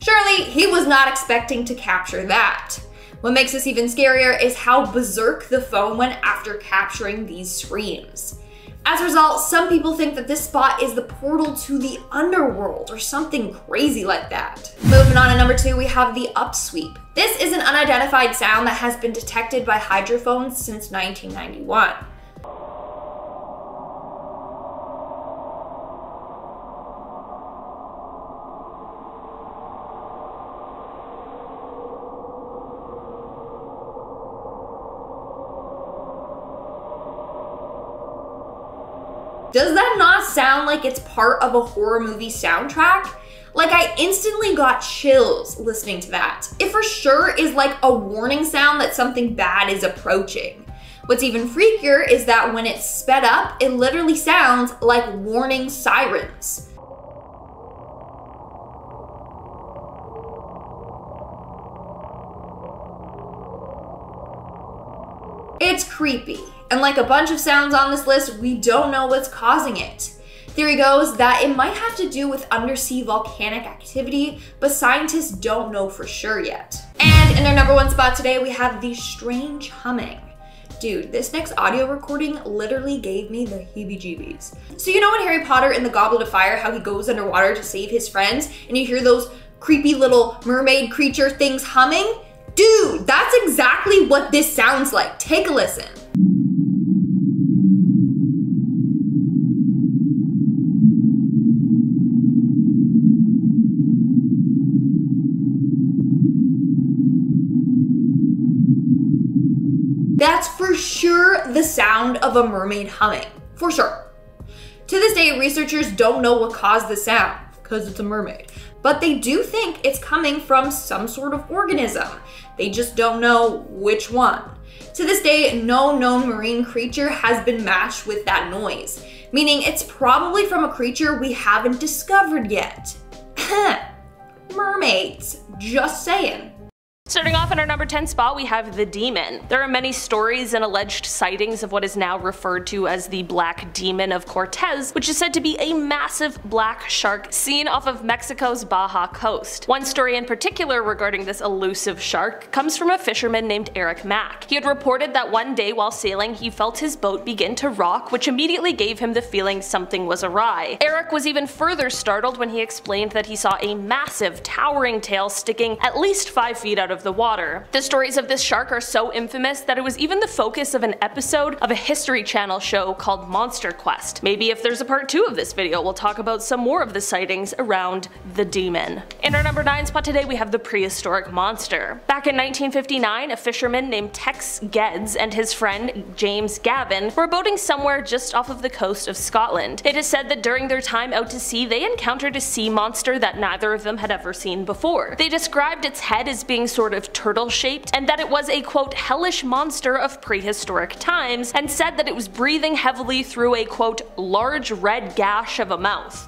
Surely he was not expecting to capture that. What makes this even scarier is how berserk the phone went after capturing these screams. As a result, some people think that this spot is the portal to the underworld or something crazy like that. Moving on to number two, we have the upsweep. This is an unidentified sound that has been detected by hydrophones since nineteen ninety-one. Does that not sound like it's part of a horror movie soundtrack? Like, I instantly got chills listening to that. It for sure is like a warning sound that something bad is approaching. What's even freakier is that when it's sped up, it literally sounds like warning sirens. It's creepy, and like a bunch of sounds on this list, we don't know what's causing it. Theory goes that it might have to do with undersea volcanic activity, but scientists don't know for sure yet. And in our number one spot today, we have the strange humming. Dude, this next audio recording literally gave me the heebie-jeebies. So you know in Harry Potter and the Goblet of Fire how he goes underwater to save his friends, and you hear those creepy little mermaid creature things humming? Dude, that's exactly what this sounds like. Take a listen. That's for sure the sound of a mermaid humming, for sure. To this day, researchers don't know what caused the sound, because it's a mermaid. But they do think it's coming from some sort of organism. They just don't know which one. To this day, no known marine creature has been matched with that noise, meaning it's probably from a creature we haven't discovered yet. Mermaids, just saying. Starting off in our number ten spot, we have the demon. There are many stories and alleged sightings of what is now referred to as the Black Demon of Cortez, which is said to be a massive black shark seen off of Mexico's Baja coast. One story in particular regarding this elusive shark comes from a fisherman named Eric Mack. He had reported that one day while sailing, he felt his boat begin to rock, which immediately gave him the feeling something was awry. Eric was even further startled when he explained that he saw a massive, towering tail sticking at least five feet out of the water. The stories of this shark are so infamous that it was even the focus of an episode of a History Channel show called Monster Quest. Maybe if there's a part two of this video, we'll talk about some more of the sightings around the demon. In our number nine spot today, we have the prehistoric monster. Back in nineteen fifty-nine, a fisherman named Tex Geddes and his friend James Gavin were boating somewhere just off of the coast of Scotland. It is said that during their time out to sea, they encountered a sea monster that neither of them had ever seen before. They described its head as being sort of turtle shaped, and that it was a quote hellish monster of prehistoric times, and said that it was breathing heavily through a quote large red gash of a mouth.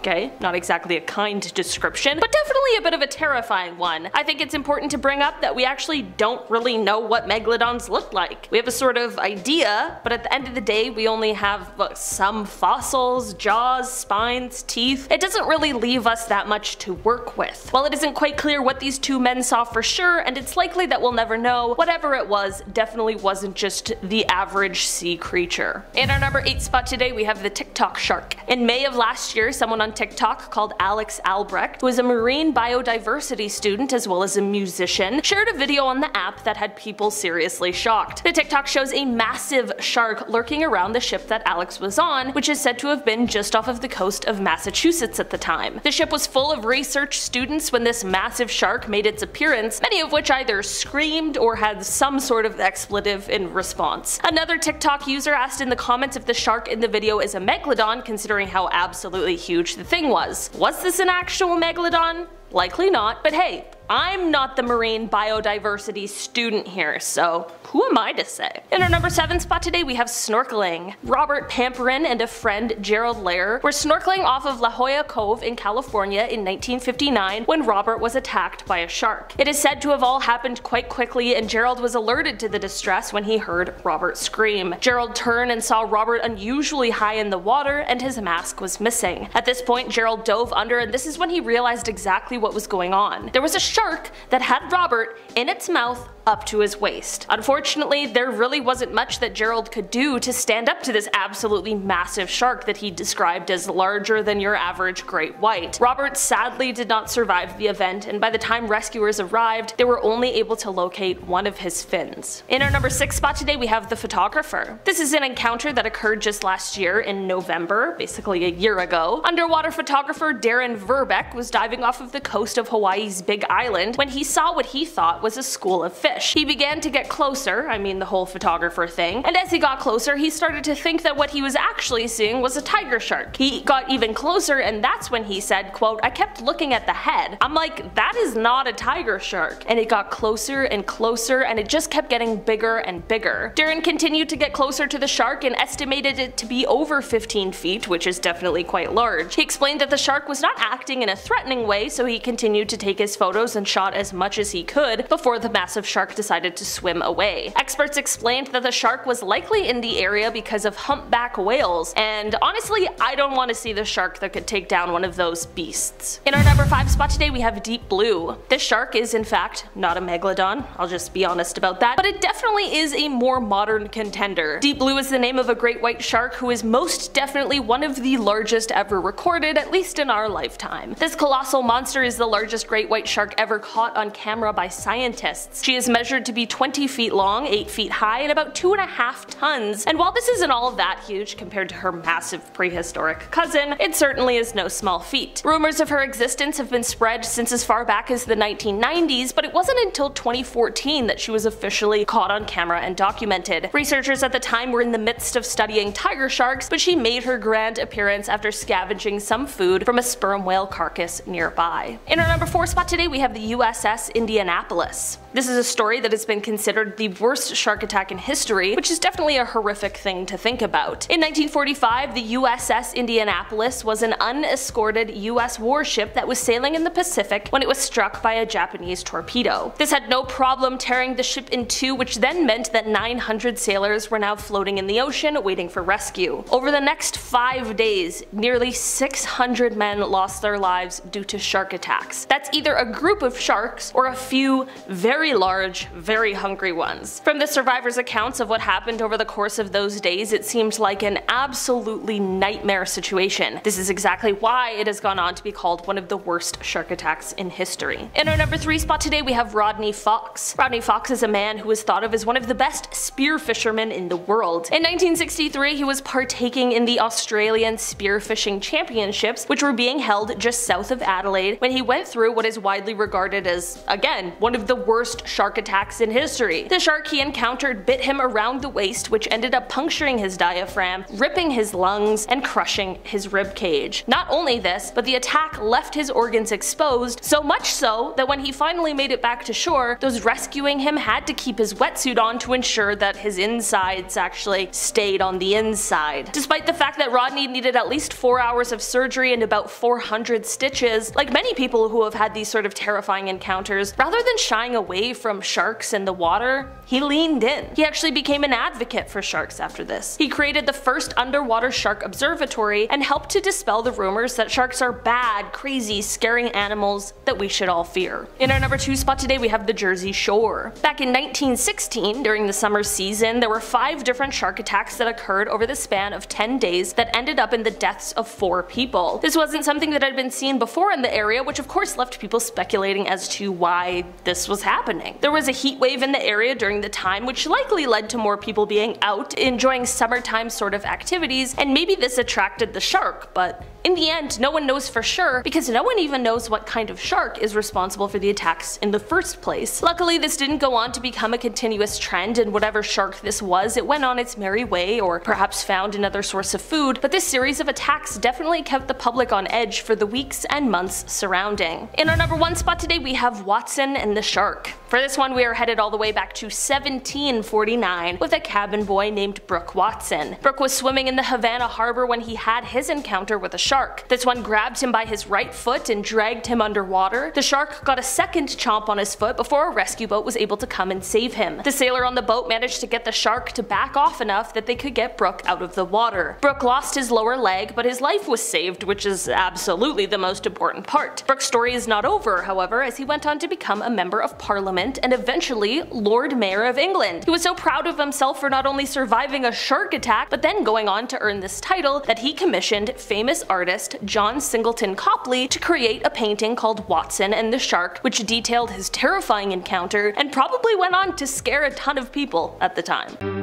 Okay, not exactly a kind description, but definitely a bit of a terrifying one. I think it's important to bring up that we actually don't really know what megalodons look like. We have a sort of idea, but at the end of the day, we only have look, some fossils, jaws, spines, teeth. It doesn't really leave us that much to work with. While it isn't quite clear what these two men saw for sure, and it's likely that we'll never know, whatever it was definitely wasn't just the average sea creature. In our number eight spot today, we have the TikTok shark. In May of last year, someone on TikTok called Alex Albrecht, who is a marine biodiversity student as well as a musician, shared a video on the app that had people seriously shocked. The TikTok shows a massive shark lurking around the ship that Alex was on, which is said to have been just off of the coast of Massachusetts at the time. The ship was full of research students when this massive shark made its appearance, many of which either screamed or had some sort of expletive in response. Another TikTok user asked in the comments if the shark in the video is a megalodon, considering how absolutely huge the thing was. Was this an actual megalodon? Likely not, but hey, I'm not the marine biodiversity student here, so who am I to say? In our number seven spot today, we have snorkeling. Robert Pamperin and a friend, Gerald Lair, were snorkeling off of La Jolla Cove in California in nineteen fifty-nine when Robert was attacked by a shark. It is said to have all happened quite quickly, and Gerald was alerted to the distress when he heard Robert scream. Gerald turned and saw Robert unusually high in the water, and his mask was missing. At this point, Gerald dove under, and this is when he realized exactly what was going on. There was a shark shark that had Robert in its mouth up to his waist. Unfortunately, there really wasn't much that Gerald could do to stand up to this absolutely massive shark that he described as larger than your average great white. Robert sadly did not survive the event, and by the time rescuers arrived, they were only able to locate one of his fins. In our number six spot today, we have the photographer. This is an encounter that occurred just last year in November, basically a year ago. Underwater photographer Darren Verbeck was diving off of the coast of Hawaii's Big Island when he saw what he thought was a school of fish. He began to get closer, I mean the whole photographer thing, and as he got closer, he started to think that what he was actually seeing was a tiger shark. He got even closer, and that's when he said, quote, "I kept looking at the head. I'm like, that is not a tiger shark." And it got closer and closer, and it just kept getting bigger and bigger. Darren continued to get closer to the shark and estimated it to be over fifteen feet, which is definitely quite large. He explained that the shark was not acting in a threatening way, so he continued to take his photos and shot as much as he could before the massive shark decided to swim away. Experts explained that the shark was likely in the area because of humpback whales, and honestly, I don't want to see the shark that could take down one of those beasts. In our number five spot today, we have Deep Blue. This shark is in fact not a megalodon, I'll just be honest about that, but it definitely is a more modern contender. Deep Blue is the name of a great white shark who is most definitely one of the largest ever recorded, at least in our lifetime. This colossal monster is the largest great white shark ever caught on camera by scientists. She is measured to be twenty feet long, eight feet high, and about two and a half tons, and while this isn't all that huge compared to her massive prehistoric cousin, it certainly is no small feat. Rumors of her existence have been spread since as far back as the nineteen nineties, but it wasn't until twenty fourteen that she was officially caught on camera and documented. Researchers at the time were in the midst of studying tiger sharks, but she made her grand appearance after scavenging some food from a sperm whale carcass nearby. In our number four spot today, we have the U S S Indianapolis. This is a story that has been considered the worst shark attack in history, which is definitely a horrific thing to think about. In nineteen forty-five, the U S S Indianapolis was an unescorted U S warship that was sailing in the Pacific when it was struck by a Japanese torpedo. This had no problem tearing the ship in two, which then meant that nine hundred sailors were now floating in the ocean waiting for rescue. Over the next five days, nearly six hundred men lost their lives due to shark attacks. That's either a group of sharks or a few very large Large, very hungry ones. From the survivors' accounts of what happened over the course of those days, it seemed like an absolutely nightmare situation. This is exactly why it has gone on to be called one of the worst shark attacks in history. In our number three spot today, we have Rodney Fox. Rodney Fox is a man who is thought of as one of the best spear fishermen in the world. In nineteen sixty-three, he was partaking in the Australian Spearfishing Championships, which were being held just south of Adelaide, when he went through what is widely regarded regarded as, again, one of the worst shark attacks in history. The shark he encountered bit him around the waist, which ended up puncturing his diaphragm, ripping his lungs, and crushing his rib cage. Not only this, but the attack left his organs exposed, so much so that when he finally made it back to shore, those rescuing him had to keep his wetsuit on to ensure that his insides actually stayed on the inside. Despite the fact that Rodney needed at least four hours of surgery and about four hundred stitches, like many people who have had these sort of terrifying encounters, rather than shying away from sharks in the water, he leaned in. He actually became an advocate for sharks after this. He created the first underwater shark observatory and helped to dispel the rumors that sharks are bad, crazy, scary animals that we should all fear. In our number two spot today, we have the Jersey Shore. Back in nineteen sixteen, during the summer season, there were five different shark attacks that occurred over the span of ten days that ended up in the deaths of four people. This wasn't something that had been seen before in the area, which of course left people speculating as to why this was happening. There was a heat wave in the area during the time, which likely led to more people being out, enjoying summertime sort of activities, and maybe this attracted the shark, but in the end, no one knows for sure because no one even knows what kind of shark is responsible for the attacks in the first place. Luckily, this didn't go on to become a continuous trend, and whatever shark this was, it went on its merry way or perhaps found another source of food, but this series of attacks definitely kept the public on edge for the weeks and months surrounding. In our number one spot today, we have Watson and the Shark. For this one, we are headed all the way back to seventeen forty-nine with a cabin boy named Brooke Watson. Brooke was swimming in the Havana harbor when he had his encounter with a shark. Shark. This one grabbed him by his right foot and dragged him underwater. The shark got a second chomp on his foot before a rescue boat was able to come and save him. The sailor on the boat managed to get the shark to back off enough that they could get Brooke out of the water. Brooke lost his lower leg, but his life was saved, which is absolutely the most important part. Brooke's story is not over, however, as he went on to become a member of Parliament and eventually Lord Mayor of England. He was so proud of himself for not only surviving a shark attack, but then going on to earn this title that he commissioned famous artists artist John Singleton Copley to create a painting called Watson and the Shark, which detailed his terrifying encounter and probably went on to scare a ton of people at the time.